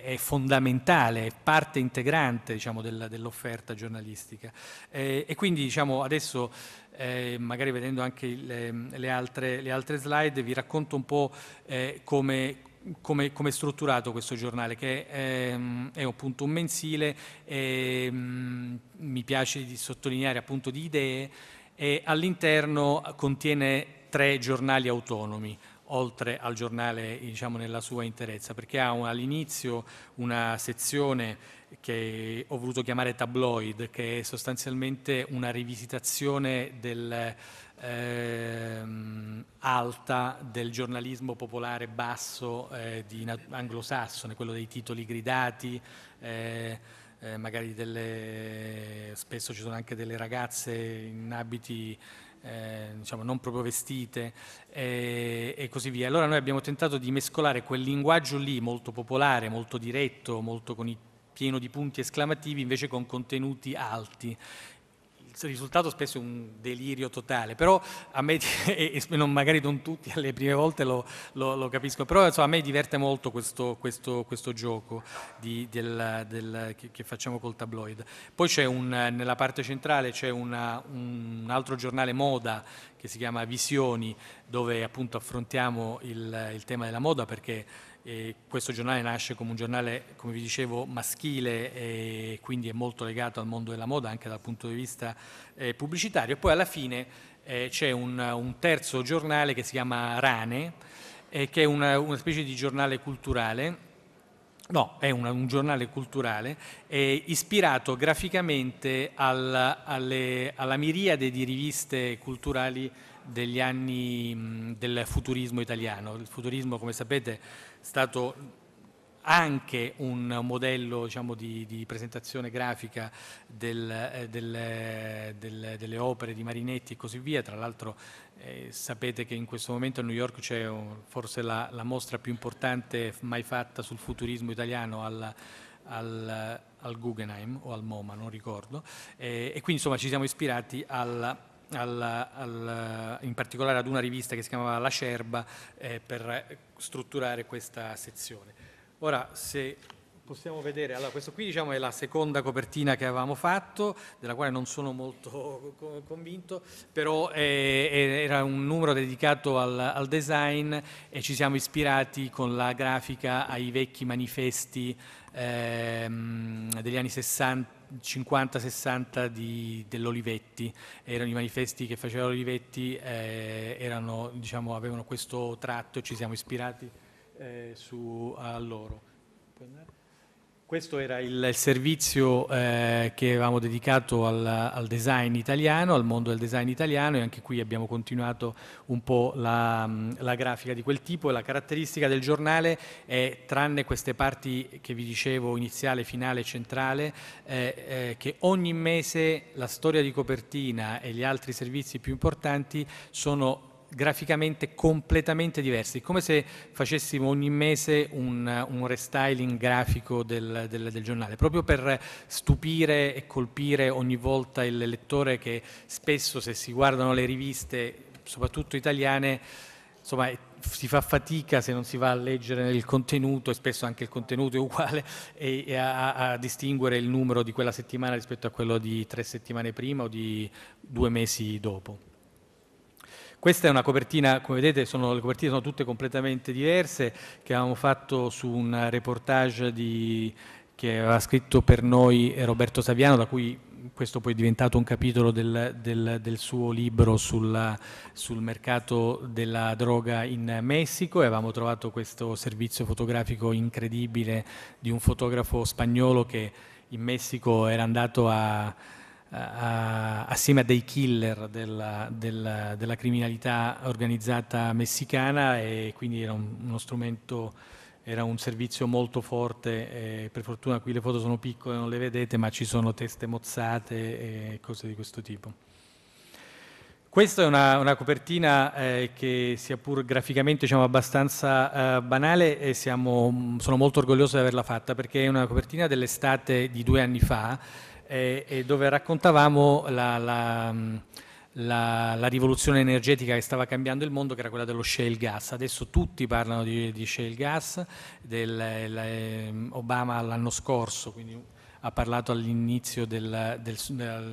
è, è fondamentale, è parte integrante diciamo, del, dell'offerta giornalistica e, e quindi diciamo, adesso eh, magari vedendo anche le, le, altre, le altre slide vi racconto un po' eh, come, come, come è strutturato questo giornale, che ehm, è appunto un mensile e, mh, mi piace di sottolineare appunto di idee, e all'interno contiene tre giornali autonomi oltre al giornale diciamo, nella sua interezza, perché ha un, all'inizio una sezione che ho voluto chiamare tabloid, che è sostanzialmente una rivisitazione del, ehm, alta del giornalismo popolare basso eh, di anglosassone, quello dei titoli gridati, eh, eh, magari delle, spesso ci sono anche delle ragazze in abiti Eh, diciamo non proprio vestite eh, e così via. Allora noi abbiamo tentato di mescolare quel linguaggio lì molto popolare, molto diretto, molto con i, pieno di punti esclamativi, invece con contenuti alti. Il risultato spesso è un delirio totale, però a me, e magari non tutti alle prime volte lo, lo, lo capisco, però insomma, a me diverte molto questo, questo, questo gioco di, del, del, che, che facciamo col tabloid. Poi c'è un, nella parte centrale c'è una, un altro giornale moda che si chiama Visioni, dove appunto affrontiamo il, il tema della moda, perché E questo giornale nasce come un giornale, come vi dicevo, maschile, e quindi è molto legato al mondo della moda anche dal punto di vista eh, pubblicitario. E poi alla fine eh, c'è un, un terzo giornale che si chiama Rane, eh, che è una, una specie di giornale culturale, no, è una, un giornale culturale eh, ispirato graficamente al, alle, alla miriade di riviste culturali degli anni mh, del futurismo italiano. Il futurismo, come sapete, è stato anche un modello diciamo, di, di presentazione grafica del, eh, del, eh, del, delle opere di Marinetti e così via. Tra l'altro eh, sapete che in questo momento a New York c'è oh, forse la, la mostra più importante mai fatta sul futurismo italiano alla, al, al Guggenheim o al MoMA, non ricordo, eh, e quindi insomma ci siamo ispirati al Al, al, in particolare ad una rivista che si chiamava La Cerba eh, per strutturare questa sezione. Ora, se possiamo vedere, allora, questo qui diciamo, è la seconda copertina che avevamo fatto, della quale non sono molto co- convinto, però eh, era un numero dedicato al, al design e ci siamo ispirati con la grafica ai vecchi manifesti ehm, degli anni sessanta, cinquanta sessanta dell'Olivetti. Erano i manifesti che faceva Olivetti, eh, erano, diciamo, avevano questo tratto e ci siamo ispirati eh, su, a loro. Questo era il servizio eh, che avevamo dedicato al, al design italiano, al mondo del design italiano, e anche qui abbiamo continuato un po' la, la grafica di quel tipo. E la caratteristica del giornale è, tranne queste parti che vi dicevo, iniziale, finale, centrale, eh, eh, che ogni mese la storia di copertina e gli altri servizi più importanti sono graficamente completamente diversi, come se facessimo ogni mese un, un restyling grafico del, del, del giornale, proprio per stupire e colpire ogni volta il lettore che spesso, se si guardano le riviste, soprattutto italiane, insomma si fa fatica, se non si va a leggere il contenuto, e spesso anche il contenuto è uguale, e, e a, a distinguere il numero di quella settimana rispetto a quello di tre settimane prima o di due mesi dopo. Questa è una copertina, come vedete sono, le copertine sono tutte completamente diverse, che avevamo fatto su un reportage di, che aveva scritto per noi Roberto Saviano, da cui questo poi è diventato un capitolo del, del, del suo libro sulla, sul mercato della droga in Messico, e avevamo trovato questo servizio fotografico incredibile di un fotografo spagnolo che in Messico era andato a... A, assieme a dei killer della, della, della criminalità organizzata messicana, e quindi era un, uno strumento, era un servizio molto forte, e per fortuna qui le foto sono piccole, non le vedete, ma ci sono teste mozzate e cose di questo tipo. Questa è una, una copertina eh, che sia pur graficamente, diciamo, abbastanza eh, banale, e siamo, sono molto orgoglioso di averla fatta, perché è una copertina dell'estate di due anni fa, e dove raccontavamo la, la, la, la rivoluzione energetica che stava cambiando il mondo, che era quella dello shale gas. Adesso tutti parlano di, di shale gas, del, la, Obama l'anno scorso, quindi ha parlato all'inizio del, del,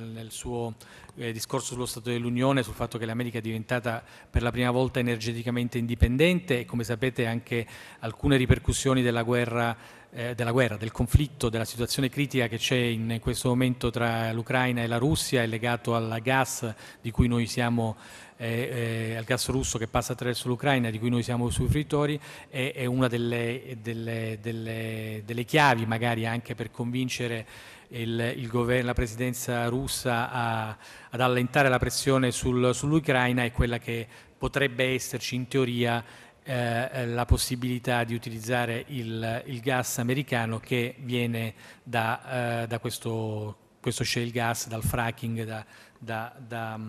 del suo eh, discorso sullo Stato dell'Unione, sul fatto che l'America è diventata per la prima volta energeticamente indipendente, e come sapete anche alcune ripercussioni della guerra, eh, della guerra, del conflitto, della situazione critica che c'è in, in questo momento tra l'Ucraina e la Russia è legato al gas di cui noi siamo Eh, eh, al gas russo che passa attraverso l'Ucraina, di cui noi siamo usufruitori, è, è una delle, delle, delle, delle chiavi magari anche per convincere il, il governo, la presidenza russa a, ad allentare la pressione sul, sull'Ucraina, è quella che potrebbe esserci in teoria eh, la possibilità di utilizzare il, il gas americano che viene da, eh, da questo, questo shale gas, dal fracking, da... da, da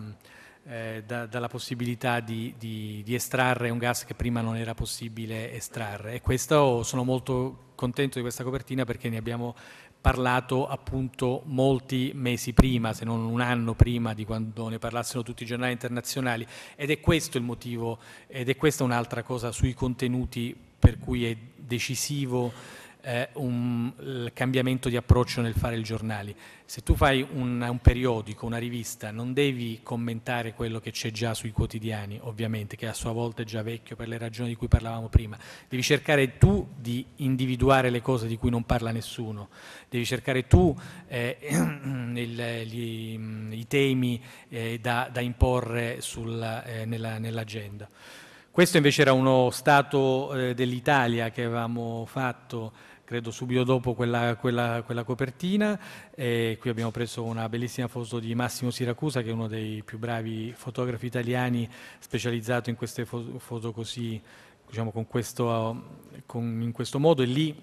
Eh, da, dalla possibilità di, di, di estrarre un gas che prima non era possibile estrarre. E questo, sono molto contento di questa copertina, perché ne abbiamo parlato appunto molti mesi prima, se non un anno prima di quando ne parlassero tutti i giornali internazionali, ed è questo il motivo, ed è questa un'altra cosa sui contenuti per cui è decisivo eh, un, il cambiamento di approccio nel fare il giornale. Se tu fai un, un periodico, una rivista, non devi commentare quello che c'è già sui quotidiani, ovviamente, che a sua volta è già vecchio per le ragioni di cui parlavamo prima. Devi cercare tu di individuare le cose di cui non parla nessuno, devi cercare tu eh, il, gli, i temi eh, da, da imporre sul, eh, nella, nell'agenda. Questo invece era uno stato eh, dell'Italia che avevamo fatto, credo subito dopo quella, quella, quella copertina, e qui abbiamo preso una bellissima foto di Massimo Siracusa, che è uno dei più bravi fotografi italiani, specializzato in queste foto, foto così, diciamo, con questo, con, in questo modo, e lì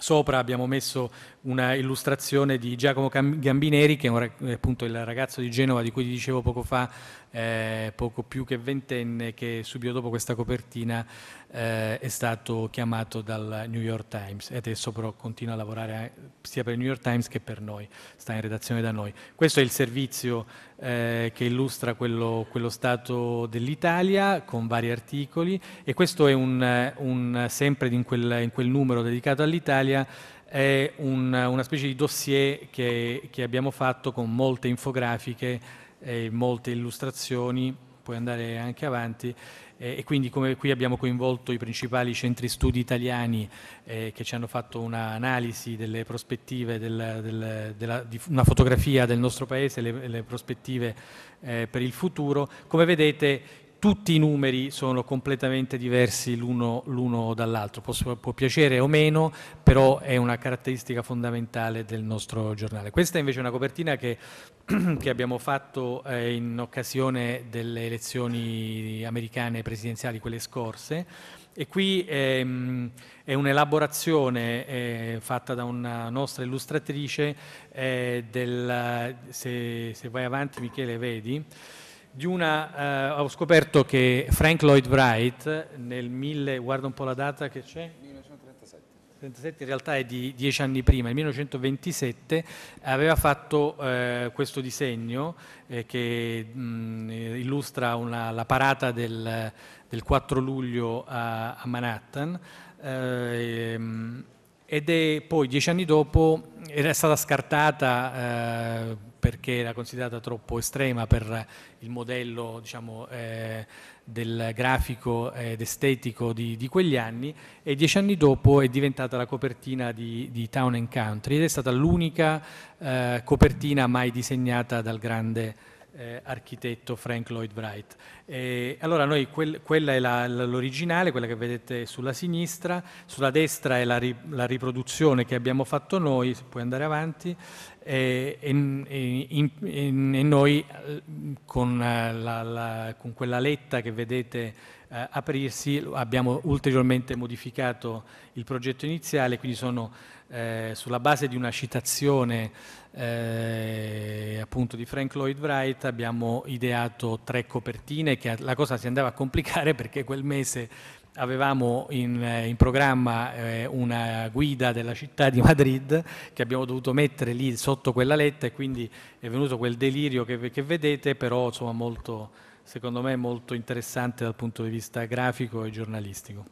sopra abbiamo messo una illustrazione di Giacomo Gambineri, che è, un, è appunto il ragazzo di Genova di cui dicevo poco fa, eh, poco più che ventenne, che subito dopo questa copertina eh, è stato chiamato dal New York Times, e adesso però continua a lavorare sia per il New York Times che per noi, sta in redazione da noi. Questo è il servizio eh, che illustra quello, quello stato dell'Italia con vari articoli, e questo è un, un sempre in quel, in quel numero dedicato all'Italia, è un, una specie di dossier che, che abbiamo fatto con molte infografiche e molte illustrazioni, puoi andare anche avanti, e, e quindi come qui abbiamo coinvolto i principali centri studi italiani eh, che ci hanno fatto un'analisi delle prospettive, del, del, della, di una fotografia del nostro paese, le, le prospettive eh, per il futuro. Come vedete, tutti i numeri sono completamente diversi l'uno, l'uno dall'altro, può, può piacere o meno, però è una caratteristica fondamentale del nostro giornale. Questa è invece una copertina che, che abbiamo fatto eh, in occasione delle elezioni americane presidenziali, quelle scorse, e qui ehm, è un'elaborazione eh, fatta da una nostra illustratrice, eh, del, se, se vai avanti Michele vedi, Di una, eh, ho scoperto che Frank Lloyd Wright nel mille, guarda un po' la data che c'è, millenovecentotrentasette in realtà è di dieci anni prima, nel millenovecentoventisette aveva fatto eh, questo disegno eh, che mh, illustra una, la parata del, del quattro luglio a, a Manhattan eh, ed è poi dieci anni dopo era stata scartata eh, perché era considerata troppo estrema per il modello, diciamo, eh, del grafico ed estetico di, di quegli anni, e dieci anni dopo è diventata la copertina di, di Town and Country ed è stata l'unica eh, copertina mai disegnata dal grande eh, architetto Frank Lloyd Wright. E allora noi quel, quella è la, l'originale, quella che vedete sulla sinistra, sulla destra è la, ri, la riproduzione che abbiamo fatto noi, se puoi andare avanti. E, e, in, e noi con, la, la, con quella letta che vedete eh, aprirsi abbiamo ulteriormente modificato il progetto iniziale, quindi sono eh, sulla base di una citazione eh, appunto di Frank Lloyd Wright abbiamo ideato tre copertine, che la cosa si andava a complicare perché quel mese avevamo in, in programma eh, una guida della città di Madrid che abbiamo dovuto mettere lì sotto quella letta, e quindi è venuto quel delirio che, che vedete, però insomma molto, secondo me molto interessante dal punto di vista grafico e giornalistico.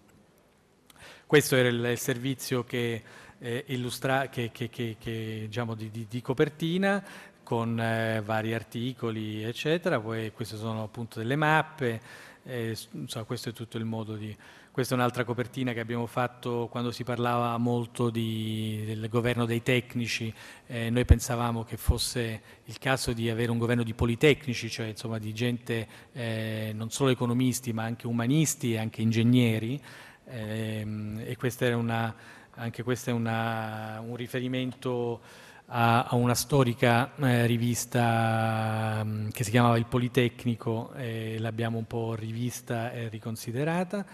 Questo era il, il servizio che, eh, illustra, che, che, che, che, diciamo di, di, di copertina, con eh, vari articoli eccetera. Poi queste sono appunto delle mappe. Eh, insomma, questo è tutto il modo di... Questa è un'altra copertina che abbiamo fatto quando si parlava molto di, del governo dei tecnici. Eh, noi pensavamo che fosse il caso di avere un governo di politecnici, cioè insomma di gente eh, non solo economisti ma anche umanisti e anche ingegneri, eh, e questa era una, anche questo è una, un riferimento a una storica eh, rivista mh, che si chiamava Il Politecnico, eh, l'abbiamo un po' rivista e riconsiderata.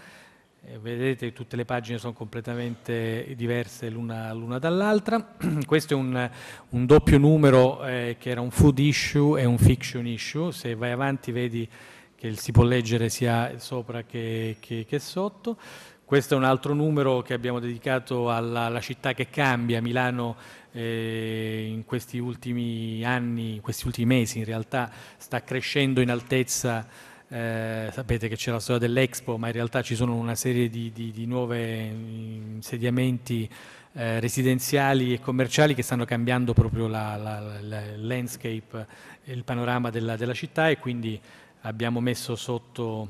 Eh, vedete tutte le pagine sono completamente diverse l'una, l'una dall'altra. Questo è un, un doppio numero eh, che era un food issue e un fiction issue. Se vai avanti vedi che si può leggere sia sopra che, che, che sotto. Questo è un altro numero che abbiamo dedicato alla, alla città che cambia, Milano. Eh, in questi ultimi anni, in questi ultimi mesi in realtà sta crescendo in altezza, eh, sapete che c'è la storia dell'Expo, ma in realtà ci sono una serie di, di, di nuovi insediamenti eh, residenziali e commerciali che stanno cambiando proprio la, la, la landscape, il panorama della, della città, e quindi abbiamo messo sotto,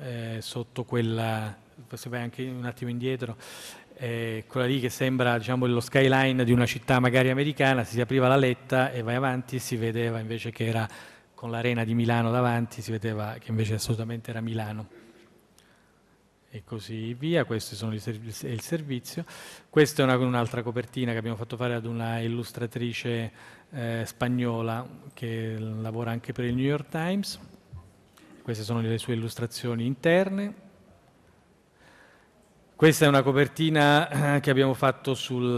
eh, sotto quella, se vai anche un attimo indietro, Eh, quella lì che sembra, diciamo, lo skyline di una città magari americana, si apriva la letta e vai avanti, si vedeva invece che era con l'arena di Milano davanti, si vedeva che invece assolutamente era Milano, e così via. Questo sono serv- il servizio. Questa è una, un'altra copertina che abbiamo fatto fare ad una illustratrice eh, spagnola che lavora anche per il New York Times. Queste sono le sue illustrazioni interne. Questa è una copertina che abbiamo fatto sul,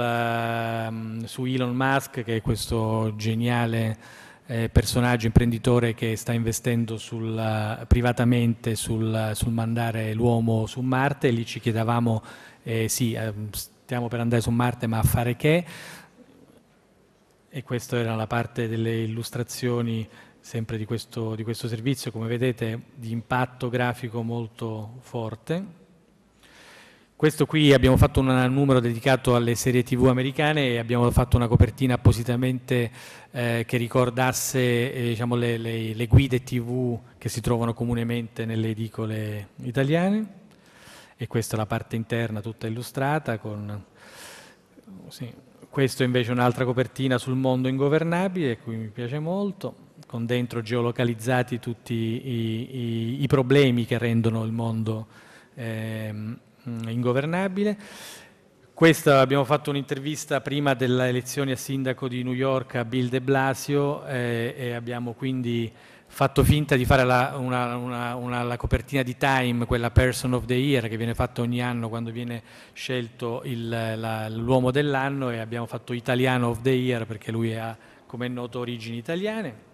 su Elon Musk, che è questo geniale eh, personaggio imprenditore che sta investendo sul, privatamente sul, sul mandare l'uomo su Marte. E lì ci chiedevamo, eh, sì, stiamo per andare su Marte, ma a fare che? E questa era la parte delle illustrazioni sempre di questo, di questo servizio, come vedete di impatto grafico molto forte. Questo qui abbiamo fatto un numero dedicato alle serie tv americane e abbiamo fatto una copertina appositamente eh, che ricordasse eh, diciamo, le, le, le guide tv che si trovano comunemente nelle edicole italiane, e questa è la parte interna tutta illustrata. Con... Sì. Questo invece è un'altra copertina sul mondo ingovernabile, cui mi piace molto, con dentro geolocalizzati tutti i, i, i problemi che rendono il mondo ehm, ingovernabile. Questa abbiamo fatto un'intervista prima delle elezioni a sindaco di New York a Bill de Blasio eh, e abbiamo quindi fatto finta di fare la, una, una, una, la copertina di Time, quella Person of the Year che viene fatta ogni anno quando viene scelto il, la, l'uomo dell'anno, e abbiamo fatto Italiano of the Year perché lui ha, come è noto, origini italiane.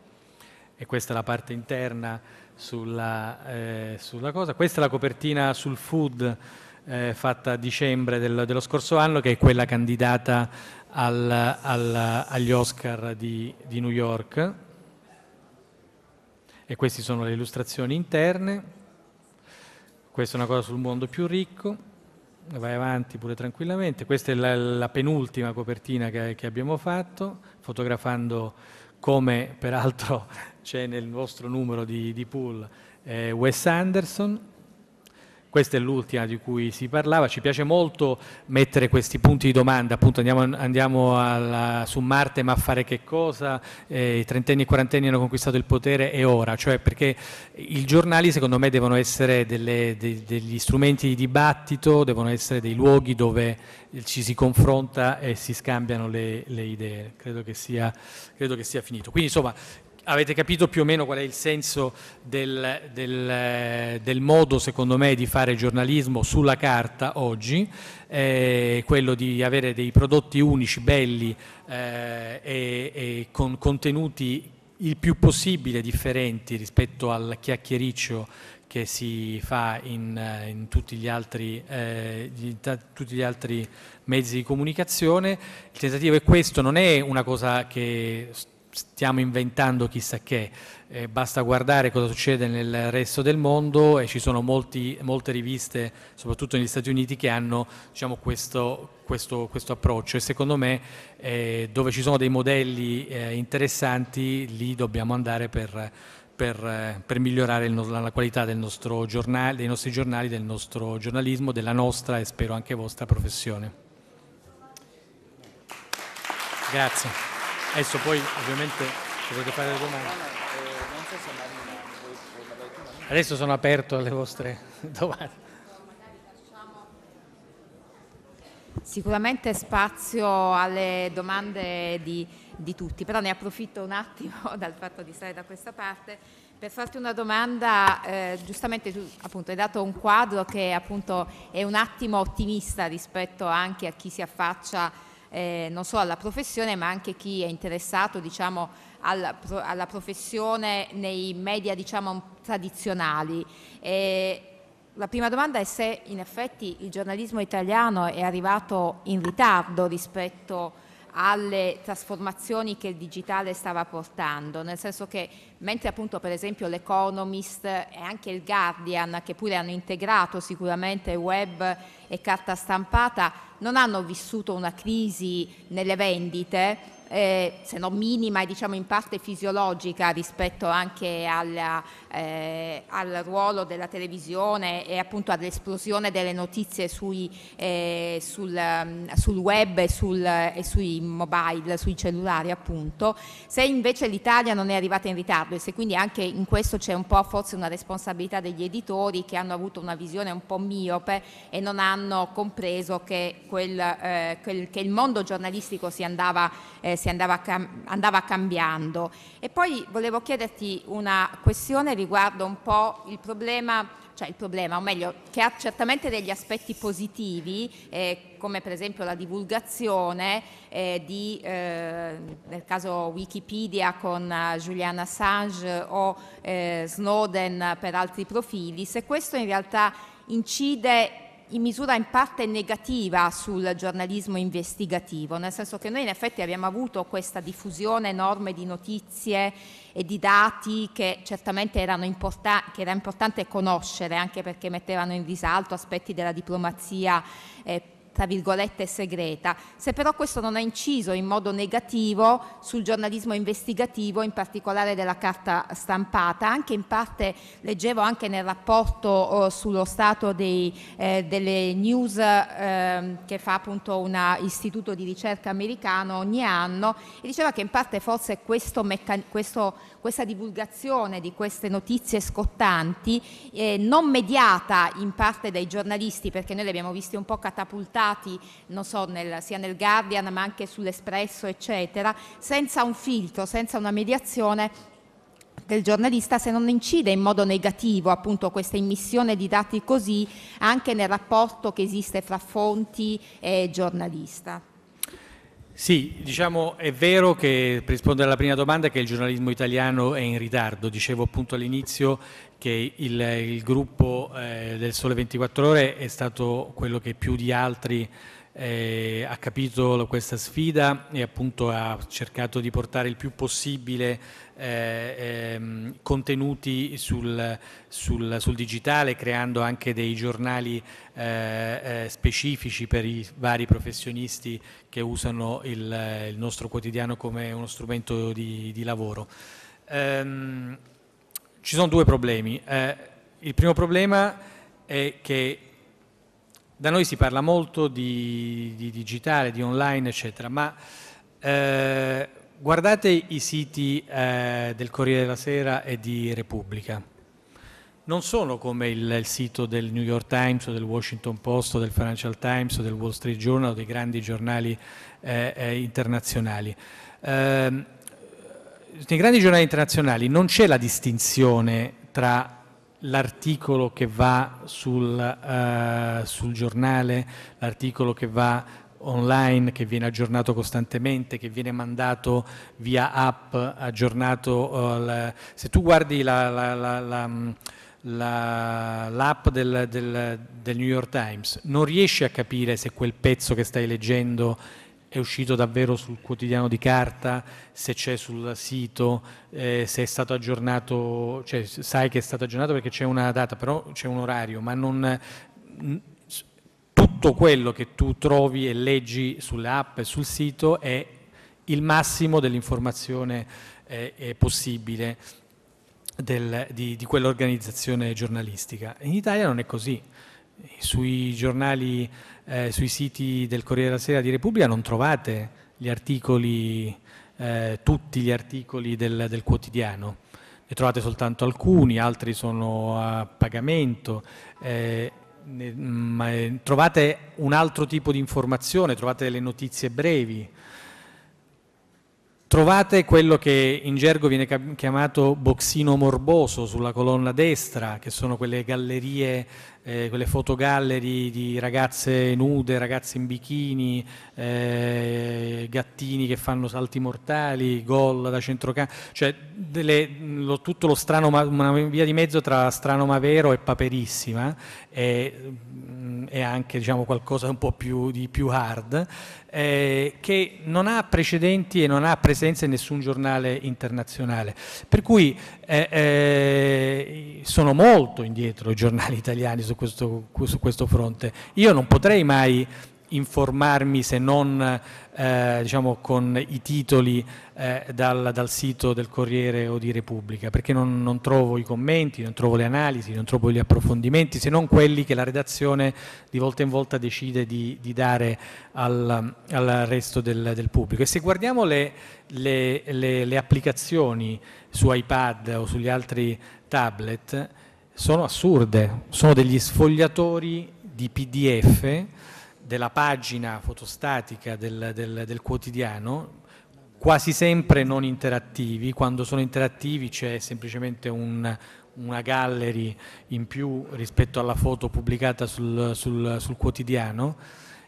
E questa è la parte interna sulla, eh, sulla cosa. Questa è la copertina sul food eh, fatta a dicembre del, dello scorso anno, che è quella candidata al, al, agli Oscar di, di New York. E queste sono le illustrazioni interne. Questa è una cosa sul mondo più ricco, vai avanti pure tranquillamente. Questa è la, la penultima copertina che, che abbiamo fatto, fotografando, come peraltro c'è nel vostro numero di, di Pool, eh, Wes Anderson. Questa è l'ultima di cui si parlava. Ci piace molto mettere questi punti di domanda, appunto andiamo, andiamo alla, su Marte, ma a fare che cosa? Eh, i trentenni e i quarantenni hanno conquistato il potere e ora, cioè perché i giornali secondo me devono essere delle, de, degli strumenti di dibattito, devono essere dei luoghi dove ci si confronta e si scambiano le, le idee. Credo che sia, credo che sia finito. Quindi insomma, avete capito più o meno qual è il senso del, del, del modo, secondo me, di fare giornalismo sulla carta oggi, eh, quello di avere dei prodotti unici, belli eh, e, e con contenuti il più possibile differenti rispetto al chiacchiericcio che si fa in, in tutti gli altri, eh, in tutti gli altri mezzi di comunicazione. Il tentativo è questo, non è una cosa che stiamo inventando chissà che, eh, basta guardare cosa succede nel resto del mondo e ci sono molti, molte riviste, soprattutto negli Stati Uniti, che hanno, diciamo, questo, questo, questo approccio, e secondo me eh, dove ci sono dei modelli eh, interessanti lì dobbiamo andare per, per, per migliorare il, la qualità del nostro giornale, dei nostri giornali, del nostro giornalismo, della nostra e spero anche vostra professione. Grazie. Adesso poi ovviamente se volete fare le domande. Adesso sono aperto alle vostre domande. Sicuramente spazio alle domande di, di tutti, però ne approfitto un attimo dal fatto di stare da questa parte per farti una domanda. Eh, giustamente tu appunto hai dato un quadro che appunto è un attimo ottimista rispetto anche a chi si affaccia Eh, non solo alla professione ma anche chi è interessato, diciamo, alla, pro, alla professione nei media, diciamo, tradizionali. Eh, la prima domanda è se in effetti il giornalismo italiano è arrivato in ritardo rispetto alle trasformazioni che il digitale stava portando, nel senso che mentre appunto per esempio l'Economist e anche il Guardian, che pure hanno integrato sicuramente web e carta stampata, non hanno vissuto una crisi nelle vendite, eh, se non minima e diciamo in parte fisiologica rispetto anche alla, eh, al ruolo della televisione e appunto all'esplosione delle notizie sui, eh, sul, sul web e, sul, e sui mobile, sui cellulari appunto, se invece l'Italia non è arrivata in ritardo e se quindi anche in questo c'è un po' forse una responsabilità degli editori che hanno avuto una visione un po' miope e non hanno compreso che Quel, eh, quel, che il mondo giornalistico si andava, eh, si andava, cam- andava cambiando. E poi volevo chiederti una questione riguardo un po' il problema, cioè il problema, o meglio, che ha certamente degli aspetti positivi, eh, come per esempio la divulgazione eh, di, eh, nel caso Wikipedia con Julian Assange o eh, Snowden per altri profili, se questo in realtà incide in misura in parte negativa sul giornalismo investigativo, nel senso che noi in effetti abbiamo avuto questa diffusione enorme di notizie e di dati che certamente erano importa- che era importante conoscere, anche perché mettevano in risalto aspetti della diplomazia eh, tra virgolette segreta, se però questo non ha inciso in modo negativo sul giornalismo investigativo, in particolare della carta stampata, anche in parte leggevo anche nel rapporto eh, sullo stato dei, eh, delle news eh, che fa appunto un istituto di ricerca americano ogni anno, e diceva che in parte forse questo, meccan- questo questa divulgazione di queste notizie scottanti eh, non mediata in parte dai giornalisti, perché noi li abbiamo visti un po' catapultati, non so, nel, sia nel Guardian ma anche sull'Espresso eccetera, senza un filtro, senza una mediazione del giornalista, se non incide in modo negativo appunto questa immissione di dati così anche nel rapporto che esiste fra fonti e giornalista. Sì, diciamo è vero che, per rispondere alla prima domanda, che il giornalismo italiano è in ritardo. Dicevo appunto all'inizio che il, il gruppo eh, del Sole ventiquattro Ore è stato quello che più di altri eh, ha capito questa sfida e appunto ha cercato di portare il più possibile eh, ehm, contenuti sul, sul, sul digitale, creando anche dei giornali eh, eh, specifici per i vari professionisti che usano il, il nostro quotidiano come uno strumento di, di lavoro. Ehm, Ci sono due problemi. Eh, il primo problema è che da noi si parla molto di, di digitale, di online, eccetera, ma eh, guardate i siti eh, del Corriere della Sera e di Repubblica. Non sono come il, il sito del New York Times o del Washington Post o del Financial Times o del Wall Street Journal o dei grandi giornali eh, eh, internazionali. Eh, Nei grandi giornali internazionali non c'è la distinzione tra l'articolo che va sul, uh, sul giornale, l'articolo che va online, che viene aggiornato costantemente, che viene mandato via app, aggiornato. Uh, la, se tu guardi la, la, la, la, la, l'app del, del, del New York Times, non riesci a capire se quel pezzo che stai leggendo è uscito davvero sul quotidiano di carta, se c'è sul sito, eh, se è stato aggiornato, cioè sai che è stato aggiornato perché c'è una data, però c'è un orario, ma non tutto quello che tu trovi e leggi sulle app e sul sito è il massimo dell'informazione eh, è possibile del, di, di quell'organizzazione giornalistica. In Italia non è così. Sui giornali, eh, sui siti del Corriere della Sera, di Repubblica non trovate gli articoli, eh, tutti gli articoli del, del quotidiano, ne trovate soltanto alcuni, altri sono a pagamento, eh, ne, ma, eh, trovate un altro tipo di informazione, trovate le notizie brevi, trovate quello che in gergo viene chiamato boxino morboso sulla colonna destra, che sono quelle gallerie, eh, quelle fotogallerie di ragazze nude, ragazze in bikini, eh, gattini che fanno salti mortali, gol da centrocampo, cioè delle, lo, tutto lo strano, una via di mezzo tra strano ma vero e paperissima, e, e anche diciamo qualcosa un po' più, di più hard, eh, che non ha precedenti e non ha presenza in nessun giornale internazionale, per cui eh, eh, sono molto indietro i giornali italiani su questo, su questo fronte. Io non potrei mai informarmi, se non eh, diciamo con i titoli eh, dal, dal sito del Corriere o di Repubblica, perché non, non trovo i commenti, non trovo le analisi, non trovo gli approfondimenti, se non quelli che la redazione di volta in volta decide di, di dare al, al resto del, del pubblico. E se guardiamo le, le, le, le applicazioni su iPad o sugli altri tablet, sono assurde, sono degli sfogliatori di P D F della pagina fotostatica del, del, del quotidiano, quasi sempre non interattivi. Quando sono interattivi c'è semplicemente un, una gallery in più rispetto alla foto pubblicata sul, sul, sul quotidiano,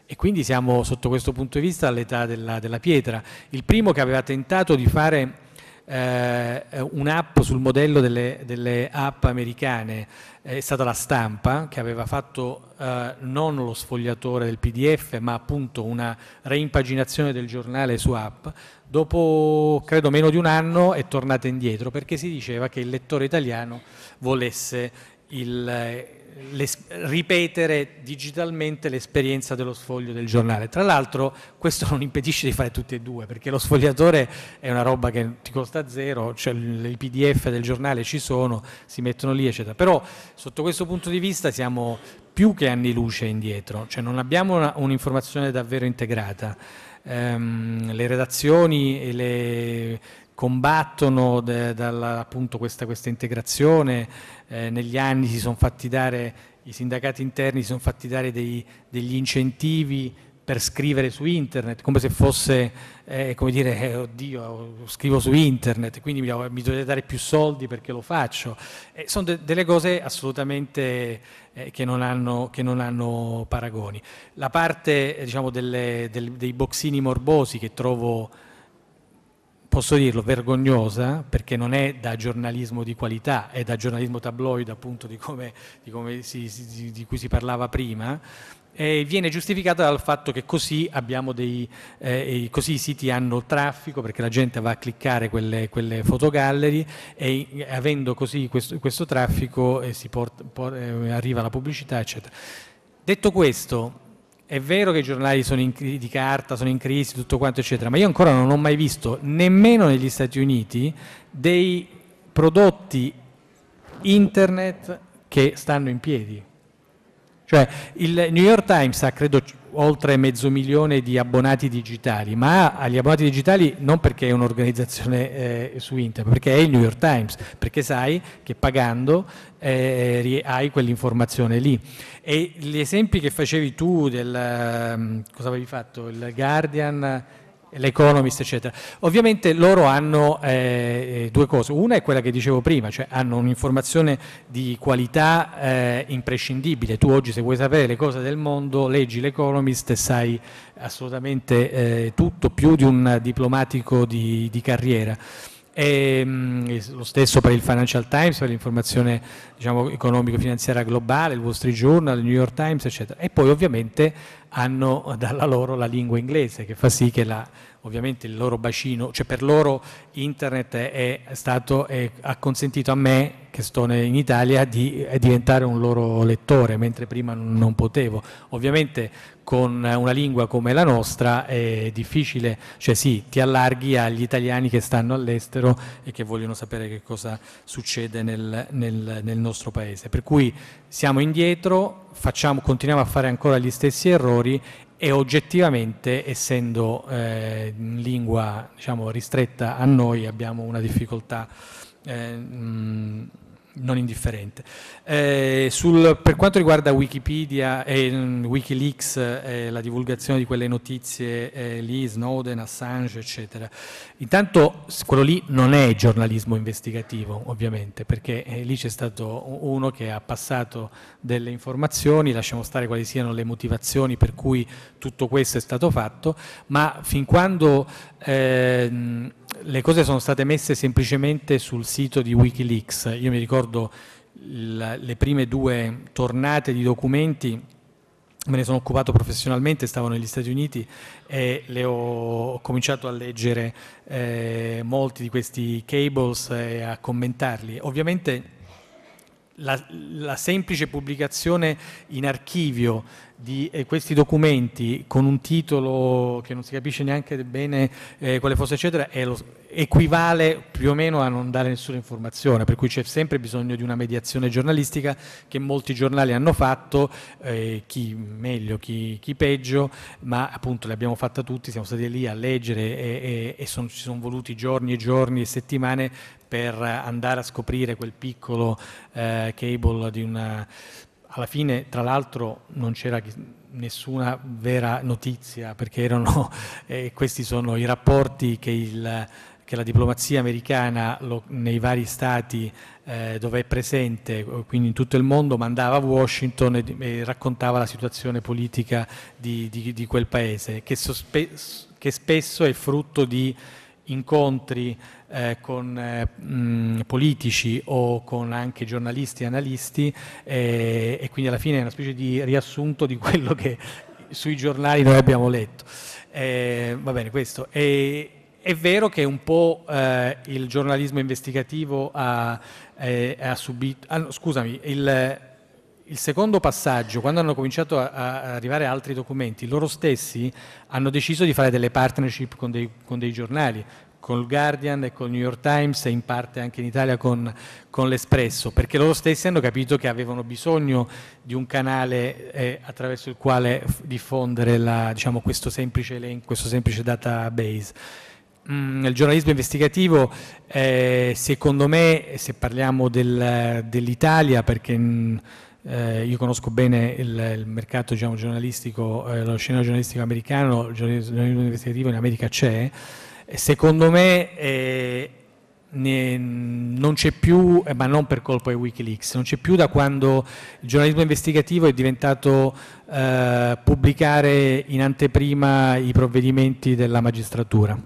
e quindi siamo sotto questo punto di vista all'età della, della pietra. Il primo che aveva tentato di fare eh, un'app sul modello delle, delle app americane è stata la Stampa, che aveva fatto eh, non lo sfogliatore del P D F, ma appunto una reimpaginazione del giornale su app. Dopo credo meno di un anno è tornata indietro, perché si diceva che il lettore italiano volesse il, le, ripetere digitalmente l'esperienza dello sfoglio del giornale. Tra l'altro questo non impedisce di fare tutte e due, perché lo sfogliatore è una roba che ti costa zero, cioè i P D F del giornale ci sono, si mettono lì eccetera, però sotto questo punto di vista siamo più che anni luce indietro, cioè non abbiamo un'informazione davvero integrata. Ehm, le redazioni e le combattono de, dalla, appunto questa, questa integrazione, eh, negli anni si sono fatti dare, i sindacati interni si sono fatti dare dei, degli incentivi per scrivere su internet, come se fosse, eh, come dire, eh, oddio, scrivo su internet, quindi mi, mi dovete dare più soldi perché lo faccio. Eh, sono de- delle cose assolutamente eh, che, non hanno, che non hanno paragoni. La parte, eh, diciamo, delle, del, dei boxini morbosi che trovo, posso dirlo, vergognosa, perché non è da giornalismo di qualità, è da giornalismo tabloid, appunto, di, come, di, come si, si, di cui si parlava prima, e viene giustificata dal fatto che così abbiamo dei eh, così i siti hanno traffico, perché la gente va a cliccare quelle, quelle fotogallery, e avendo così questo, questo traffico eh, si porta, por, eh, arriva la pubblicità, eccetera. Detto questo, è vero che i giornali sono in, di carta sono in crisi, tutto quanto, eccetera, ma io ancora non ho mai visto, nemmeno negli Stati Uniti, dei prodotti internet che stanno in piedi. Cioè, il New York Times ha, credo, oltre mezzo milione di abbonati digitali, ma ha gli abbonati digitali non perché è un'organizzazione eh, su internet, perché è il New York Times, perché sai che pagando eh, hai quell'informazione lì. E gli esempi che facevi tu del, cosa avevi fatto, il Guardian, l'Economist, eccetera, ovviamente loro hanno eh, due cose. Una è quella che dicevo prima, cioè hanno un'informazione di qualità eh, imprescindibile. Tu oggi, se vuoi sapere le cose del mondo, leggi l'Economist e sai assolutamente eh, tutto, più di un diplomatico di, di carriera. E, mh, lo stesso per il Financial Times, per l'informazione, diciamo, economico-finanziaria globale, il Wall Street Journal, il New York Times, eccetera. E poi ovviamente hanno dalla loro la lingua inglese, che fa sì che la, ovviamente il loro bacino, cioè per loro internet è stato, è, ha consentito a me, che sto in Italia, di diventare un loro lettore, mentre prima non potevo. Ovviamente con una lingua come la nostra è difficile, cioè sì, ti allarghi agli italiani che stanno all'estero e che vogliono sapere che cosa succede nel, nel, nel nostro paese. Per cui siamo indietro, facciamo, continuiamo a fare ancora gli stessi errori, e oggettivamente, essendo eh, in lingua, diciamo, ristretta a noi, abbiamo una difficoltà eh, mh, non indifferente. Eh, sul, per quanto riguarda Wikipedia e eh, Wikileaks, eh, la divulgazione di quelle notizie eh, lì, Snowden, Assange, eccetera, intanto quello lì non è giornalismo investigativo, ovviamente, perché eh, lì c'è stato uno che ha passato delle informazioni, lasciamo stare quali siano le motivazioni per cui tutto questo è stato fatto, ma fin quando eh, le cose sono state messe semplicemente sul sito di Wikileaks, io mi ricordo le prime due tornate di documenti, me ne sono occupato professionalmente, stavo negli Stati Uniti e le ho cominciato a leggere eh, molti di questi cables e a commentarli. Ovviamente la, la semplice pubblicazione in archivio di eh, questi documenti con un titolo che non si capisce neanche bene eh, quale fosse, eccetera, è lo, equivale più o meno a non dare nessuna informazione, per cui c'è sempre bisogno di una mediazione giornalistica che molti giornali hanno fatto, eh, chi meglio, chi, chi peggio, ma appunto l'abbiamo fatta tutti, siamo stati lì a leggere e, e, e son, ci sono voluti giorni e giorni e settimane per andare a scoprire quel piccolo eh, cable di una... Alla fine, tra l'altro, non c'era nessuna vera notizia, perché erano, eh, questi sono i rapporti che, il, che la diplomazia americana lo, nei vari stati eh, dove è presente, quindi in tutto il mondo, mandava a Washington e, e raccontava la situazione politica di, di, di quel paese, che, sospe- che spesso è frutto di incontri eh, con eh, mh, politici o con anche giornalisti e analisti, eh, e quindi alla fine è una specie di riassunto di quello che sui giornali noi abbiamo letto. Eh, va bene, questo è, è vero che un po' eh, il giornalismo investigativo ha, eh, ha subito, ah, no, scusami, il, il secondo passaggio, quando hanno cominciato a, a arrivare altri documenti, loro stessi hanno deciso di fare delle partnership con dei, con dei giornali, con il Guardian e con il New York Times e in parte anche in Italia con, con l'Espresso, perché loro stessi hanno capito che avevano bisogno di un canale eh, attraverso il quale diffondere la, diciamo, questo semplice elenco, questo semplice database. Mm, il giornalismo investigativo, eh, secondo me, se parliamo del, dell'Italia, perché... Mh, Eh, io conosco bene il, il mercato, diciamo, giornalistico, eh, lo scenario giornalistico americano, il giornalismo investigativo in America c'è. Secondo me eh, ne, non c'è più, eh, ma non per colpa di Wikileaks, non c'è più da quando il giornalismo investigativo è diventato eh, pubblicare in anteprima i provvedimenti della magistratura,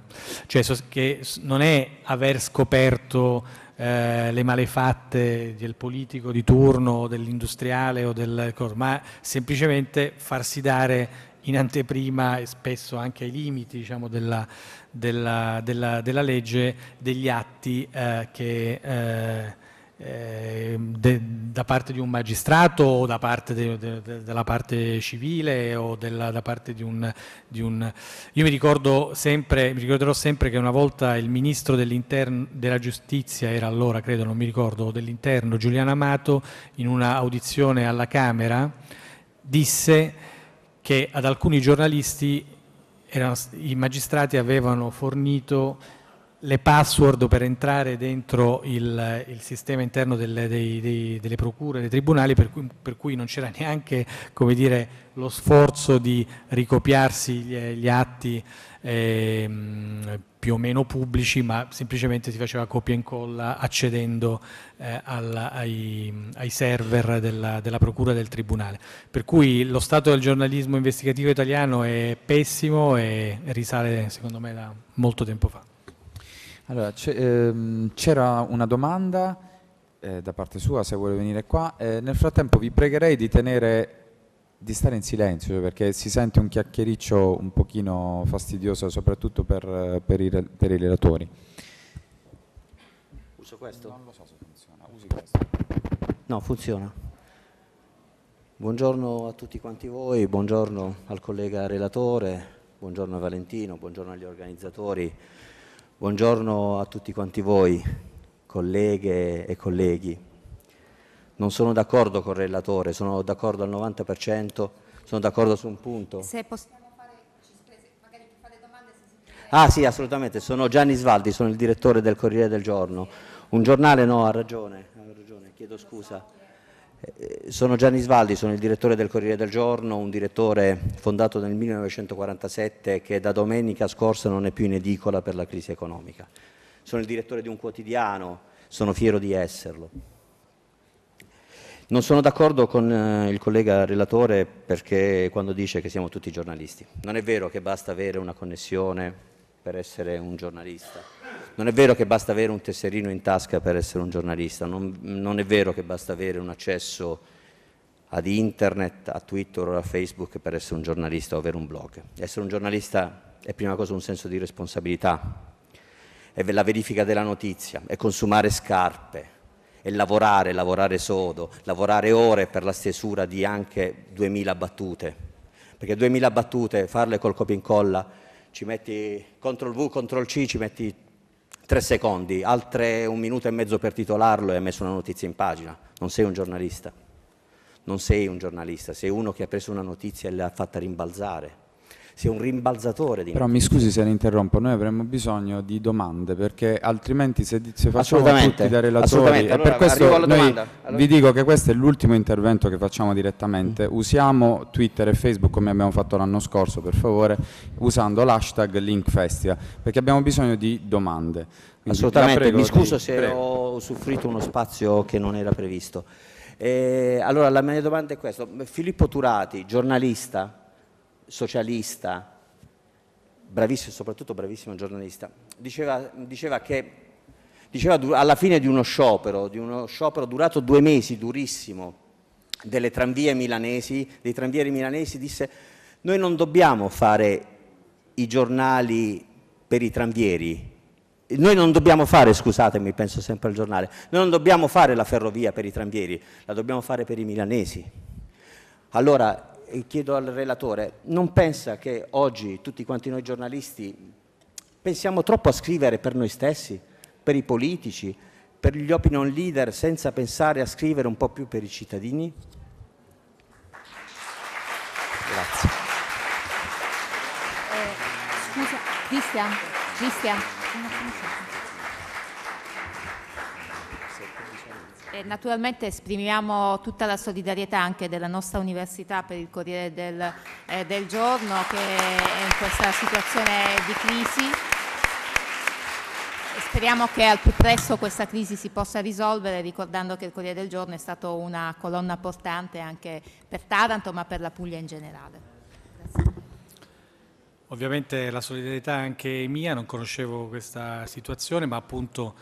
cioè che non è aver scoperto Eh, le malefatte del politico di turno, dell'industriale o del, ma semplicemente farsi dare in anteprima e spesso anche ai limiti, diciamo, della, della, della, della legge, degli atti eh, che eh, eh, de, da parte di un magistrato o da parte de, de, de, della parte civile o della, da parte di un, di un... Io mi ricordo sempre, mi ricorderò sempre che una volta il ministro dell'interno, della giustizia era allora, credo, non mi ricordo, dell'interno, Giuliano Amato, in una audizione alla Camera disse che ad alcuni giornalisti erano, i magistrati avevano fornito le password per entrare dentro il, il sistema interno delle, dei, dei, delle procure, dei tribunali, per cui, per cui non c'era neanche, come dire, lo sforzo di ricopiarsi gli, gli atti eh, più o meno pubblici, ma semplicemente si faceva copia e incolla accedendo eh, al, ai, ai server della, della procura e del tribunale. Per cui lo stato del giornalismo investigativo italiano è pessimo e risale, secondo me, da molto tempo fa. Allora, c'era una domanda eh, da parte sua, se vuole venire qua. Eh, nel frattempo vi pregherei di tenere, di stare in silenzio, perché si sente un chiacchiericcio un pochino fastidioso, soprattutto per, per, i, per i relatori. Uso questo? Non lo so se funziona, usi questo. No, funziona. Buongiorno a tutti quanti voi, buongiorno al collega relatore, buongiorno a Valentino, buongiorno agli organizzatori. Buongiorno a tutti quanti voi, colleghe e colleghi. Non sono d'accordo con il relatore, sono d'accordo al novanta per cento, sono d'accordo su un punto. Se possiamo fare, ci sprese, magari per fare domande. Se si ah sì, assolutamente, sono Gianni Svaldi, sono il direttore del Corriere del Giorno. Un giornale, no, ha ragione, ha ragione, chiedo scusa. Sono Gianni Svaldi, sono il direttore del Corriere del Giorno, un direttore fondato nel millenovecentoquarantasette che da domenica scorsa non è più in edicola per la crisi economica. Sono il direttore di un quotidiano, sono fiero di esserlo. Non sono d'accordo con il collega relatore perché quando dice che siamo tutti giornalisti. Non è vero che basta avere una connessione per essere un giornalista. Non è vero che basta avere un tesserino in tasca per essere un giornalista, non, non è vero che basta avere un accesso ad internet, a Twitter o a Facebook per essere un giornalista o avere un blog. Essere un giornalista è prima cosa un senso di responsabilità, è la verifica della notizia, è consumare scarpe, è lavorare, lavorare sodo, lavorare ore per la stesura di anche duemila battute, perché duemila battute, farle col copia e incolla, ci metti control V, control C, ci metti tre secondi, altre un minuto e mezzo per titolarlo e ha messo una notizia in pagina. Non sei un giornalista, non sei un giornalista, sei uno che ha preso una notizia e l'ha fatta rimbalzare, sei un rimbalzatore di Però notizia. Mi scusi se ne interrompo, noi avremmo bisogno di domande, perché altrimenti se, se facciamo tutti da relatori, e allora, per questo noi allora... vi dico che questo è l'ultimo intervento che facciamo direttamente, mm. Usiamo Twitter e Facebook come abbiamo fatto l'anno scorso, per favore, usando l'hashtag Link Festival, perché abbiamo bisogno di domande. Quindi assolutamente, prego, mi scuso di... se prego. Ho soffrito uno spazio che non era previsto. E allora la mia domanda è questa, Filippo Turati, giornalista, socialista, bravissimo, soprattutto bravissimo giornalista, diceva, diceva che diceva alla fine di uno sciopero, di uno sciopero durato due mesi, durissimo, delle tranvie milanesi, dei tranvieri milanesi, disse: noi non dobbiamo fare i giornali per i tranvieri, noi non dobbiamo fare, scusatemi, penso sempre al giornale, noi non dobbiamo fare la ferrovia per i tranvieri, la dobbiamo fare per i milanesi. Allora, e chiedo al relatore, non pensa che oggi tutti quanti noi giornalisti pensiamo troppo a scrivere per noi stessi, per i politici, per gli opinion leader, senza pensare a scrivere un po' più per i cittadini? Grazie. Eh, scusa, Christian, Christian. E naturalmente esprimiamo tutta la solidarietà anche della nostra università per il Corriere del, eh, del Giorno, che è in questa situazione di crisi. Speriamo che al più presto questa crisi si possa risolvere, ricordando che il Corriere del Giorno è stato una colonna portante anche per Taranto, ma per la Puglia in generale. Ovviamente la solidarietà anche è mia, non conoscevo questa situazione, ma appunto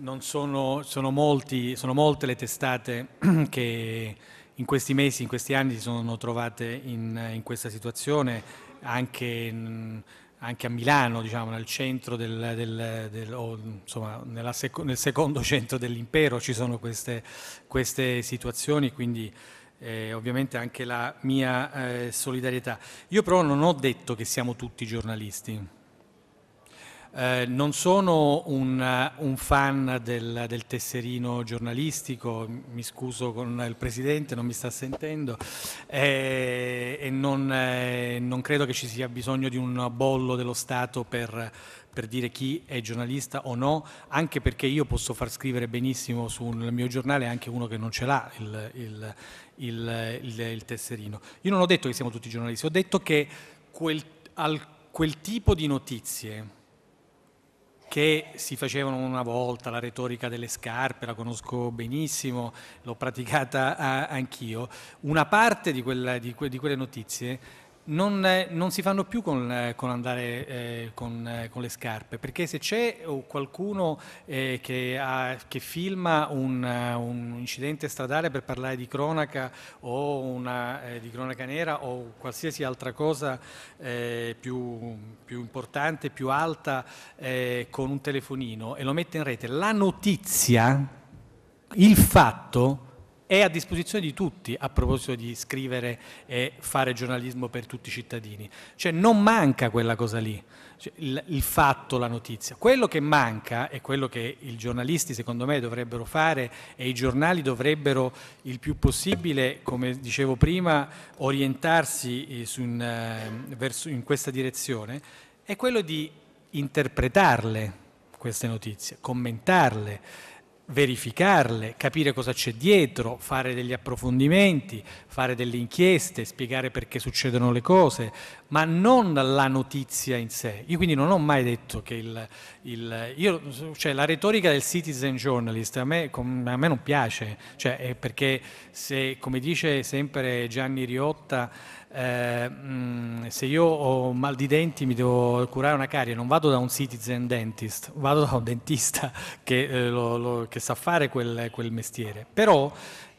non sono, sono, molti, sono molte le testate che in questi mesi, in questi anni si sono trovate in, in questa situazione, anche, in, anche a Milano, diciamo, nel centro del, del, del o, insomma, nella sec- nel secondo centro dell'impero ci sono queste, queste situazioni, quindi Eh, ovviamente anche la mia eh, solidarietà. Io però non ho detto che siamo tutti giornalisti, eh, non sono un, un fan del, del tesserino giornalistico, mi scuso con il Presidente, non mi sta sentendo, eh, e non, eh, non credo che ci sia bisogno di un bollo dello Stato per per dire chi è giornalista o no, anche perché io posso far scrivere benissimo sul mio giornale anche uno che non ce l'ha il, il, il, il, il tesserino. Io non ho detto che siamo tutti giornalisti, ho detto che quel, al, quel tipo di notizie che si facevano una volta, la retorica delle scarpe, la conosco benissimo, l'ho praticata a, anch'io, una parte di, quella, di, que, di quelle notizie Non, non si fanno più con, con andare eh, con, eh, con le scarpe, perché se c'è qualcuno eh, che, ha, che filma un, un incidente stradale per parlare di cronaca o una, eh, di cronaca nera o qualsiasi altra cosa eh, più, più importante, più alta, eh, con un telefonino e lo mette in rete, la notizia, il fatto è a disposizione di tutti, a proposito di scrivere e fare giornalismo per tutti i cittadini. Cioè non manca quella cosa lì, cioè, il, il fatto, la notizia. Quello che manca e quello che i giornalisti secondo me dovrebbero fare e i giornali dovrebbero il più possibile, come dicevo prima, orientarsi su in, uh, verso, in questa direzione, è quello di interpretarle queste notizie, commentarle, verificarle, capire cosa c'è dietro, fare degli approfondimenti, fare delle inchieste, spiegare perché succedono le cose, ma non la notizia in sé. Io quindi non ho mai detto che il, il io, cioè la retorica del citizen journalist a me, a me non piace, cioè, è perché se, come dice sempre Gianni Riotta, eh, se io ho mal di denti mi devo curare una carie, non vado da un citizen dentist, vado da un dentista che, eh, lo, lo, che sa fare quel, quel mestiere. Però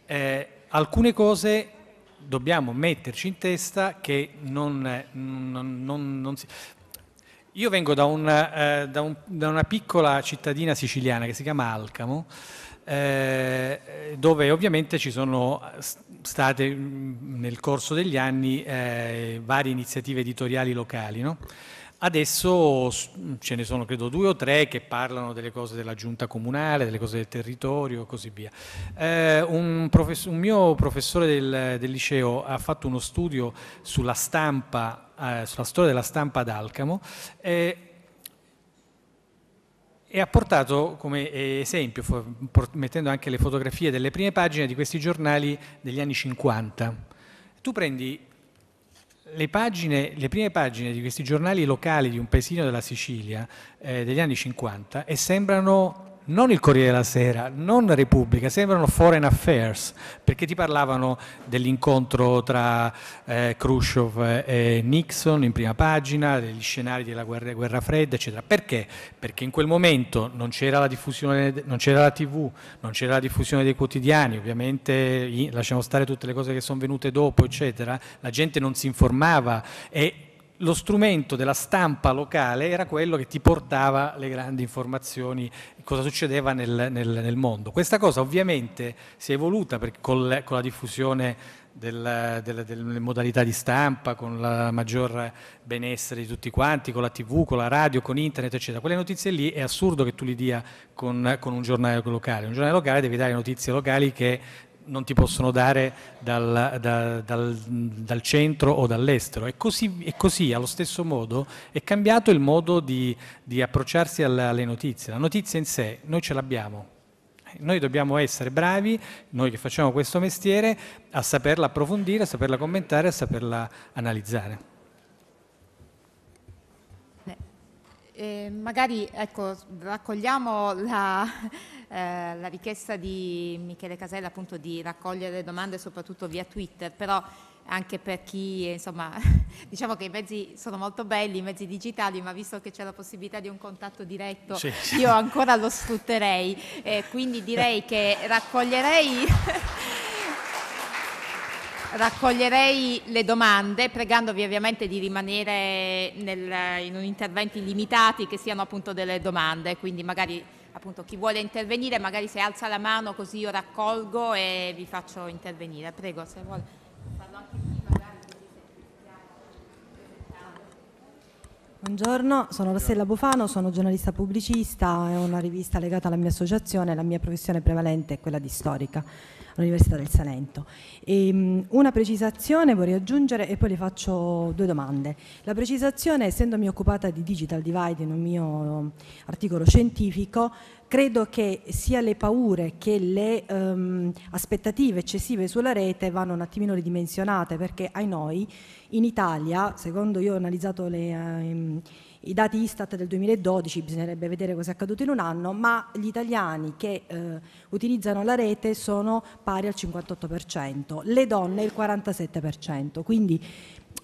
eh, alcune cose dobbiamo metterci in testa che non, non, non, non si... Io vengo da, un, eh, da, un, da una piccola cittadina siciliana che si chiama Alcamo, eh, dove ovviamente ci sono state nel corso degli anni eh, varie iniziative editoriali locali, no? Adesso ce ne sono credo due o tre che parlano delle cose della giunta comunale, delle cose del territorio e così via. Eh, un, un mio professore del, del liceo ha fatto uno studio sulla stampa, eh, sulla storia della stampa ad Alcamo eh, e ha portato come esempio, mettendo anche le fotografie delle prime pagine di questi giornali degli anni cinquanta. Tu prendi Le, pagine, le prime pagine di questi giornali locali di un paesino della Sicilia eh, degli anni cinquanta e sembrano non il Corriere della Sera, non Repubblica, sembrano Foreign Affairs, perché ti parlavano dell'incontro tra eh, Khrushchev e Nixon in prima pagina, degli scenari della guerra, guerra fredda, eccetera. Perché? Perché in quel momento non c'era la diffusione, non c'era la tivù, non c'era la diffusione dei quotidiani, ovviamente lasciamo stare tutte le cose che sono venute dopo, eccetera. La gente non si informava e lo strumento della stampa locale era quello che ti portava le grandi informazioni, cosa succedeva nel, nel, nel mondo. Questa cosa ovviamente si è evoluta per, col, con la diffusione del, del, delle modalità di stampa, con la maggior benessere di tutti quanti, con la tivù, con la radio, con internet, eccetera. Quelle notizie lì è assurdo che tu li dia con, con un giornale locale. Un giornale locale devi dare notizie locali che non ti possono dare dal, da, dal, dal centro o dall'estero. E così, e così, allo stesso modo, è cambiato il modo di, di approcciarsi alla, alle notizie. La notizia in sé, noi ce l'abbiamo. Noi dobbiamo essere bravi, noi che facciamo questo mestiere, a saperla approfondire, a saperla commentare, a saperla analizzare. Eh, magari ecco, raccogliamo la, eh, la richiesta di Michele Casella appunto di raccogliere domande soprattutto via Twitter, però anche per chi, insomma, diciamo che i mezzi sono molto belli, i mezzi digitali, ma visto che c'è la possibilità di un contatto diretto, sì, sì. Io ancora lo sfrutterei, eh, quindi direi che raccoglierei... Raccoglierei le domande, pregandovi ovviamente di rimanere nel, in interventi limitati, che siano appunto delle domande, quindi magari appunto chi vuole intervenire, magari se alza la mano così io raccolgo e vi faccio intervenire. Prego, se vuole. Buongiorno, sono Rossella Bufano, sono giornalista pubblicista, è una rivista legata alla mia associazione, la mia professione prevalente è quella di storica all'Università del Salento. E, um, una precisazione vorrei aggiungere e poi le faccio due domande. La precisazione, essendomi occupata di Digital Divide in un mio articolo scientifico, credo che sia le paure che le um, aspettative eccessive sulla rete vanno un attimino ridimensionate, perché ai noi in Italia, secondo io ho analizzato le... Um, i dati Istat del duemiladodici, bisognerebbe vedere cosa è accaduto in un anno, ma gli italiani che eh, utilizzano la rete sono pari al cinquantotto per cento, le donne il quarantasette per cento, quindi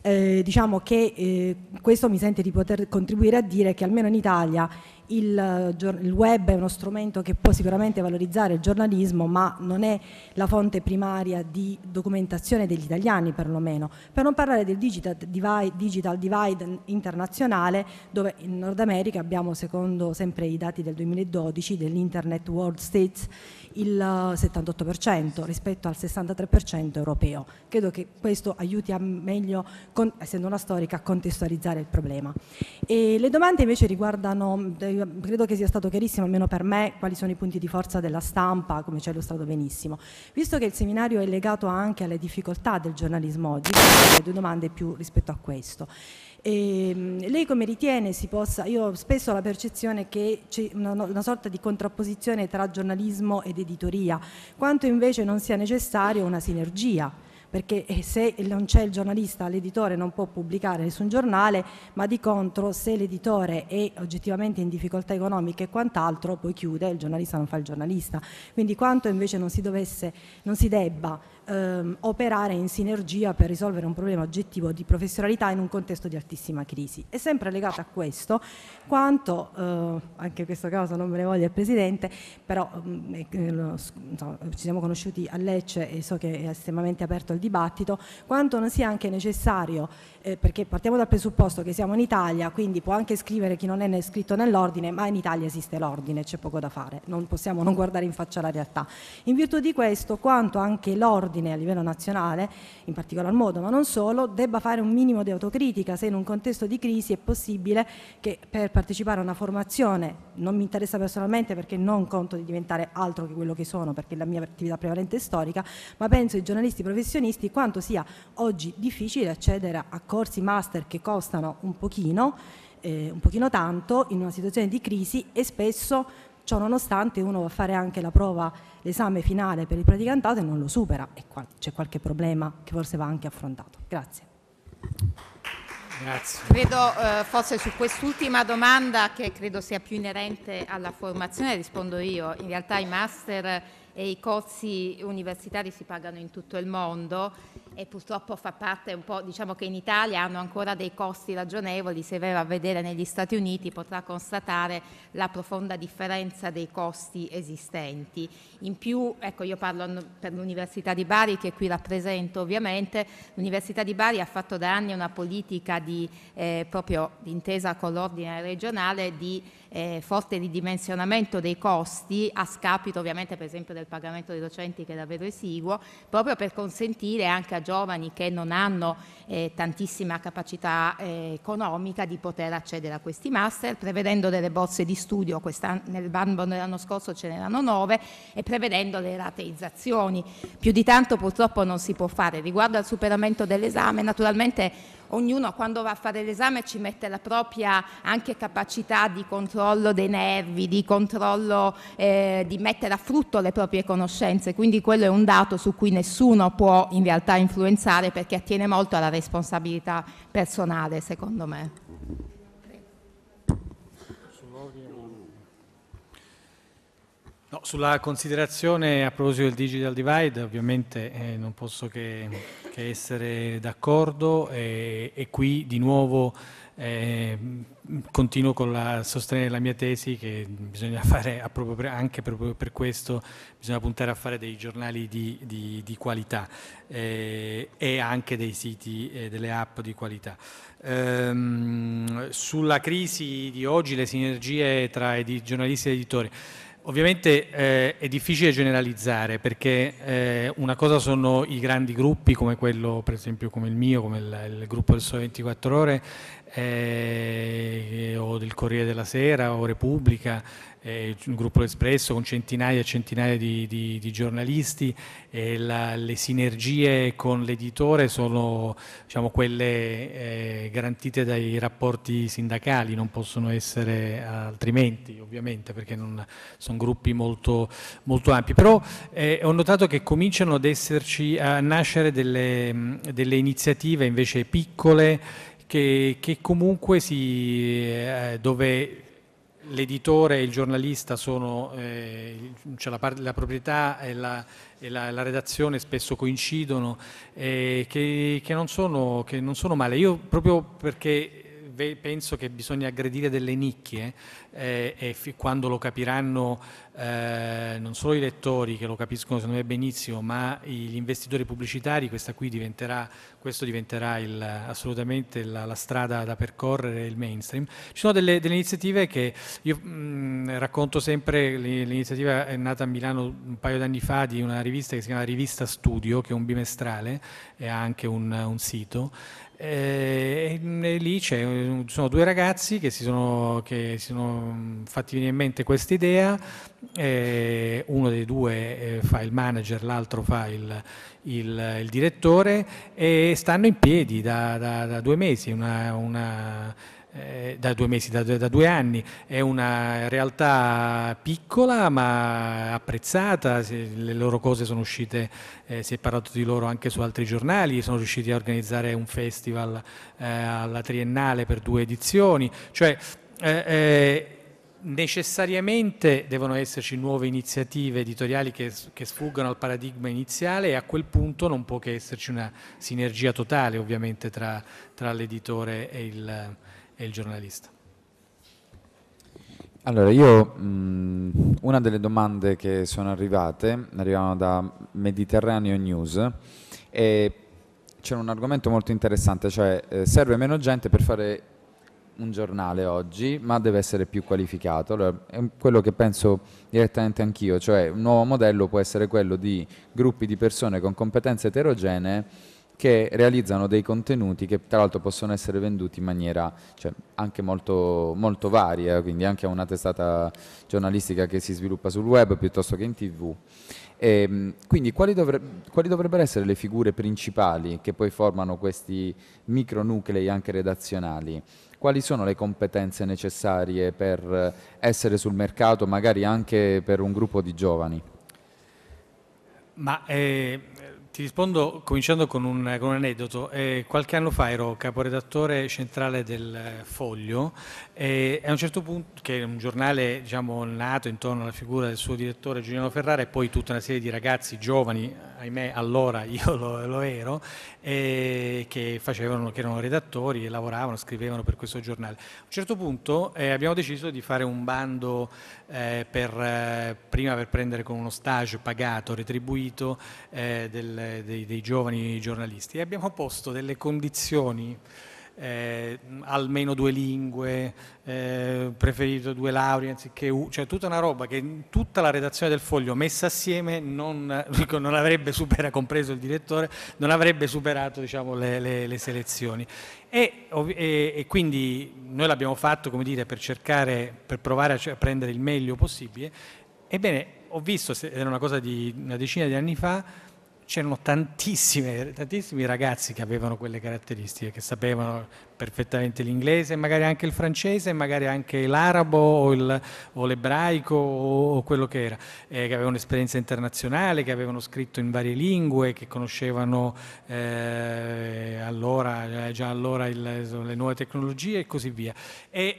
eh, diciamo che eh, questo mi sente di poter contribuire a dire che almeno in Italia il, il web è uno strumento che può sicuramente valorizzare il giornalismo, ma non è la fonte primaria di documentazione degli italiani, perlomeno, per non parlare del digital divide, digital divide internazionale, dove in Nord America abbiamo, secondo sempre i dati del duemiladodici dell'Internet World States, il settantotto per cento rispetto al sessantatré per cento europeo. Credo che questo aiuti a meglio, con, essendo una storica, a contestualizzare il problema. E le domande invece riguardano, credo che sia stato chiarissimo almeno per me, quali sono i punti di forza della stampa, come ci ha illustrato benissimo. Visto che il seminario è legato anche alle difficoltà del giornalismo oggi, due domande più rispetto a questo. E lei come ritiene si possa, io spesso ho la percezione che c'è una, una sorta di contrapposizione tra giornalismo ed editoria, quanto invece non sia necessario una sinergia, perché se non c'è il giornalista, l'editore non può pubblicare nessun giornale, ma di contro se l'editore è oggettivamente in difficoltà economiche e quant'altro, poi chiude, il giornalista non fa il giornalista, quindi quanto invece non si dovesse, non si debba Ehm, operare in sinergia per risolvere un problema oggettivo di professionalità in un contesto di altissima crisi. È sempre legato a questo quanto, eh, anche in questo caso non me ne voglia il Presidente, però eh, eh, lo, insomma, ci siamo conosciuti a Lecce e so che è estremamente aperto il dibattito, quanto non sia anche necessario, eh, perché partiamo dal presupposto che siamo in Italia, quindi può anche scrivere chi non è scritto nell'ordine, ma in Italia esiste l'ordine, c'è poco da fare, non possiamo non guardare in faccia la realtà. In virtù di questo, quanto anche l'ordine a livello nazionale, in particolar modo, ma non solo, debba fare un minimo di autocritica se in un contesto di crisi è possibile che per partecipare a una formazione, non mi interessa personalmente perché non conto di diventare altro che quello che sono, perché la mia attività prevalente è storica, ma penso ai giornalisti professionisti quanto sia oggi difficile accedere a corsi master che costano un pochino, eh, un pochino tanto in una situazione di crisi e spesso ciò nonostante uno va a fare anche la prova, l'esame finale per il praticantato e non lo supera, e qua c'è qualche problema che forse va anche affrontato. Grazie. Grazie. Credo eh, forse su quest'ultima domanda, che credo sia più inerente alla formazione, rispondo io. In realtà i master e i corsi universitari si pagano in tutto il mondo e purtroppo fa parte un po', diciamo che in Italia hanno ancora dei costi ragionevoli, se va a vedere negli Stati Uniti potrà constatare la profonda differenza dei costi esistenti. In più, ecco, io parlo per l'Università di Bari che qui rappresento ovviamente, l'Università di Bari ha fatto da anni una politica di, eh, proprio d'intesa con l'ordine regionale, di eh, forte ridimensionamento dei costi a scapito ovviamente per esempio del pagamento dei docenti che davvero esiguo, proprio per consentire anche a giovani che non hanno eh, tantissima capacità eh, economica di poter accedere a questi master, prevedendo delle borse di studio, nel bando dell'anno scorso ce n'erano nove, e prevedendo le rateizzazioni. Più di tanto purtroppo non si può fare. Riguardo al superamento dell'esame, naturalmente ognuno quando va a fare l'esame ci mette la propria anche capacità di controllo dei nervi, di controllo, eh, di mettere a frutto le proprie conoscenze, quindi quello è un dato su cui nessuno può in realtà influenzare, perché attiene molto alla responsabilità personale, secondo me. No, sulla considerazione a proposito del digital divide, ovviamente eh, non posso che, che essere d'accordo, e, e qui di nuovo eh, continuo con la, sostenere la mia tesi che bisogna fare, anche proprio per questo bisogna puntare a fare dei giornali di, di, di qualità eh, e anche dei siti e eh, delle app di qualità. Ehm, sulla crisi di oggi, le sinergie tra edi- giornalisti ed editori. Ovviamente eh, è difficile generalizzare, perché eh, una cosa sono i grandi gruppi come quello, per esempio, come il mio, come il, il gruppo del Sole ventiquattro Ore eh, o del Corriere della Sera o Repubblica, eh, il gruppo L'Espresso con centinaia e centinaia di, di, di giornalisti, e la, le sinergie con l'editore sono, diciamo, quelle eh, garantite dai rapporti sindacali, non possono essere altrimenti, ovviamente, perché non sono gruppi molto, molto ampi. Però eh, ho notato che cominciano ad esserci, a nascere delle, delle iniziative invece piccole che, che comunque si eh, dove l'editore e il giornalista sono, eh, cioè la, la proprietà e la, e la, la redazione spesso coincidono, eh, che, che, non sono, che non sono male. Io, proprio perché penso che bisogna aggredire delle nicchie, eh, e f- quando lo capiranno eh, non solo i lettori, che lo capiscono secondo me benissimo, ma gli investitori pubblicitari, questa qui diventerà, questo diventerà il, assolutamente la, la strada da percorrere, il mainstream. Ci sono delle, delle iniziative che io mh, racconto sempre. L'iniziativa è nata a Milano un paio d'anni fa di una rivista che si chiama Rivista Studio, che è un bimestrale e ha anche un, un sito. E lì ci sono due ragazzi che si sono, che si sono fatti venire in mente questa idea. Eh, uno dei due eh, fa il manager, l'altro fa il, il, il direttore, e stanno in piedi da, da, da due mesi, una, una, eh, da due mesi, da, da due anni. È una realtà piccola ma apprezzata, le loro cose sono uscite, eh, si è parlato di loro anche su altri giornali, sono riusciti a organizzare un festival eh, alla Triennale per due edizioni, cioè eh, eh, necessariamente devono esserci nuove iniziative editoriali che, che sfuggano al paradigma iniziale, e a quel punto non può che esserci una sinergia totale, ovviamente, tra, tra l'editore e il, e il giornalista. Allora, io mh, una delle domande che sono arrivate, arrivavano da Mediterraneo News, e c'era un argomento molto interessante, cioè eh, serve meno gente per fare un giornale oggi, ma deve essere più qualificato. Allora, è quello che penso direttamente anch'io, cioè un nuovo modello può essere quello di gruppi di persone con competenze eterogenee che realizzano dei contenuti che tra l'altro possono essere venduti in maniera, cioè, anche molto, molto varia, quindi anche a una testata giornalistica che si sviluppa sul web piuttosto che in tv. E quindi quali, dovre- quali dovrebbero essere le figure principali che poi formano questi micronuclei anche redazionali? Quali sono le competenze necessarie per essere sul mercato, magari anche per un gruppo di giovani? Ma eh, ti rispondo cominciando con un, con un aneddoto. Eh, qualche anno fa ero caporedattore centrale del Foglio, e a un certo punto, che è un giornale, diciamo, nato intorno alla figura del suo direttore Giuliano Ferrara e poi tutta una serie di ragazzi giovani, ahimè allora io lo, lo ero, eh, che facevano, che erano redattori e lavoravano, scrivevano per questo giornale. A un certo punto eh, abbiamo deciso di fare un bando eh, per, eh, prima per prendere con uno stage pagato, retribuito, eh, del Dei, dei giovani giornalisti, e abbiamo posto delle condizioni eh, almeno due lingue, eh, preferito due lauree anziché u, cioè tutta una roba che tutta la redazione del Foglio messa assieme non, non avrebbe superato, compreso il direttore, non avrebbe superato, diciamo, le, le, le selezioni. E, e, e quindi noi l'abbiamo fatto, come dire, per cercare, per provare a, a prendere il meglio possibile. Ebbene, ho visto, era una cosa di una decina di anni fa, c'erano tantissime, tantissimi ragazzi che avevano quelle caratteristiche, che sapevano perfettamente l'inglese, magari anche il francese, magari anche l'arabo o, il, o l'ebraico o, o quello che era, eh, che avevano esperienza internazionale, che avevano scritto in varie lingue, che conoscevano eh, allora, già allora il, le nuove tecnologie e così via. E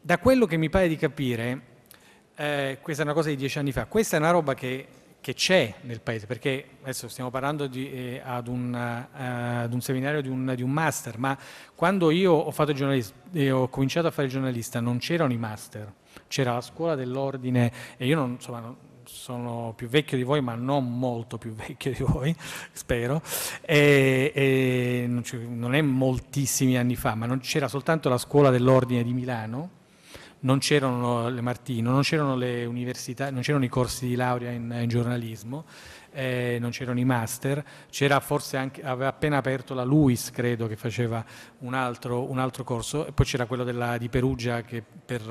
da quello che mi pare di capire, eh, questa è una cosa di dieci anni fa, questa è una roba che che c'è nel paese, perché adesso stiamo parlando di, eh, ad, un, uh, ad un seminario di un, di un master, ma quando io ho fatto giornalista e ho cominciato a fare giornalista non c'erano i master, c'era la scuola dell'ordine, e io non, insomma, non, sono più vecchio di voi, ma non molto più vecchio di voi, spero, e, e non, non è moltissimi anni fa, ma non c'era soltanto la scuola dell'ordine di Milano, non c'erano le Martino, non c'erano le università, non c'erano i corsi di laurea in, in giornalismo, eh, non c'erano i master, c'era forse anche, aveva appena aperto la Luis, credo, che faceva un altro, un altro corso, e poi c'era quello della, di Perugia, che per,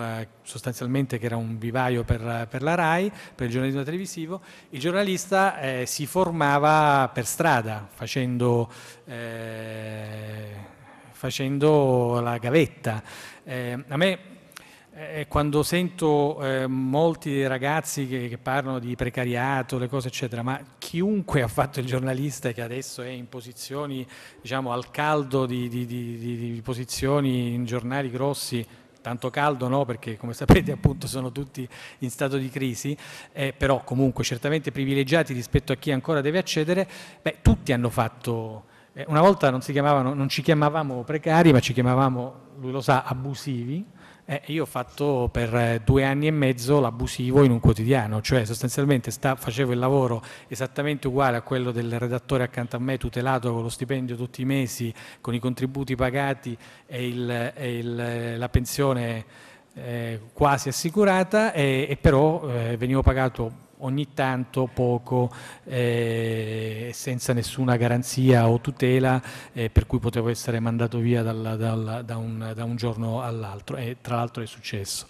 sostanzialmente che era un vivaio per, per la RAI, per il giornalismo televisivo. Il giornalista eh, si formava per strada, facendo, eh, facendo la gavetta. Eh, a me... Eh, quando sento eh, molti dei ragazzi che, che parlano di precariato, le cose eccetera, ma chiunque ha fatto il giornalista e che adesso è in posizioni, diciamo, al caldo di, di, di, di, di posizioni in giornali grossi, tanto caldo no, perché come sapete appunto sono tutti in stato di crisi, eh, però comunque certamente privilegiati rispetto a chi ancora deve accedere, beh, tutti hanno fatto... Eh, una volta non, si chiamavano, non ci chiamavamo precari, ma ci chiamavamo, lui lo sa, abusivi. Eh, io ho fatto per due anni e mezzo l'abusivo in un quotidiano, cioè sostanzialmente sta, facevo il lavoro esattamente uguale a quello del redattore accanto a me, tutelato con lo stipendio tutti i mesi, con i contributi pagati e, il, e il, la pensione eh, quasi assicurata, e, e però eh, venivo pagato ogni tanto poco, eh, senza nessuna garanzia o tutela, eh, per cui potevo essere mandato via dal, dal, da, un, da un giorno all'altro, e tra l'altro è successo.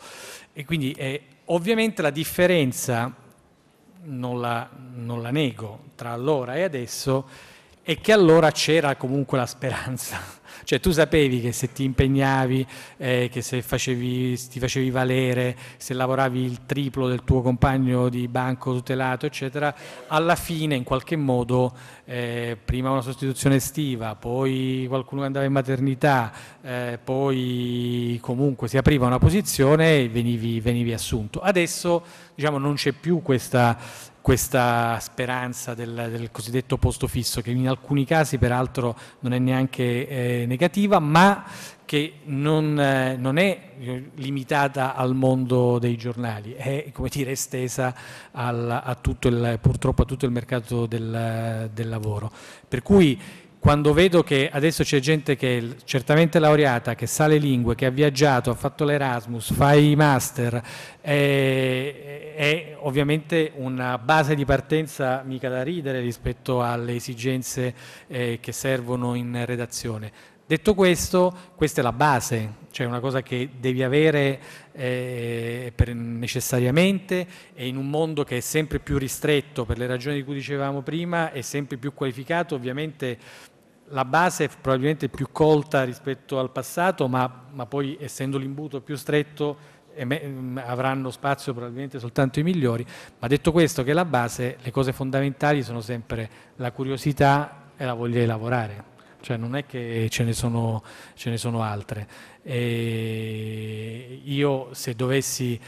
E quindi eh, ovviamente la differenza, non la, non la nego, tra allora e adesso è che allora c'era comunque la speranza. Cioè tu sapevi che se ti impegnavi, eh, che se facevi, ti facevi valere, se lavoravi il triplo del tuo compagno di banco tutelato, eccetera, alla fine in qualche modo eh, prima una sostituzione estiva, poi qualcuno che andava in maternità, eh, poi comunque si apriva una posizione e venivi, venivi assunto. Adesso, diciamo, non c'è più questa, questa speranza del, del cosiddetto posto fisso, che in alcuni casi peraltro non è neanche eh, negativa, ma che non, eh, non è limitata al mondo dei giornali, è, come dire, estesa al, a tutto il, purtroppo a tutto il mercato del, del lavoro. Per cui quando vedo che adesso c'è gente che è certamente laureata, che sa le lingue, che ha viaggiato, ha fatto l'Erasmus, fa i master, è, è ovviamente una base di partenza mica da ridere rispetto alle esigenze eh, che servono in redazione. Detto questo, questa è la base, cioè una cosa che devi avere eh, per necessariamente, e in un mondo che è sempre più ristretto per le ragioni di cui dicevamo prima, è sempre più qualificato, ovviamente... La base è probabilmente più colta rispetto al passato, ma, ma poi essendo l'imbuto più stretto avranno spazio probabilmente soltanto i migliori. Ma detto questo, che la base, le cose fondamentali sono sempre la curiosità e la voglia di lavorare. Cioè non è che ce ne sono, ce ne sono altre. E io se dovessi...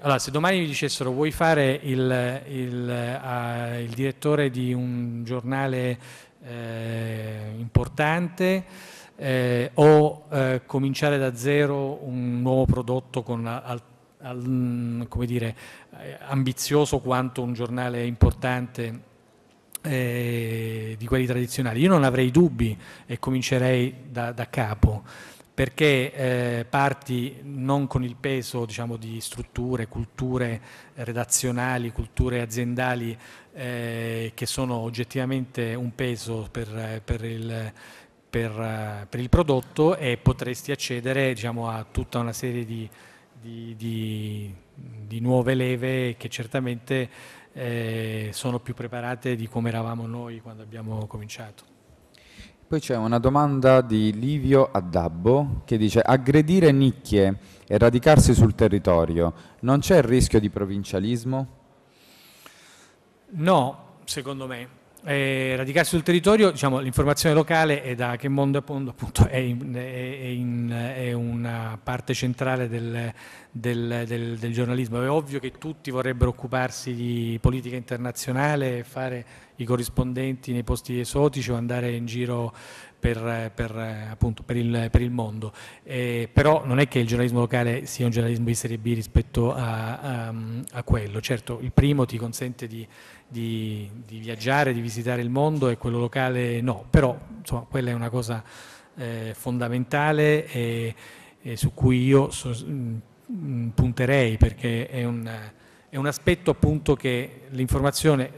Allora, se domani mi dicessero vuoi fare il, il, uh, il direttore di un giornale... Eh, importante eh, o eh, cominciare da zero un nuovo prodotto con al, al, come dire, ambizioso quanto un giornale importante eh, di quelli tradizionali. Io non avrei dubbi e comincerei da, da capo, perché eh, parti non con il peso, diciamo, di strutture, culture redazionali, culture aziendali eh, che sono oggettivamente un peso per, per il Per, per il prodotto, e potresti accedere, diciamo, a tutta una serie di, di, di, di nuove leve che certamente eh, sono più preparate di come eravamo noi quando abbiamo cominciato. Poi c'è una domanda di Livio Addabbo che dice: aggredire nicchie e radicarsi sul territorio, non c'è il rischio di provincialismo? No, secondo me. Eh, radicarsi sul territorio, diciamo, l'informazione locale è da che mondo a mondo, appunto, è, in, è, in, è una parte centrale del, del, del, del giornalismo. È ovvio che tutti vorrebbero occuparsi di politica internazionale, fare i corrispondenti nei posti esotici o andare in giro per, per, appunto, per, il, per il mondo, eh, però non è che il giornalismo locale sia un giornalismo di serie B rispetto a, a, a quello. Certo, il primo ti consente di Di, di viaggiare, di visitare il mondo, e quello locale no, però insomma quella è una cosa eh, fondamentale e, e su cui io so, mh, punterei, perché è un, è un aspetto, appunto, che l'informazione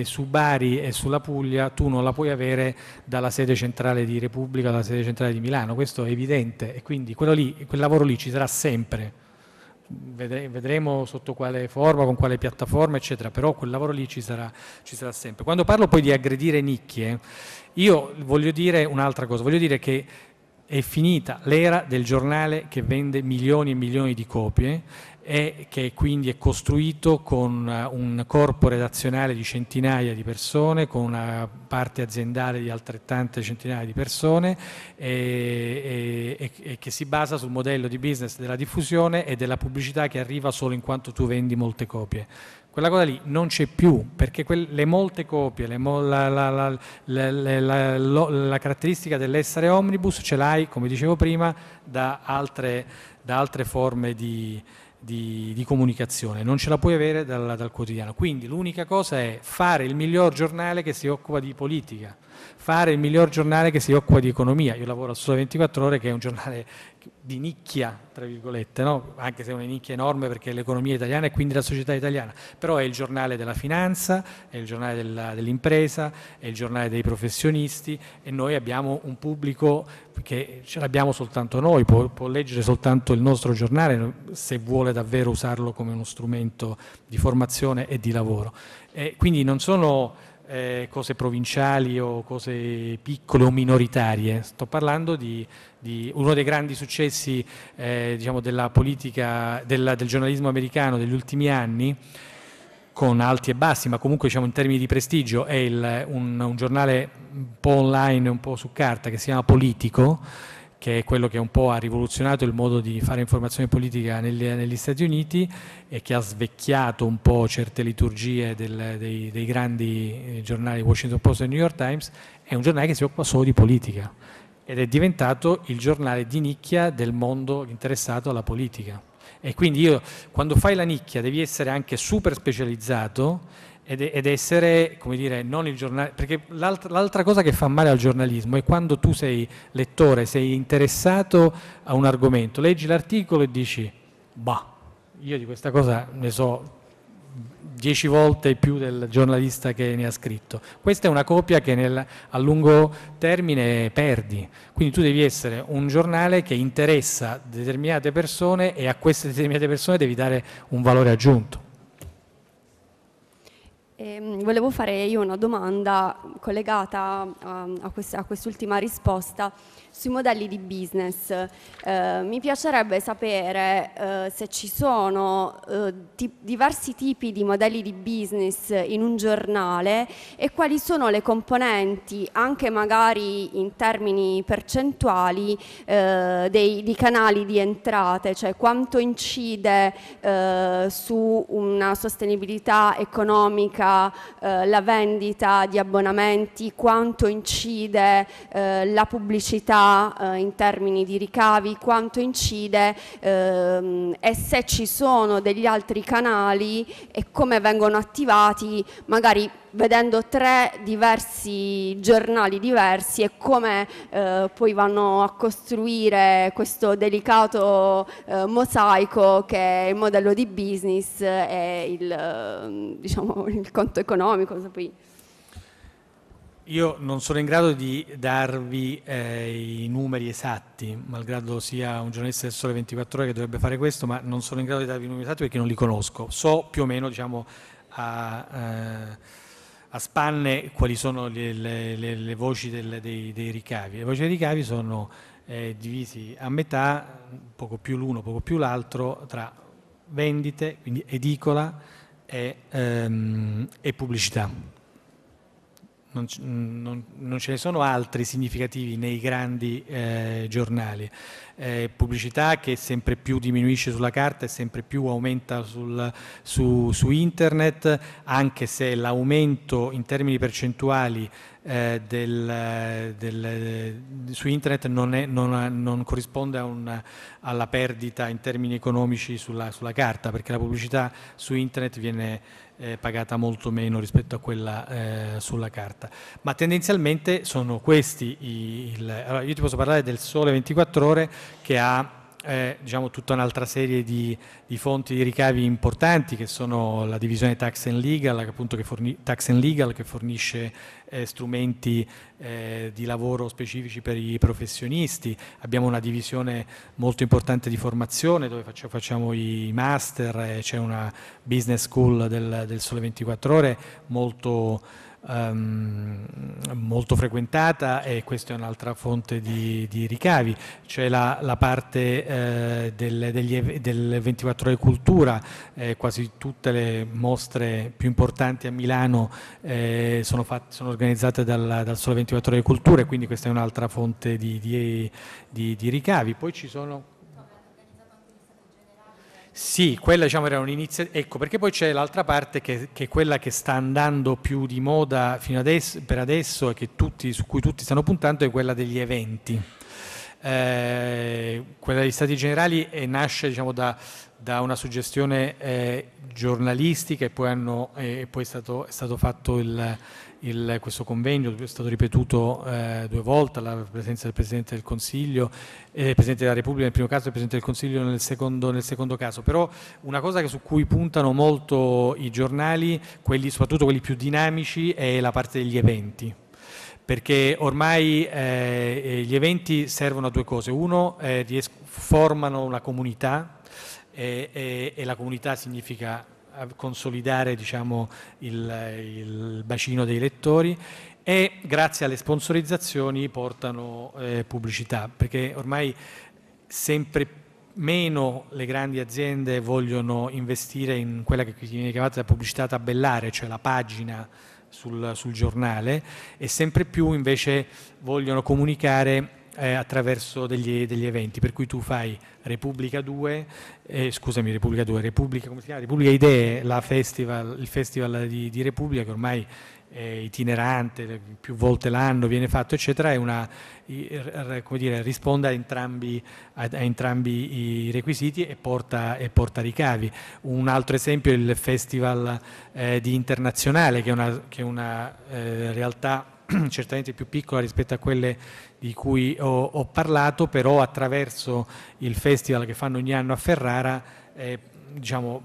eh, su Bari e sulla Puglia tu non la puoi avere dalla sede centrale di Repubblica, dalla sede centrale di Milano, questo è evidente, e quindi quello lì, quel lavoro lì ci sarà sempre. Vedremo sotto quale forma, con quale piattaforma, eccetera, però quel lavoro lì ci sarà, ci sarà sempre. Quando parlo poi di aggredire nicchie, io voglio dire un'altra cosa, voglio dire che è finita l'era del giornale che vende milioni e milioni di copie e che quindi è costruito con un corpo redazionale di centinaia di persone, con una parte aziendale di altrettante centinaia di persone e, e, e che si basa sul modello di business della diffusione e della pubblicità che arriva solo in quanto tu vendi molte copie. Quella cosa lì non c'è più, perché le molte copie, le mo la, la, la, la, la, la, la caratteristica dell'essere omnibus ce l'hai, come dicevo prima, da altre, da altre forme di, di, di comunicazione, non ce la puoi avere dal, dal quotidiano. Quindi l'unica cosa è fare il miglior giornale che si occupa di politica, fare il miglior giornale che si occupa di economia. Io lavoro al Sole ventiquattro Ore, che è un giornale di nicchia, tra virgolette, no? Anche se è una nicchia enorme, perché è l'economia italiana e quindi la società italiana, però è il giornale della finanza, è il giornale dell'impresa, è il giornale dei professionisti, e noi abbiamo un pubblico che ce l'abbiamo soltanto noi, può, può leggere soltanto il nostro giornale se vuole davvero usarlo come uno strumento di formazione e di lavoro. E quindi non sono Eh, cose provinciali o cose piccole o minoritarie, sto parlando di, di uno dei grandi successi eh, diciamo della politica, della, del giornalismo americano degli ultimi anni, con alti e bassi, ma comunque, diciamo, in termini di prestigio è il, un, un giornale un po' online e un po' su carta che si chiama Politico, che è quello che un po' ha rivoluzionato il modo di fare informazione politica negli, negli Stati Uniti e che ha svecchiato un po' certe liturgie del, dei, dei grandi giornali Washington Post e New York Times. È un giornale che si occupa solo di politica ed è diventato il giornale di nicchia del mondo interessato alla politica. E quindi io, quando fai la nicchia, devi essere anche super specializzato ed essere, come dire, non il giornale, perché l'altra cosa che fa male al giornalismo è quando tu sei lettore, sei interessato a un argomento, leggi l'articolo e dici: bah, io di questa cosa ne so dieci volte più del giornalista che ne ha scritto. Questa è una copia che nel, a lungo termine perdi, quindi tu devi essere un giornale che interessa determinate persone e a queste determinate persone devi dare un valore aggiunto. Eh, volevo fare io una domanda collegata a, a, quest- a quest'ultima risposta sui modelli di business. Eh, mi piacerebbe sapere eh, se ci sono eh, ti- diversi tipi di modelli di business in un giornale e quali sono le componenti, anche magari in termini percentuali, eh, dei, dei canali di entrate, cioè quanto incide eh, su una sostenibilità economica Eh, la vendita di abbonamenti, quanto incide eh, la pubblicità eh, in termini di ricavi, quanto incide ehm, e se ci sono degli altri canali e come vengono attivati, magari vedendo tre diversi giornali diversi e come eh, poi vanno a costruire questo delicato eh, mosaico che è il modello di business e il, eh, diciamo, il conto economico. Poi. Io non sono in grado di darvi eh, i numeri esatti, malgrado sia un giornalista del Sole ventiquattro Ore che dovrebbe fare questo, ma non sono in grado di darvi i numeri esatti perché non li conosco. So più o meno, diciamo, a, eh, a spanne quali sono le, le, le, le voci del, dei, dei ricavi. Le voci dei ricavi sono eh, divisi a metà, poco più l'uno, poco più l'altro, tra vendite, quindi edicola e, ehm, e pubblicità. Non, non, non ce ne sono altri significativi nei grandi eh, giornali. Eh, pubblicità che sempre più diminuisce sulla carta e sempre più aumenta sul, su, su internet, anche se l'aumento in termini percentuali eh, del, del, su internet non, è, non, non corrisponde a un, alla perdita in termini economici sulla, sulla carta, perché la pubblicità su internet viene Eh, pagata molto meno rispetto a quella eh, sulla carta. Ma tendenzialmente sono questi i, il, allora io ti posso parlare del Sole ventiquattro Ore, che ha eh, diciamo tutta un'altra serie di, di fonti di ricavi importanti, che sono la divisione Tax and Legal, appunto, che forni, Tax and Legal che fornisce eh, strumenti eh, di lavoro specifici per i professionisti. Abbiamo una divisione molto importante di formazione dove faccio, facciamo i master, eh, c'è una business school del, del Sole ventiquattro Ore molto Um, molto frequentata, e questa è un'altra fonte di, di ricavi. C'è la, la parte eh, del, degli, del ventiquattro Ore Cultura, eh, quasi tutte le mostre più importanti a Milano eh, sono, fatte, sono organizzate dal, dal Sole ventiquattro Ore Cultura, e quindi questa è un'altra fonte di, di, di, di ricavi. Poi ci sono... Sì, quella, diciamo, era un'iniziativa, ecco perché poi c'è l'altra parte che, che è quella che sta andando più di moda fino adesso, per adesso, e che tutti, su cui tutti stanno puntando, è quella degli eventi. Eh, quella degli Stati Generali eh, nasce, diciamo, da, da una suggestione eh, giornalistica, e poi, hanno, eh, e poi è, stato, è stato fatto il... Il, questo convegno è stato ripetuto eh, due volte, la presenza del Presidente del Consiglio, eh, Presidente della Repubblica nel primo caso e Presidente del Consiglio nel secondo, nel secondo caso. Però una cosa che, su cui puntano molto i giornali, quelli, soprattutto quelli più dinamici, è la parte degli eventi, perché ormai eh, gli eventi servono a due cose. Uno, eh, formano una comunità, e, e, e la comunità significa a consolidare, diciamo, il, il bacino dei lettori, e grazie alle sponsorizzazioni portano eh, pubblicità, perché ormai sempre meno le grandi aziende vogliono investire in quella che viene chiamata la pubblicità tabellare, cioè la pagina sul, sul giornale, e sempre più invece vogliono comunicare Eh, attraverso degli, degli eventi, per cui tu fai Repubblica due, eh, scusami Repubblica due, Repubblica, come si chiama? Repubblica Idee, la festival, il festival di, di Repubblica, che ormai è itinerante, più volte l'anno viene fatto, eccetera, è una, come dire, risponde a entrambi, a, a entrambi i requisiti e porta, e porta ricavi. Un altro esempio è il festival eh, di Internazionale, che è una, che è una eh, realtà certamente più piccola rispetto a quelle di cui ho, ho parlato, però attraverso il festival che fanno ogni anno a Ferrara eh, diciamo,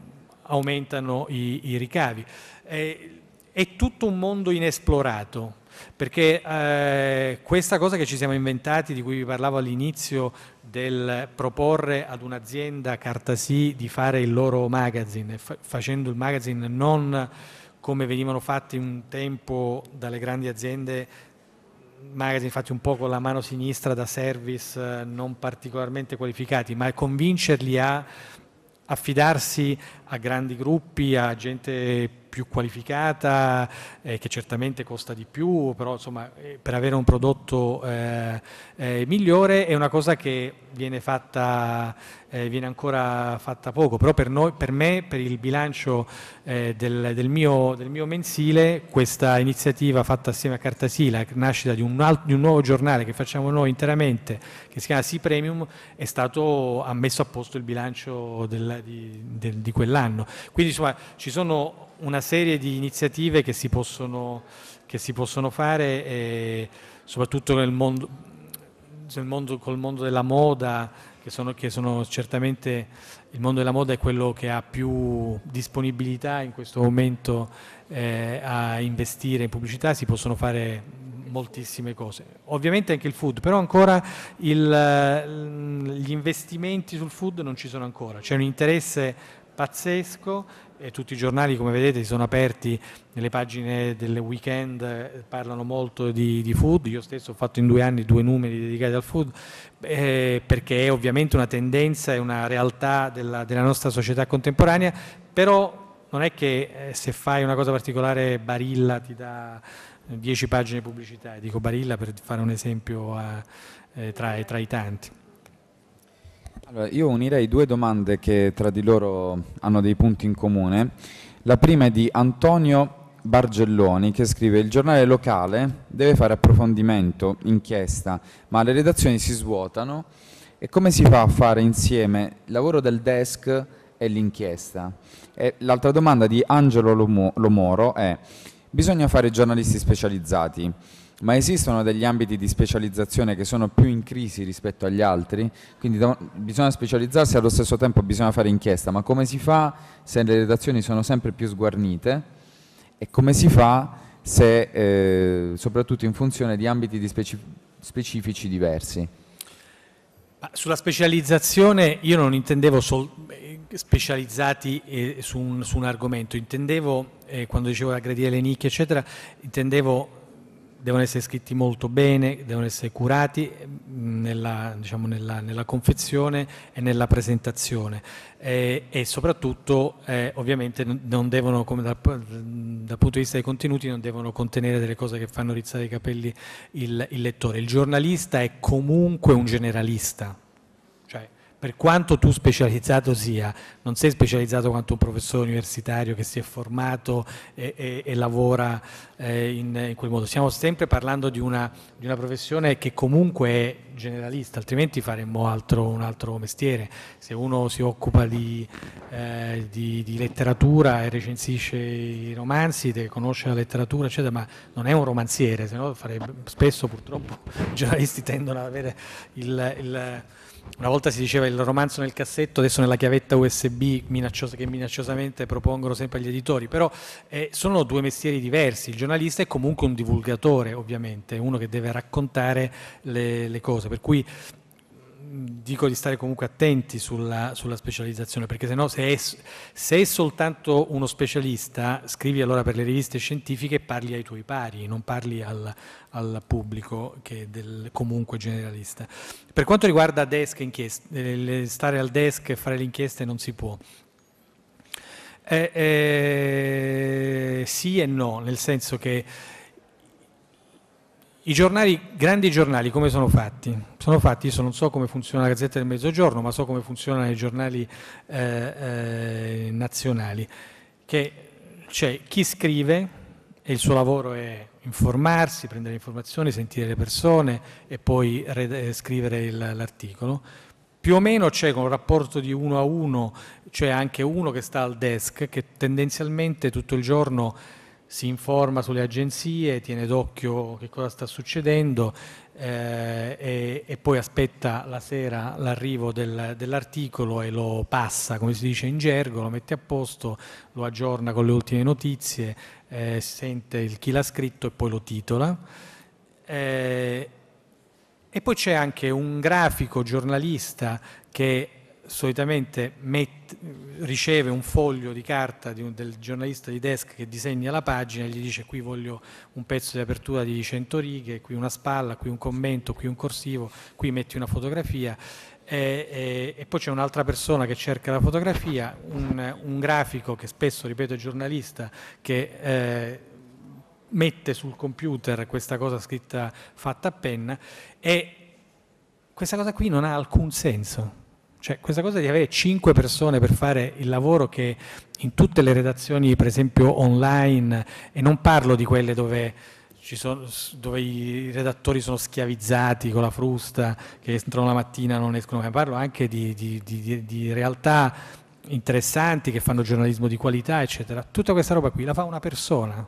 aumentano i, i ricavi. Eh, è tutto un mondo inesplorato, perché eh, questa cosa che ci siamo inventati, di cui vi parlavo all'inizio, del proporre ad un'azienda CartaSi di fare il loro magazine, fa- facendo il magazine non... come venivano fatti un tempo dalle grandi aziende, magazine fatti un po' con la mano sinistra da service non particolarmente qualificati, ma convincerli a affidarsi a grandi gruppi, a gente più qualificata, eh, che certamente costa di più, però insomma eh, per avere un prodotto eh, eh, migliore, è una cosa che viene fatta, eh, viene ancora fatta poco, però per noi, per me, per il bilancio eh, del, del, mio, del mio mensile, questa iniziativa fatta assieme a CartaSi, la nascita di un, altro, di un nuovo giornale che facciamo noi interamente, che si chiama Si Premium, è stato, ha messo a posto il bilancio del, di, del, di quell'anno. Quindi insomma ci sono una serie di iniziative che si possono, che si possono fare, e soprattutto nel mondo, nel mondo, col mondo della moda, che sono, che sono certamente, il mondo della moda è quello che ha più disponibilità in questo momento eh, a investire in pubblicità, si possono fare moltissime cose, ovviamente anche il food, però ancora il, gli investimenti sul food non ci sono ancora, c'è un interesse pazzesco e tutti i giornali, come vedete, si sono aperti, nelle pagine del weekend parlano molto di, di food, io stesso ho fatto in due anni due numeri dedicati al food, eh, perché è ovviamente una tendenza e una realtà della, della nostra società contemporanea, però non è che eh, se fai una cosa particolare Barilla ti dà dieci pagine pubblicità, dico Barilla per fare un esempio a, eh, tra, tra i tanti. Allora, io unirei due domande che tra di loro hanno dei punti in comune. La prima è di Antonio Bargelloni, che scrive: il giornale locale deve fare approfondimento, inchiesta, ma le redazioni si svuotano, e come si fa a fare insieme il lavoro del desk e l'inchiesta? E l'altra domanda di Angelo Lomoro è: bisogna fare giornalisti specializzati, ma esistono degli ambiti di specializzazione che sono più in crisi rispetto agli altri? Quindi da, bisogna specializzarsi e allo stesso tempo bisogna fare inchiesta, ma come si fa se le redazioni sono sempre più sguarnite? E come si fa se, eh, soprattutto in funzione di ambiti di speci- specifici diversi? Sulla specializzazione io non intendevo soltanto specializzati eh, su, un, su un argomento, intendevo, eh, quando dicevo aggredire le nicchie eccetera, intendevo devono essere scritti molto bene, devono essere curati nella, diciamo, nella, nella confezione e nella presentazione, eh, e soprattutto eh, ovviamente non devono, come dal, dal punto di vista dei contenuti, non devono contenere delle cose che fanno rizzare i capelli il, il lettore. Il giornalista è comunque un generalista. Per quanto tu specializzato sia, non sei specializzato quanto un professore universitario che si è formato e, e, e lavora eh, in, in quel modo. Stiamo sempre parlando di una, di una professione che comunque è generalista, altrimenti faremmo altro, un altro mestiere. Se uno si occupa di, eh, di, di letteratura e recensisce i romanzi, deve conoscere la letteratura, eccetera, ma non è un romanziere, se no farebbe, spesso purtroppo i giornalisti tendono ad avere il... il una volta si diceva il romanzo nel cassetto, adesso nella chiavetta U S B minacciosa, che minacciosamente propongono sempre agli editori, però eh, sono due mestieri diversi. Il giornalista è comunque un divulgatore, ovviamente, uno che deve raccontare le, le cose, per cui dico di stare comunque attenti sulla, sulla specializzazione, perché sennò se è, se è soltanto uno specialista, scrivi allora per le riviste scientifiche e parli ai tuoi pari, non parli al, al pubblico che è del, comunque generalista. Per quanto riguarda desk e inchieste, stare al desk e fare le inchieste non si può. Eh, eh, sì e no, nel senso che i giornali, grandi giornali, come sono fatti? Sono fatti, io non so come funziona la Gazzetta del Mezzogiorno, ma so come funzionano i giornali eh, eh, nazionali, che c'è chi scrive e il suo lavoro è informarsi, prendere informazioni, sentire le persone e poi scrivere l'articolo. Più o meno c'è con un rapporto di uno a uno, c'è anche uno che sta al desk, che tendenzialmente tutto il giorno si informa sulle agenzie, tiene d'occhio che cosa sta succedendo eh, e, e poi aspetta la sera l'arrivo del, dell'articolo e lo passa, come si dice in gergo, lo mette a posto, lo aggiorna con le ultime notizie, eh, sente il chi l'ha scritto e poi lo titola. Eh, e poi c'è anche un grafico giornalista che solitamente mette, riceve un foglio di carta di un, del giornalista di desk che disegna la pagina e gli dice: qui voglio un pezzo di apertura di cento righe, qui una spalla, qui un commento, qui un corsivo, qui metti una fotografia, e, e, e poi c'è un'altra persona che cerca la fotografia, un, un grafico che spesso, ripeto, è giornalista, che eh, mette sul computer questa cosa scritta fatta a penna, e questa cosa qui non ha alcun senso. Cioè, questa cosa di avere cinque persone per fare il lavoro che in tutte le redazioni, per esempio online, e non parlo di quelle dove, ci sono, dove i redattori sono schiavizzati con la frusta, che entrano la mattina e non escono, ma parlo anche di, di, di, di realtà interessanti, che fanno giornalismo di qualità, eccetera. Tutta questa roba qui la fa una persona.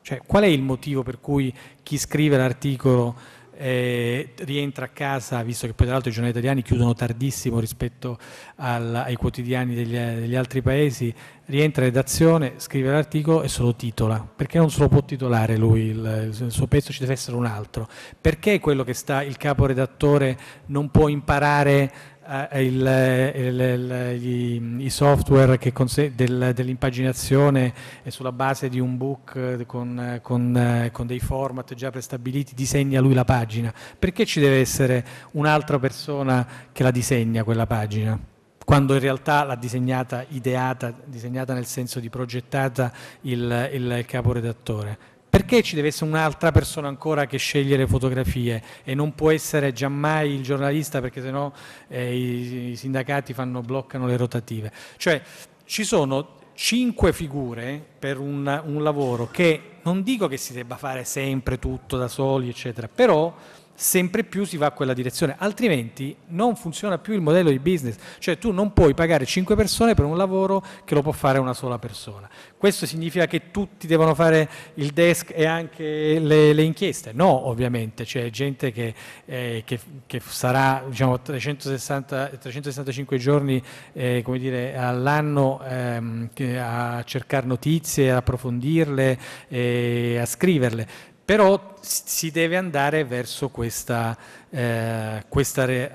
Cioè, qual è il motivo per cui chi scrive l'articolo eh, rientra a casa, visto che poi tra l'altro i giornali italiani chiudono tardissimo rispetto al, ai quotidiani degli, degli altri paesi, rientra in redazione, scrive l'articolo e se lo titola? Perché non se lo può titolare lui, il, il suo pezzo ci deve essere un altro? Perché quello che sta il caporedattore non può imparare Uh, il, il, il, gli, i software che del, dell'impaginazione sulla base di un book con, con, con dei format già prestabiliti, disegna lui la pagina? Perché ci deve essere un'altra persona che la disegna quella pagina, quando in realtà l'ha disegnata, ideata, disegnata nel senso di progettata il, il caporedattore? Perché ci deve essere un'altra persona ancora che sceglie le fotografie e non può essere giammai il giornalista, perché sennò eh, i, i sindacati fanno, bloccano le rotative? Cioè ci sono cinque figure per un, un lavoro che non dico che si debba fare sempre tutto da soli, eccetera, però sempre più si va a quella direzione, altrimenti non funziona più il modello di business. Cioè tu non puoi pagare cinque persone per un lavoro che lo può fare una sola persona. Questo significa che tutti devono fare il desk e anche le, le inchieste? No, ovviamente, c'è gente che, eh, che, che sarà, diciamo, trecentosessanta, trecentosessantacinque giorni eh, come dire, all'anno ehm, a cercare notizie, ad approfondirle, eh, a scriverle. Però si deve andare verso questa, eh, questa, re,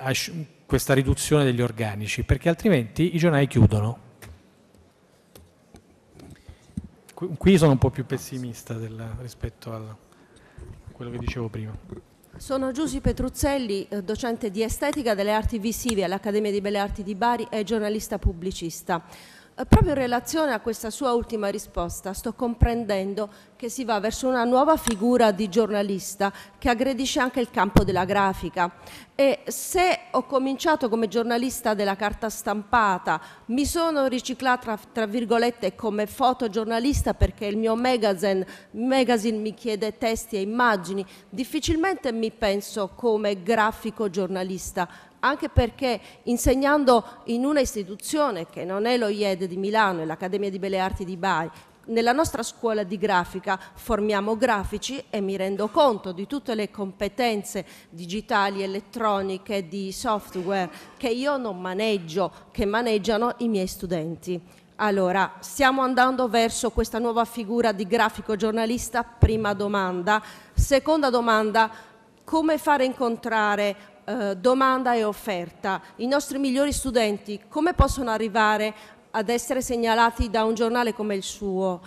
questa riduzione degli organici, perché altrimenti i giornali chiudono. Qui sono un po' più pessimista del, rispetto a quello che dicevo prima. Sono Giusy Petruzzelli, docente di Estetica delle Arti Visive all'Accademia di Belle Arti di Bari e giornalista pubblicista. Proprio in relazione a questa sua ultima risposta sto comprendendo che si va verso una nuova figura di giornalista che aggredisce anche il campo della grafica. E se ho cominciato come giornalista della carta stampata, mi sono riciclata tra virgolette come fotogiornalista perché il mio magazine, magazine mi chiede testi e immagini, difficilmente mi penso come grafico giornalista. Anche perché insegnando in una istituzione che non è lo I E D di Milano, è l'Accademia di Belle Arti di Bari, nella nostra scuola di grafica formiamo grafici e mi rendo conto di tutte le competenze digitali, elettroniche, di software che io non maneggio, che maneggiano i miei studenti. Allora, stiamo andando verso questa nuova figura di grafico giornalista? Prima domanda. Seconda domanda, come fare incontrare Uh, domanda e offerta? I nostri migliori studenti come possono arrivare ad essere segnalati da un giornale come il suo,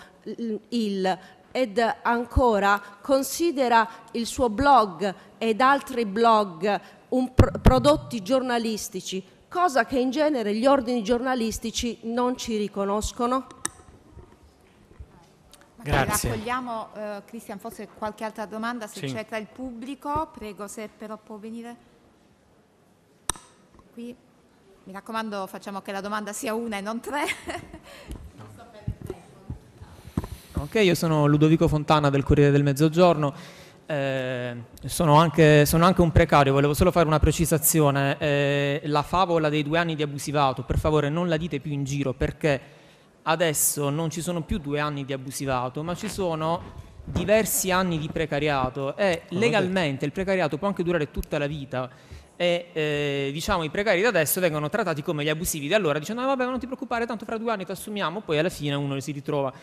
Il? Ed ancora, considera il suo blog ed altri blog un pr- prodotti giornalistici, cosa che in genere gli ordini giornalistici non ci riconoscono? Grazie. Raccogliamo, uh, Christian, forse qualche altra domanda se sì. C'è tra il pubblico, prego, se però può venire qui. Mi raccomando, facciamo che la domanda sia una e non tre. Ok, io sono Ludovico Fontana del Corriere del Mezzogiorno, eh, sono, anche, sono anche un precario, volevo solo fare una precisazione. Eh, la favola dei due anni di abusivato, per favore non la dite più in giro, perché adesso non ci sono più due anni di abusivato, ma ci sono diversi anni di precariato e legalmente il precariato può anche durare tutta la vita. E eh, diciamo i precari da adesso vengono trattati come gli abusivi di allora, dicendo ah, vabbè, non ti preoccupare, tanto fra due anni ti assumiamo, poi alla fine uno si ritrova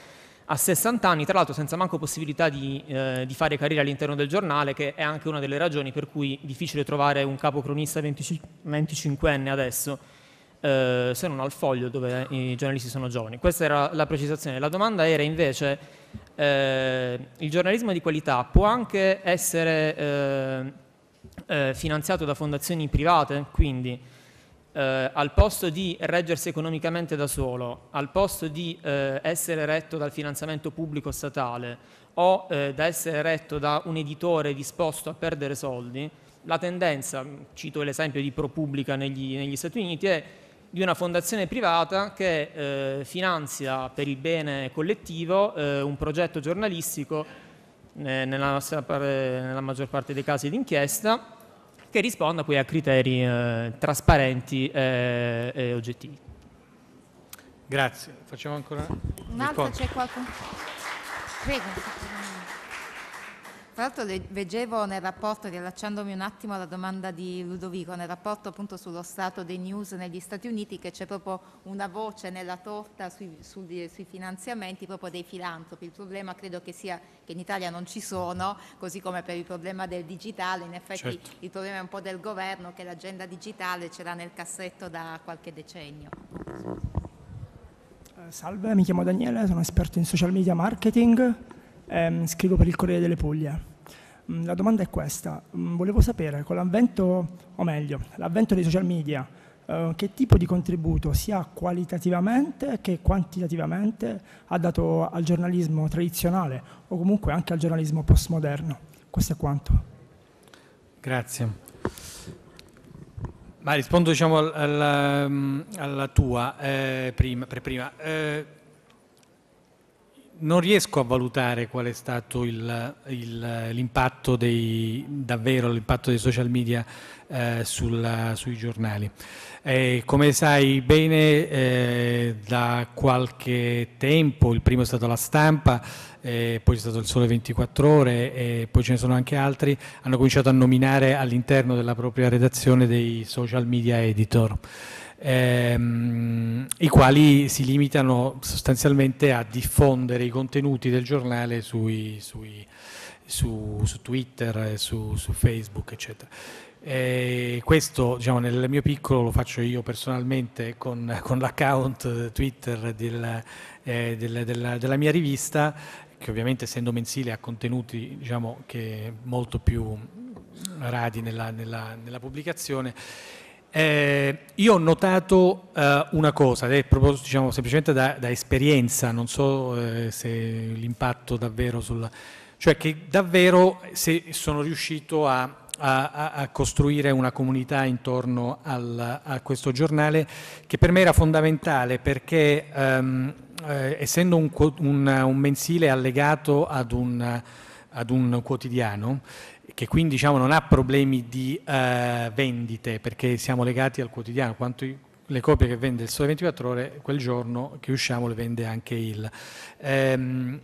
a sessanta anni, tra l'altro senza manco possibilità di, eh, di fare carriera all'interno del giornale, che è anche una delle ragioni per cui è difficile trovare un capocronista venticinquenne adesso, eh, se non al Foglio, dove i giornalisti sono giovani. Questa era la precisazione. La domanda era invece eh, il giornalismo di qualità può anche essere eh, Eh, finanziato da fondazioni private, quindi eh, al posto di reggersi economicamente da solo, al posto di eh, essere retto dal finanziamento pubblico statale o eh, da essere retto da un editore disposto a perdere soldi, la tendenza, cito l'esempio di ProPublica negli, negli Stati Uniti, è di una fondazione privata che eh, finanzia per il bene collettivo eh, un progetto giornalistico Nella, nella maggior parte dei casi d'inchiesta, che risponda poi a criteri eh, trasparenti e, e oggettivi. Grazie. Facciamo ancora un'altra, c'è qualcuno? Prego. Tra l'altro leggevo nel rapporto, riallacciandomi un attimo alla domanda di Ludovico, nel rapporto appunto sullo stato dei news negli Stati Uniti, che c'è proprio una voce nella torta sui, sui, sui finanziamenti proprio dei filantropi. Il problema credo che sia che in Italia non ci sono, così come per il problema del digitale. In effetti certo. Il problema è un po' del governo, che l'agenda digitale ce l'ha nel cassetto da qualche decennio. Salve, mi chiamo Daniele, sono esperto in social media marketing, ehm, scrivo per il Corriere delle Puglia. La domanda è questa, volevo sapere con l'avvento, o meglio, l'avvento dei social media, eh, che tipo di contributo sia qualitativamente che quantitativamente ha dato al giornalismo tradizionale o comunque anche al giornalismo postmoderno. Questo è quanto. Grazie. Ma rispondo diciamo alla, alla tua eh, prima. Per prima. Eh, Non riesco a valutare qual è stato il, il, l'impatto dei, davvero l'impatto dei social media eh, sulla, sui giornali. Eh, come sai bene, eh, da qualche tempo, il primo è stato La Stampa, eh, poi c'è stato Il Sole ventiquattro Ore, eh, poi ce ne sono anche altri, hanno cominciato a nominare all'interno della propria redazione dei social media editor. Ehm, i quali si limitano sostanzialmente a diffondere i contenuti del giornale sui, sui, su, su Twitter, su, su Facebook, eccetera. E questo, diciamo, nel mio piccolo lo faccio io personalmente con, con l'account Twitter del, eh, del, della, della mia rivista, che ovviamente essendo mensile ha contenuti, diciamo, che molto più radi nella, nella, nella pubblicazione. Eh, io ho notato eh, una cosa, ed è proprio, diciamo, semplicemente da, da esperienza, non so eh, se l'impatto davvero sul... cioè che davvero se sono riuscito a, a, a costruire una comunità intorno al, a questo giornale, che per me era fondamentale perché ehm, eh, essendo un, un, un mensile allegato ad un, ad un quotidiano, che quindi, diciamo, non ha problemi di eh, vendite, perché siamo legati al quotidiano, quanto i, le copie che vende Il Sole ventiquattro Ore quel giorno che usciamo le vende anche il. Ehm,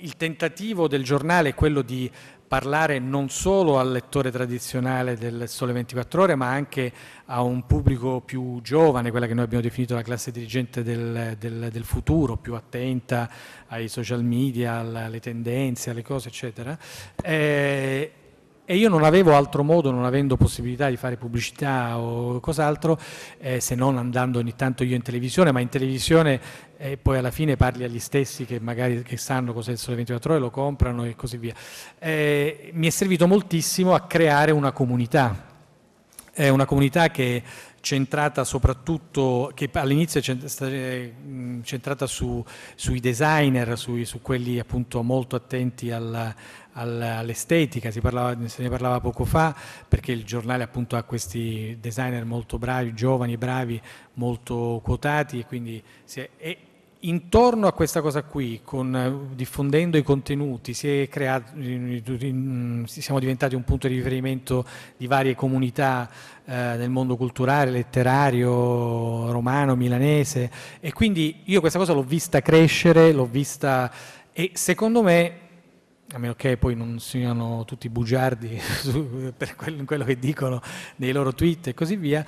il tentativo del giornale è quello di parlare non solo al lettore tradizionale del Sole ventiquattro Ore, ma anche a un pubblico più giovane, quella che noi abbiamo definito la classe dirigente del, del, del futuro, più attenta ai social media, alle tendenze, alle cose, eccetera. Eh, e io non avevo altro modo, non avendo possibilità di fare pubblicità o cos'altro, eh, se non andando ogni tanto io in televisione, ma in televisione eh, poi alla fine parli agli stessi che magari che sanno cos'è Il Sole ventiquattro Ore, lo comprano e così via. Eh, mi è servito moltissimo a creare una comunità, è una comunità che è centrata soprattutto, che all'inizio è centrata su, sui designer, su, su quelli appunto molto attenti al... all'estetica, si parlava, se ne parlava poco fa, perché il giornale appunto ha questi designer molto bravi, giovani, bravi, molto quotati, e quindi si è, e intorno a questa cosa qui, con, diffondendo i contenuti, si è creato, siamo diventati un punto di riferimento di varie comunità eh, nel mondo culturale, letterario, romano, milanese, e quindi io questa cosa l'ho vista crescere, l'ho vista, e secondo me, a meno che poi non siano tutti bugiardi per quello che dicono nei loro tweet e così via,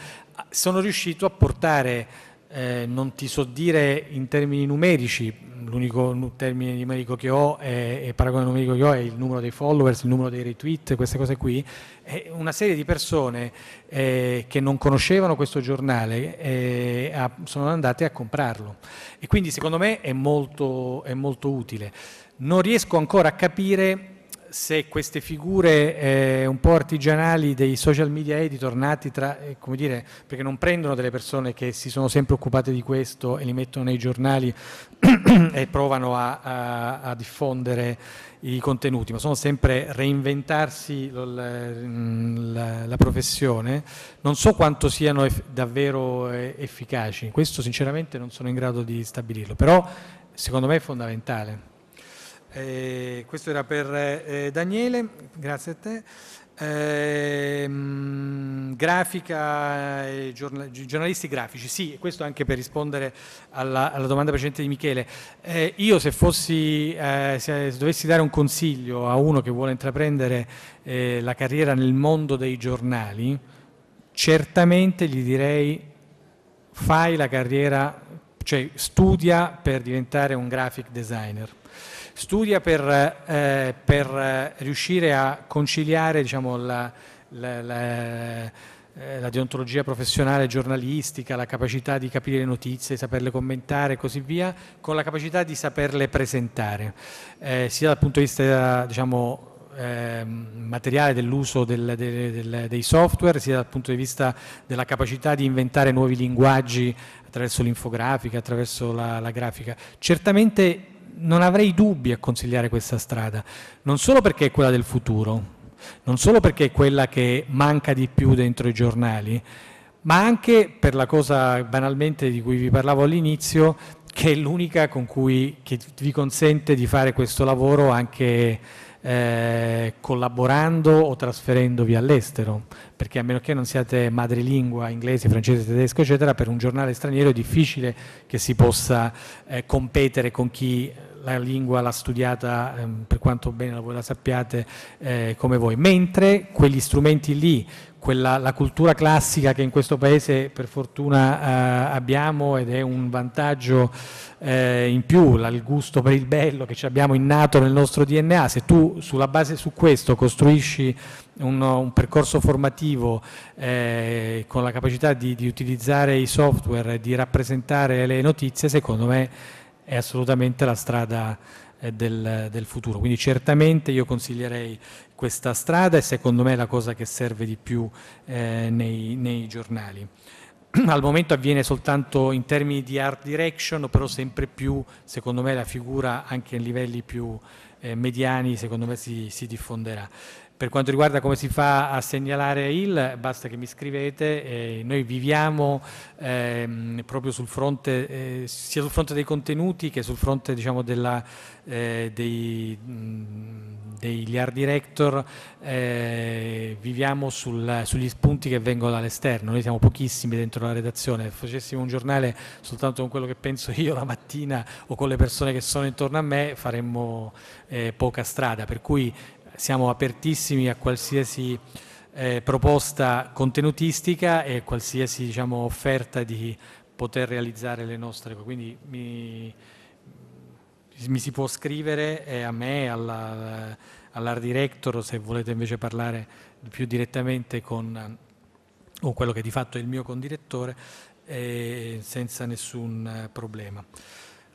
sono riuscito a portare, eh, non ti so dire in termini numerici, l'unico termine numerico che ho è, è paragone numerico che ho è il numero dei followers, il numero dei retweet, queste cose qui, è una serie di persone eh, che non conoscevano questo giornale eh, a, sono andate a comprarlo, e quindi secondo me è molto, è molto utile. Non riesco ancora a capire se queste figure eh, un po' artigianali dei social media editor nati tra, eh, come dire, perché non prendono delle persone che si sono sempre occupate di questo e li mettono nei giornali e provano a, a, a diffondere i contenuti, ma sono sempre reinventarsi la, la, la professione, non so quanto siano eff, davvero eh, efficaci, questo sinceramente non sono in grado di stabilirlo, però secondo me è fondamentale. Eh, questo era per eh, Daniele, grazie a te. Ehm, grafica e giornal- giornalisti grafici, sì, questo anche per rispondere alla, alla domanda precedente di Michele. Eh, io se fossi, eh, se dovessi dare un consiglio a uno che vuole intraprendere eh, la carriera nel mondo dei giornali, certamente gli direi: fai la carriera, cioè studia per diventare un graphic designer. Studia per, eh, per riuscire a conciliare, diciamo, la, la, la, eh, la deontologia professionale giornalistica, la capacità di capire le notizie, saperle commentare e così via, con la capacità di saperle presentare, eh, sia dal punto di vista, diciamo, Eh, materiale dell'uso del, del, del, dei software, sia dal punto di vista della capacità di inventare nuovi linguaggi attraverso l'infografica, attraverso la, la grafica. Certamente non avrei dubbi a consigliare questa strada, non solo perché è quella del futuro, non solo perché è quella che manca di più dentro i giornali, ma anche per la cosa banalmente di cui vi parlavo all'inizio, che è l'unica con cui che vi consente di fare questo lavoro anche Eh, collaborando o trasferendovi all'estero, perché a meno che non siate madrelingua inglese, francese, tedesco eccetera, per un giornale straniero è difficile che si possa eh, competere con chi la lingua l'ha studiata eh, per quanto bene voi la sappiate eh, come voi, mentre quegli strumenti lì, quella, la cultura classica che in questo paese per fortuna eh, abbiamo, ed è un vantaggio Eh, in più, la, il gusto per il bello che abbiamo innato nel nostro D N A, se tu sulla base su questo costruisci un, un percorso formativo eh, con la capacità di, di utilizzare i software, di rappresentare le notizie, secondo me è assolutamente la strada eh, del, del futuro. Quindi certamente io consiglierei questa strada, e secondo me è la cosa che serve di più eh, nei, nei giornali. Al momento avviene soltanto in termini di art direction, però sempre più, secondo me, la figura anche a livelli più eh, mediani, secondo me si, si diffonderà. Per quanto riguarda come si fa a segnalare il, basta che mi scrivete, eh, noi viviamo eh, proprio sul fronte, eh, sia sul fronte dei contenuti che sul fronte, diciamo, della, eh, dei, mh, degli art director, eh, viviamo sul, sugli spunti che vengono dall'esterno. Noi siamo pochissimi dentro la redazione. Se facessimo un giornale soltanto con quello che penso io la mattina o con le persone che sono intorno a me, faremmo eh, poca strada, per cui siamo apertissimi a qualsiasi eh, proposta contenutistica e qualsiasi, diciamo, offerta di poter realizzare le nostre cose. Quindi mi, mi si può scrivere eh, a me, alla, all'art director, se volete invece parlare più direttamente con, con quello che di fatto è il mio condirettore, eh, senza nessun problema.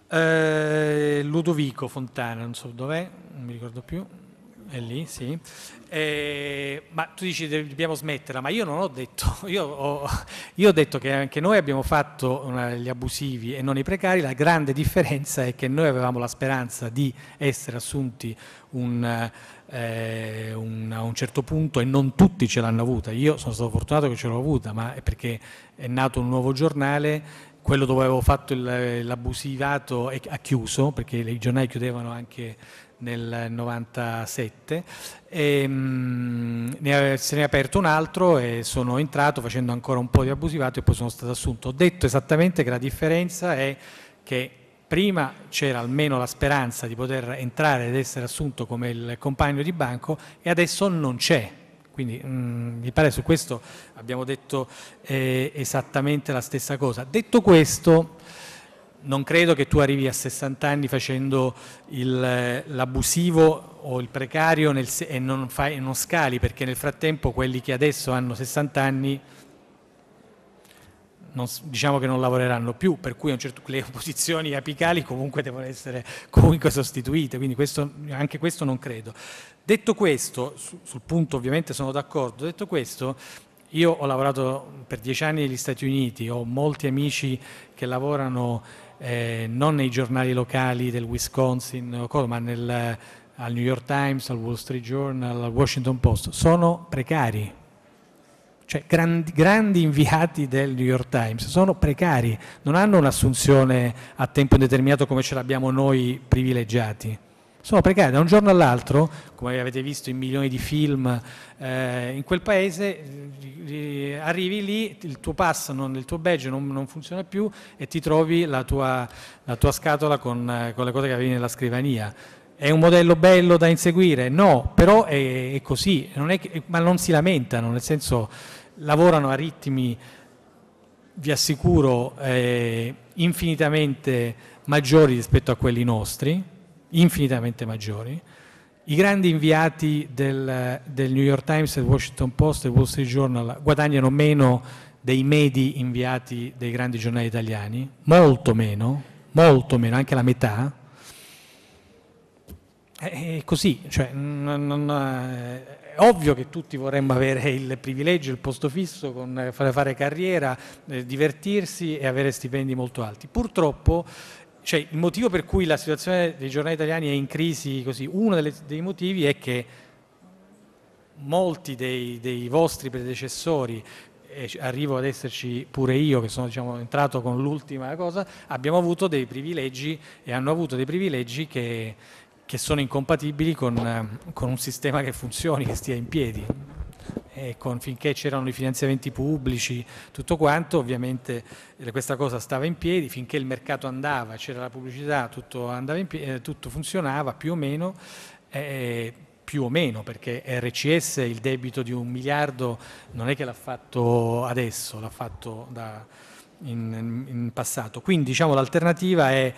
Eh, Ludovico Fontana, non so dov'è, non mi ricordo più. È lì, sì. Eh, ma tu dici dobbiamo smetterla, ma io non ho detto, io ho, io ho detto che anche noi abbiamo fatto una, gli abusivi e non i precari. La grande differenza è che noi avevamo la speranza di essere assunti un, eh, un, a un certo punto, e non tutti ce l'hanno avuta. Io sono stato fortunato che ce l'ho avuta, ma è perché è nato un nuovo giornale, quello dove avevo fatto il, l'abusivato ha chiuso, perché i giornali chiudevano anche nel novantasette, e, mh, ne, se ne è aperto un altro e sono entrato facendo ancora un po' di abusivato e poi sono stato assunto. Ho detto esattamente che la differenza è che prima c'era almeno la speranza di poter entrare ed essere assunto come il compagno di banco, e adesso non c'è. Quindi mh, mi pare su questo abbiamo detto eh, esattamente la stessa cosa. Detto questo, non credo che tu arrivi a sessanta anni facendo il, l'abusivo o il precario nel, e non, fai, non scali, perché nel frattempo quelli che adesso hanno sessanta anni non, diciamo che non lavoreranno più, per cui a un certo, le posizioni apicali comunque devono essere comunque sostituite, quindi questo, anche questo non credo. Detto questo, su, sul punto ovviamente sono d'accordo, detto questo, io ho lavorato per dieci anni negli Stati Uniti, ho molti amici che lavorano eh, non nei giornali locali del Wisconsin, ma nel, al New York Times, al Wall Street Journal, al Washington Post. Sono precari, cioè grandi, grandi inviati del New York Times, sono precari, non hanno un'assunzione a tempo indeterminato come ce l'abbiamo noi privilegiati. sono precari. Da un giorno all'altro, come avete visto in milioni di film, eh, in quel paese eh, arrivi lì, il tuo pass, non, il tuo badge non, non funziona più e ti trovi la tua, la tua scatola con, eh, con le cose che avevi nella scrivania. È un modello bello da inseguire? No, però è, è così, non è che, ma non si lamentano, nel senso lavorano a ritmi, vi assicuro, eh, infinitamente maggiori rispetto a quelli nostri, infinitamente maggiori. I grandi inviati del, del New York Times, del Washington Post, del Wall Street Journal guadagnano meno dei medi inviati dei grandi giornali italiani, molto meno, molto meno, anche la metà. È così, cioè, non, non, è ovvio che tutti vorremmo avere il privilegio, il posto fisso, con, fare carriera, eh, divertirsi e avere stipendi molto alti. Purtroppo, cioè, il motivo per cui la situazione dei giornali italiani è in crisi così, uno delle, dei motivi è che molti dei, dei vostri predecessori, e arrivo ad esserci pure io che sono, diciamo, entrato con l'ultima cosa, abbiamo avuto dei privilegi e hanno avuto dei privilegi che... che sono incompatibili con, con un sistema che funzioni, che stia in piedi. E con, finché c'erano i finanziamenti pubblici, tutto quanto, ovviamente questa cosa stava in piedi, finché il mercato andava, c'era la pubblicità, tutto, andava in piedi, tutto funzionava più o meno, eh, più o meno, perché R C S il debito di un miliardo non è che l'ha fatto adesso, l'ha fatto da, in, in passato. Quindi, diciamo, l'alternativa è...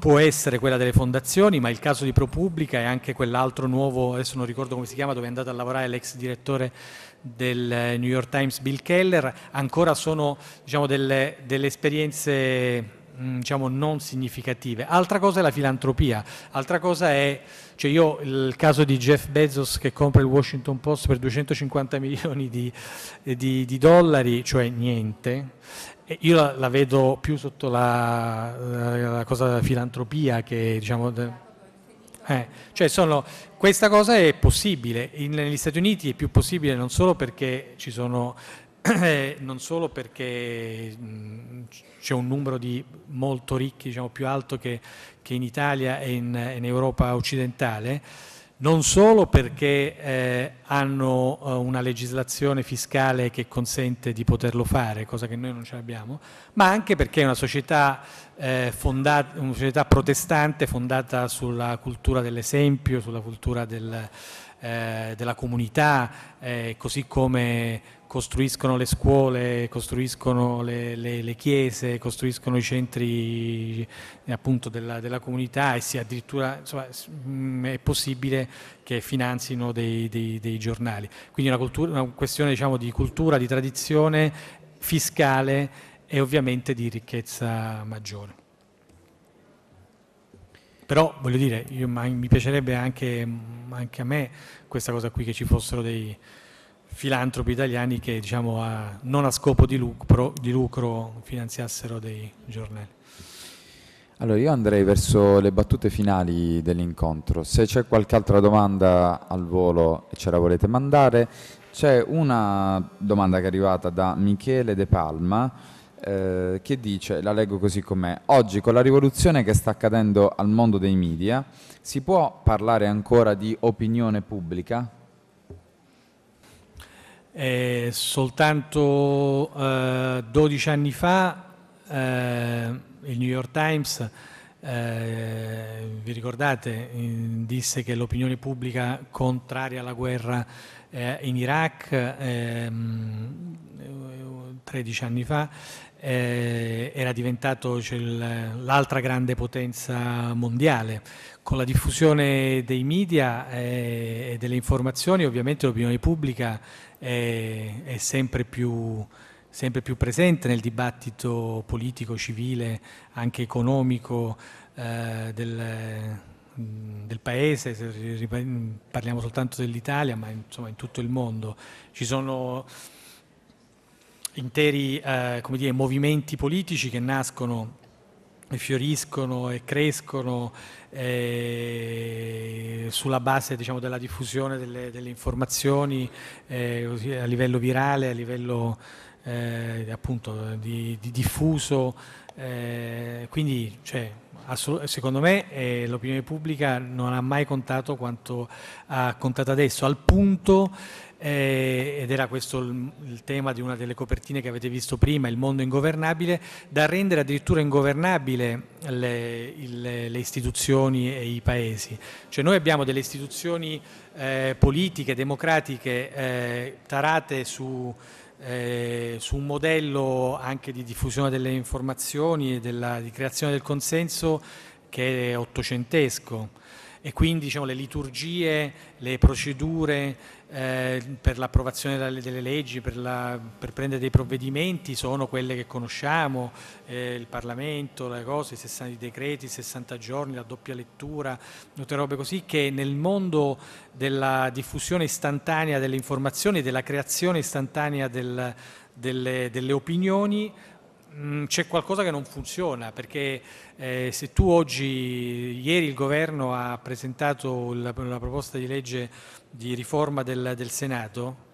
può essere quella delle fondazioni, ma il caso di ProPubblica e anche quell'altro nuovo, adesso non ricordo come si chiama, dove è andato a lavorare l'ex direttore del New York Times Bill Keller, ancora sono, diciamo, delle, delle esperienze, diciamo, non significative. Altra cosa è la filantropia, altra cosa è, cioè, io il caso di Jeff Bezos che compra il Washington Post per duecentocinquanta milioni di, di, di dollari, cioè niente. Io la, la vedo più sotto la, la, la cosa della filantropia che, diciamo, eh, cioè sono, questa cosa è possibile. In, negli Stati Uniti è più possibile non solo perché ci sono, eh, non solo perché c'è un numero di molto ricchi, diciamo, più alto che, che in Italia e in, in Europa occidentale, non solo perché eh, hanno eh, una legislazione fiscale che consente di poterlo fare, cosa che noi non ce l'abbiamo, ma anche perché è una società, eh, fondata, una società protestante fondata sulla cultura dell'esempio, sulla cultura del, eh, della comunità, eh, così come costruiscono le scuole, costruiscono le, le, le chiese, costruiscono i centri, appunto, della, della comunità, e si addirittura, insomma, è possibile che finanzino dei, dei, dei giornali. Quindi una, cultura, una questione, diciamo, di cultura, di tradizione fiscale e ovviamente di ricchezza maggiore. Però voglio dire, io, ma, mi piacerebbe anche, anche a me questa cosa qui, che ci fossero dei filantropi italiani che, diciamo, a, non a scopo di lucro, di lucro finanziassero dei giornali. Allora io andrei verso le battute finali dell'incontro. Se c'è qualche altra domanda al volo e ce la volete mandare, c'è una domanda che è arrivata da Michele De Palma, eh, che dice, la leggo così com'è: oggi con la rivoluzione che sta accadendo al mondo dei media si può parlare ancora di opinione pubblica? Eh, soltanto eh, dodici anni fa eh, il New York Times, eh, vi ricordate, in, disse che l'opinione pubblica contraria alla guerra eh, in Iraq, eh, tredici anni fa, eh, era diventato, cioè, l'altra grande potenza mondiale. Con la diffusione dei media eh, e delle informazioni, ovviamente l'opinione pubblica è, è sempre più, sempre più presente nel dibattito politico, civile, anche economico eh, del, del paese, se parliamo soltanto dell'Italia, ma insomma in tutto il mondo. Ci sono interi eh, come dire, movimenti politici che nascono e fioriscono e crescono eh, sulla base, diciamo, della diffusione delle, delle informazioni eh, a livello virale, a livello eh, appunto di, di diffuso, eh, quindi cioè, secondo me eh, l'opinione pubblica non ha mai contato quanto ha contato adesso, al punto, eh, ed era questo il, il tema di una delle copertine che avete visto prima, il mondo ingovernabile, da rendere addirittura ingovernabile le, le, le istituzioni e i paesi. Cioè noi abbiamo delle istituzioni eh, politiche, democratiche, eh, tarate su... Eh, su un modello anche di diffusione delle informazioni e della, di creazione del consenso che è ottocentesco, e quindi diciamo, le liturgie, le procedure eh, per l'approvazione delle leggi, per, la, per prendere dei provvedimenti sono quelle che conosciamo, eh, il Parlamento, le cose, i decreti, i sessanta giorni, la doppia lettura, tutte robe così che nel mondo della diffusione istantanea delle informazioni, della creazione istantanea del, delle, delle opinioni, c'è qualcosa che non funziona, perché eh, se tu oggi, ieri il governo ha presentato la, la proposta di legge di riforma del, del Senato,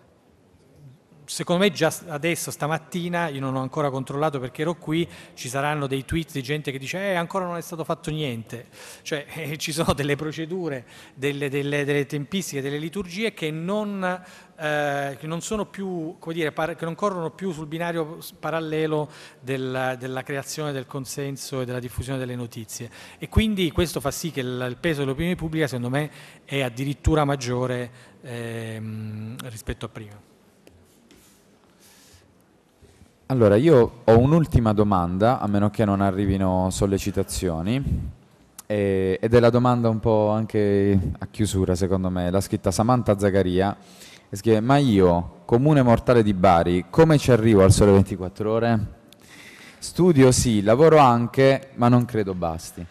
secondo me già adesso, stamattina, io non ho ancora controllato perché ero qui, ci saranno dei tweet di gente che dice eh, ancora non è stato fatto niente, cioè eh, ci sono delle procedure, delle, delle, delle tempistiche, delle liturgie che non... Eh, che non sono più, come dire, che non corrono più sul binario parallelo della, della creazione del consenso e della diffusione delle notizie, e quindi questo fa sì che il, il peso dell'opinione pubblica secondo me è addirittura maggiore ehm, rispetto a prima. Allora io ho un'ultima domanda, a meno che non arrivino sollecitazioni, eh, ed è la domanda un po' anche a chiusura secondo me, l'ha scritta Samantha Zagaria. Scrive, ma io, comune mortale di Bari, come ci arrivo al Sole ventiquattro Ore? Studio sì, lavoro anche, ma non credo basti.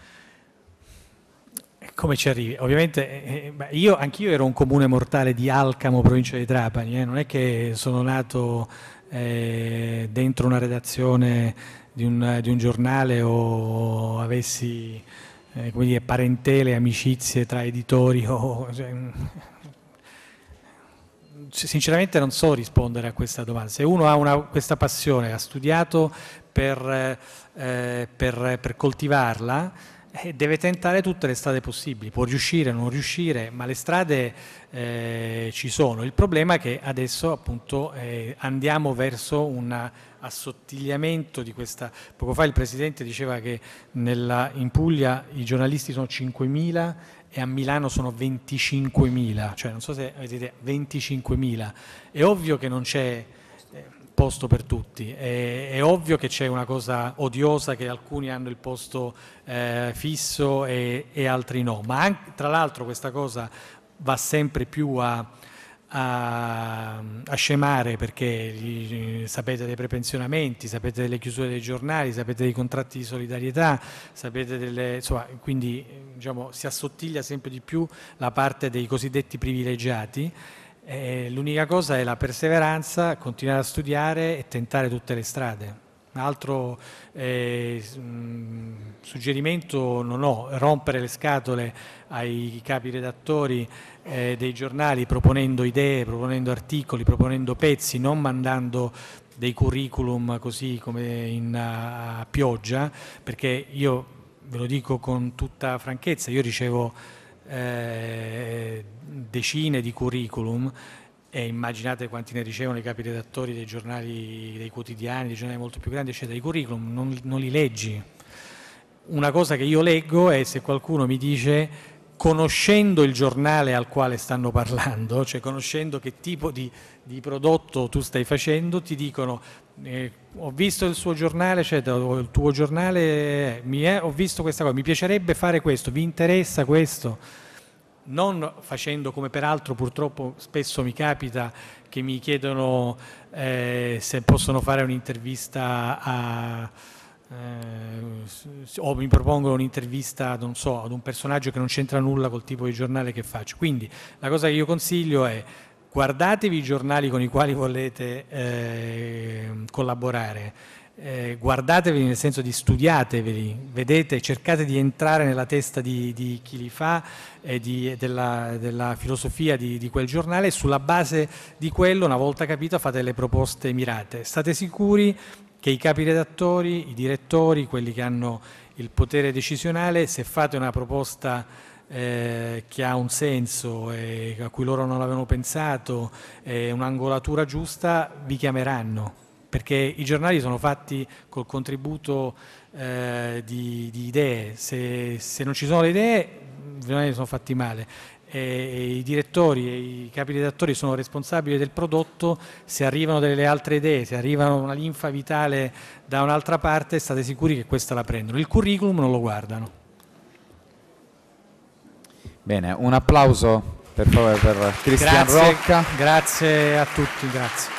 Come ci arrivi? Ovviamente eh, io, anch'io ero un comune mortale di Alcamo, provincia di Trapani, eh, non è che sono nato eh, dentro una redazione di un, di un giornale o avessi eh, come dire, parentele, amicizie tra editori o... Cioè, sinceramente non so rispondere a questa domanda. Se uno ha una, questa passione, ha studiato per, eh, per, per coltivarla, eh, deve tentare tutte le strade possibili, può riuscire o non riuscire, ma le strade eh, ci sono. Il problema è che adesso appunto eh, andiamo verso un assottigliamento di questa... Poco fa il Presidente diceva che nella, in Puglia i giornalisti sono cinquemila e a Milano sono venticinquemila, cioè non so se avete idea, venticinquemila, è ovvio che non c'è posto per tutti, è, è ovvio che c'è una cosa odiosa che alcuni hanno il posto eh, fisso e, e altri no, ma anche, tra l'altro questa cosa va sempre più a, a, a scemare, perché sapete dei prepensionamenti, sapete delle chiusure dei giornali, sapete dei contratti di solidarietà, sapete delle... insomma, quindi... Diciamo, si assottiglia sempre di più la parte dei cosiddetti privilegiati, eh, l'unica cosa è la perseveranza, continuare a studiare e tentare tutte le strade. Un altro eh, suggerimento non ho, rompere le scatole ai capi redattori eh, dei giornali proponendo idee, proponendo articoli, proponendo pezzi, non mandando dei curriculum così come in a pioggia, perché io... Ve lo dico con tutta franchezza, io ricevo eh, decine di curriculum e immaginate quanti ne ricevono i capi redattori dei giornali, dei quotidiani, dei giornali molto più grandi, eccetera. I curriculum non, non li leggi. Una cosa che io leggo è se qualcuno mi dice, conoscendo il giornale al quale stanno parlando, cioè conoscendo che tipo di, di prodotto tu stai facendo, ti dicono eh, ho visto il suo giornale, cioè, il tuo giornale, eh, mi è, ho visto questa cosa, mi piacerebbe fare questo, vi interessa questo? Non facendo come peraltro purtroppo spesso mi capita che mi chiedono eh, se possono fare un'intervista a... Eh, o mi propongono un'intervista, non so, ad un personaggio che non c'entra nulla col tipo di giornale che faccio. Quindi la cosa che io consiglio è guardatevi i giornali con i quali volete eh, collaborare, eh, guardatevi, nel senso di studiateveli, vedete, cercate di entrare nella testa di, di chi li fa e di, della, della filosofia di, di quel giornale, e sulla base di quello, una volta capito, fate le proposte mirate. State sicuri che i capi redattori, i direttori, quelli che hanno il potere decisionale, se fate una proposta Eh, che ha un senso e eh, a cui loro non avevano pensato, eh, un'angolatura giusta, vi chiameranno, perché i giornali sono fatti col contributo eh, di, di idee. Se, se non ci sono le idee, i giornali sono fatti male. E i direttori e i capi redattori sono responsabili del prodotto. Se arrivano delle altre idee, se arrivano una linfa vitale da un'altra parte, state sicuri che questa la prendono. Il curriculum non lo guardano. Bene, un applauso per favore per Christian Rocca. Grazie a tutti, grazie.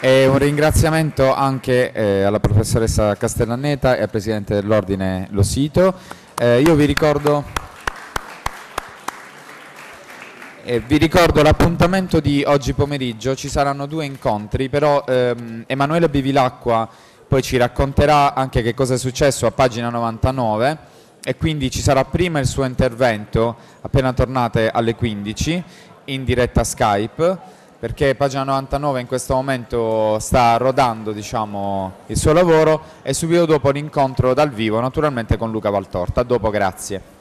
E un ringraziamento anche eh, alla professoressa Castellaneta e al presidente dell'Ordine Losito. Eh, io vi ricordo, eh, vi ricordo l'appuntamento di oggi pomeriggio. Ci saranno due incontri, però ehm, Emanuele Bevilacqua poi ci racconterà anche che cosa è successo a Pagina novantanove. E quindi ci sarà prima il suo intervento appena tornate alle quindici in diretta Skype, perché Pagina novantanove in questo momento sta rodando, diciamo, il suo lavoro, e subito dopo l'incontro dal vivo naturalmente con Luca Valtorta. A dopo, grazie.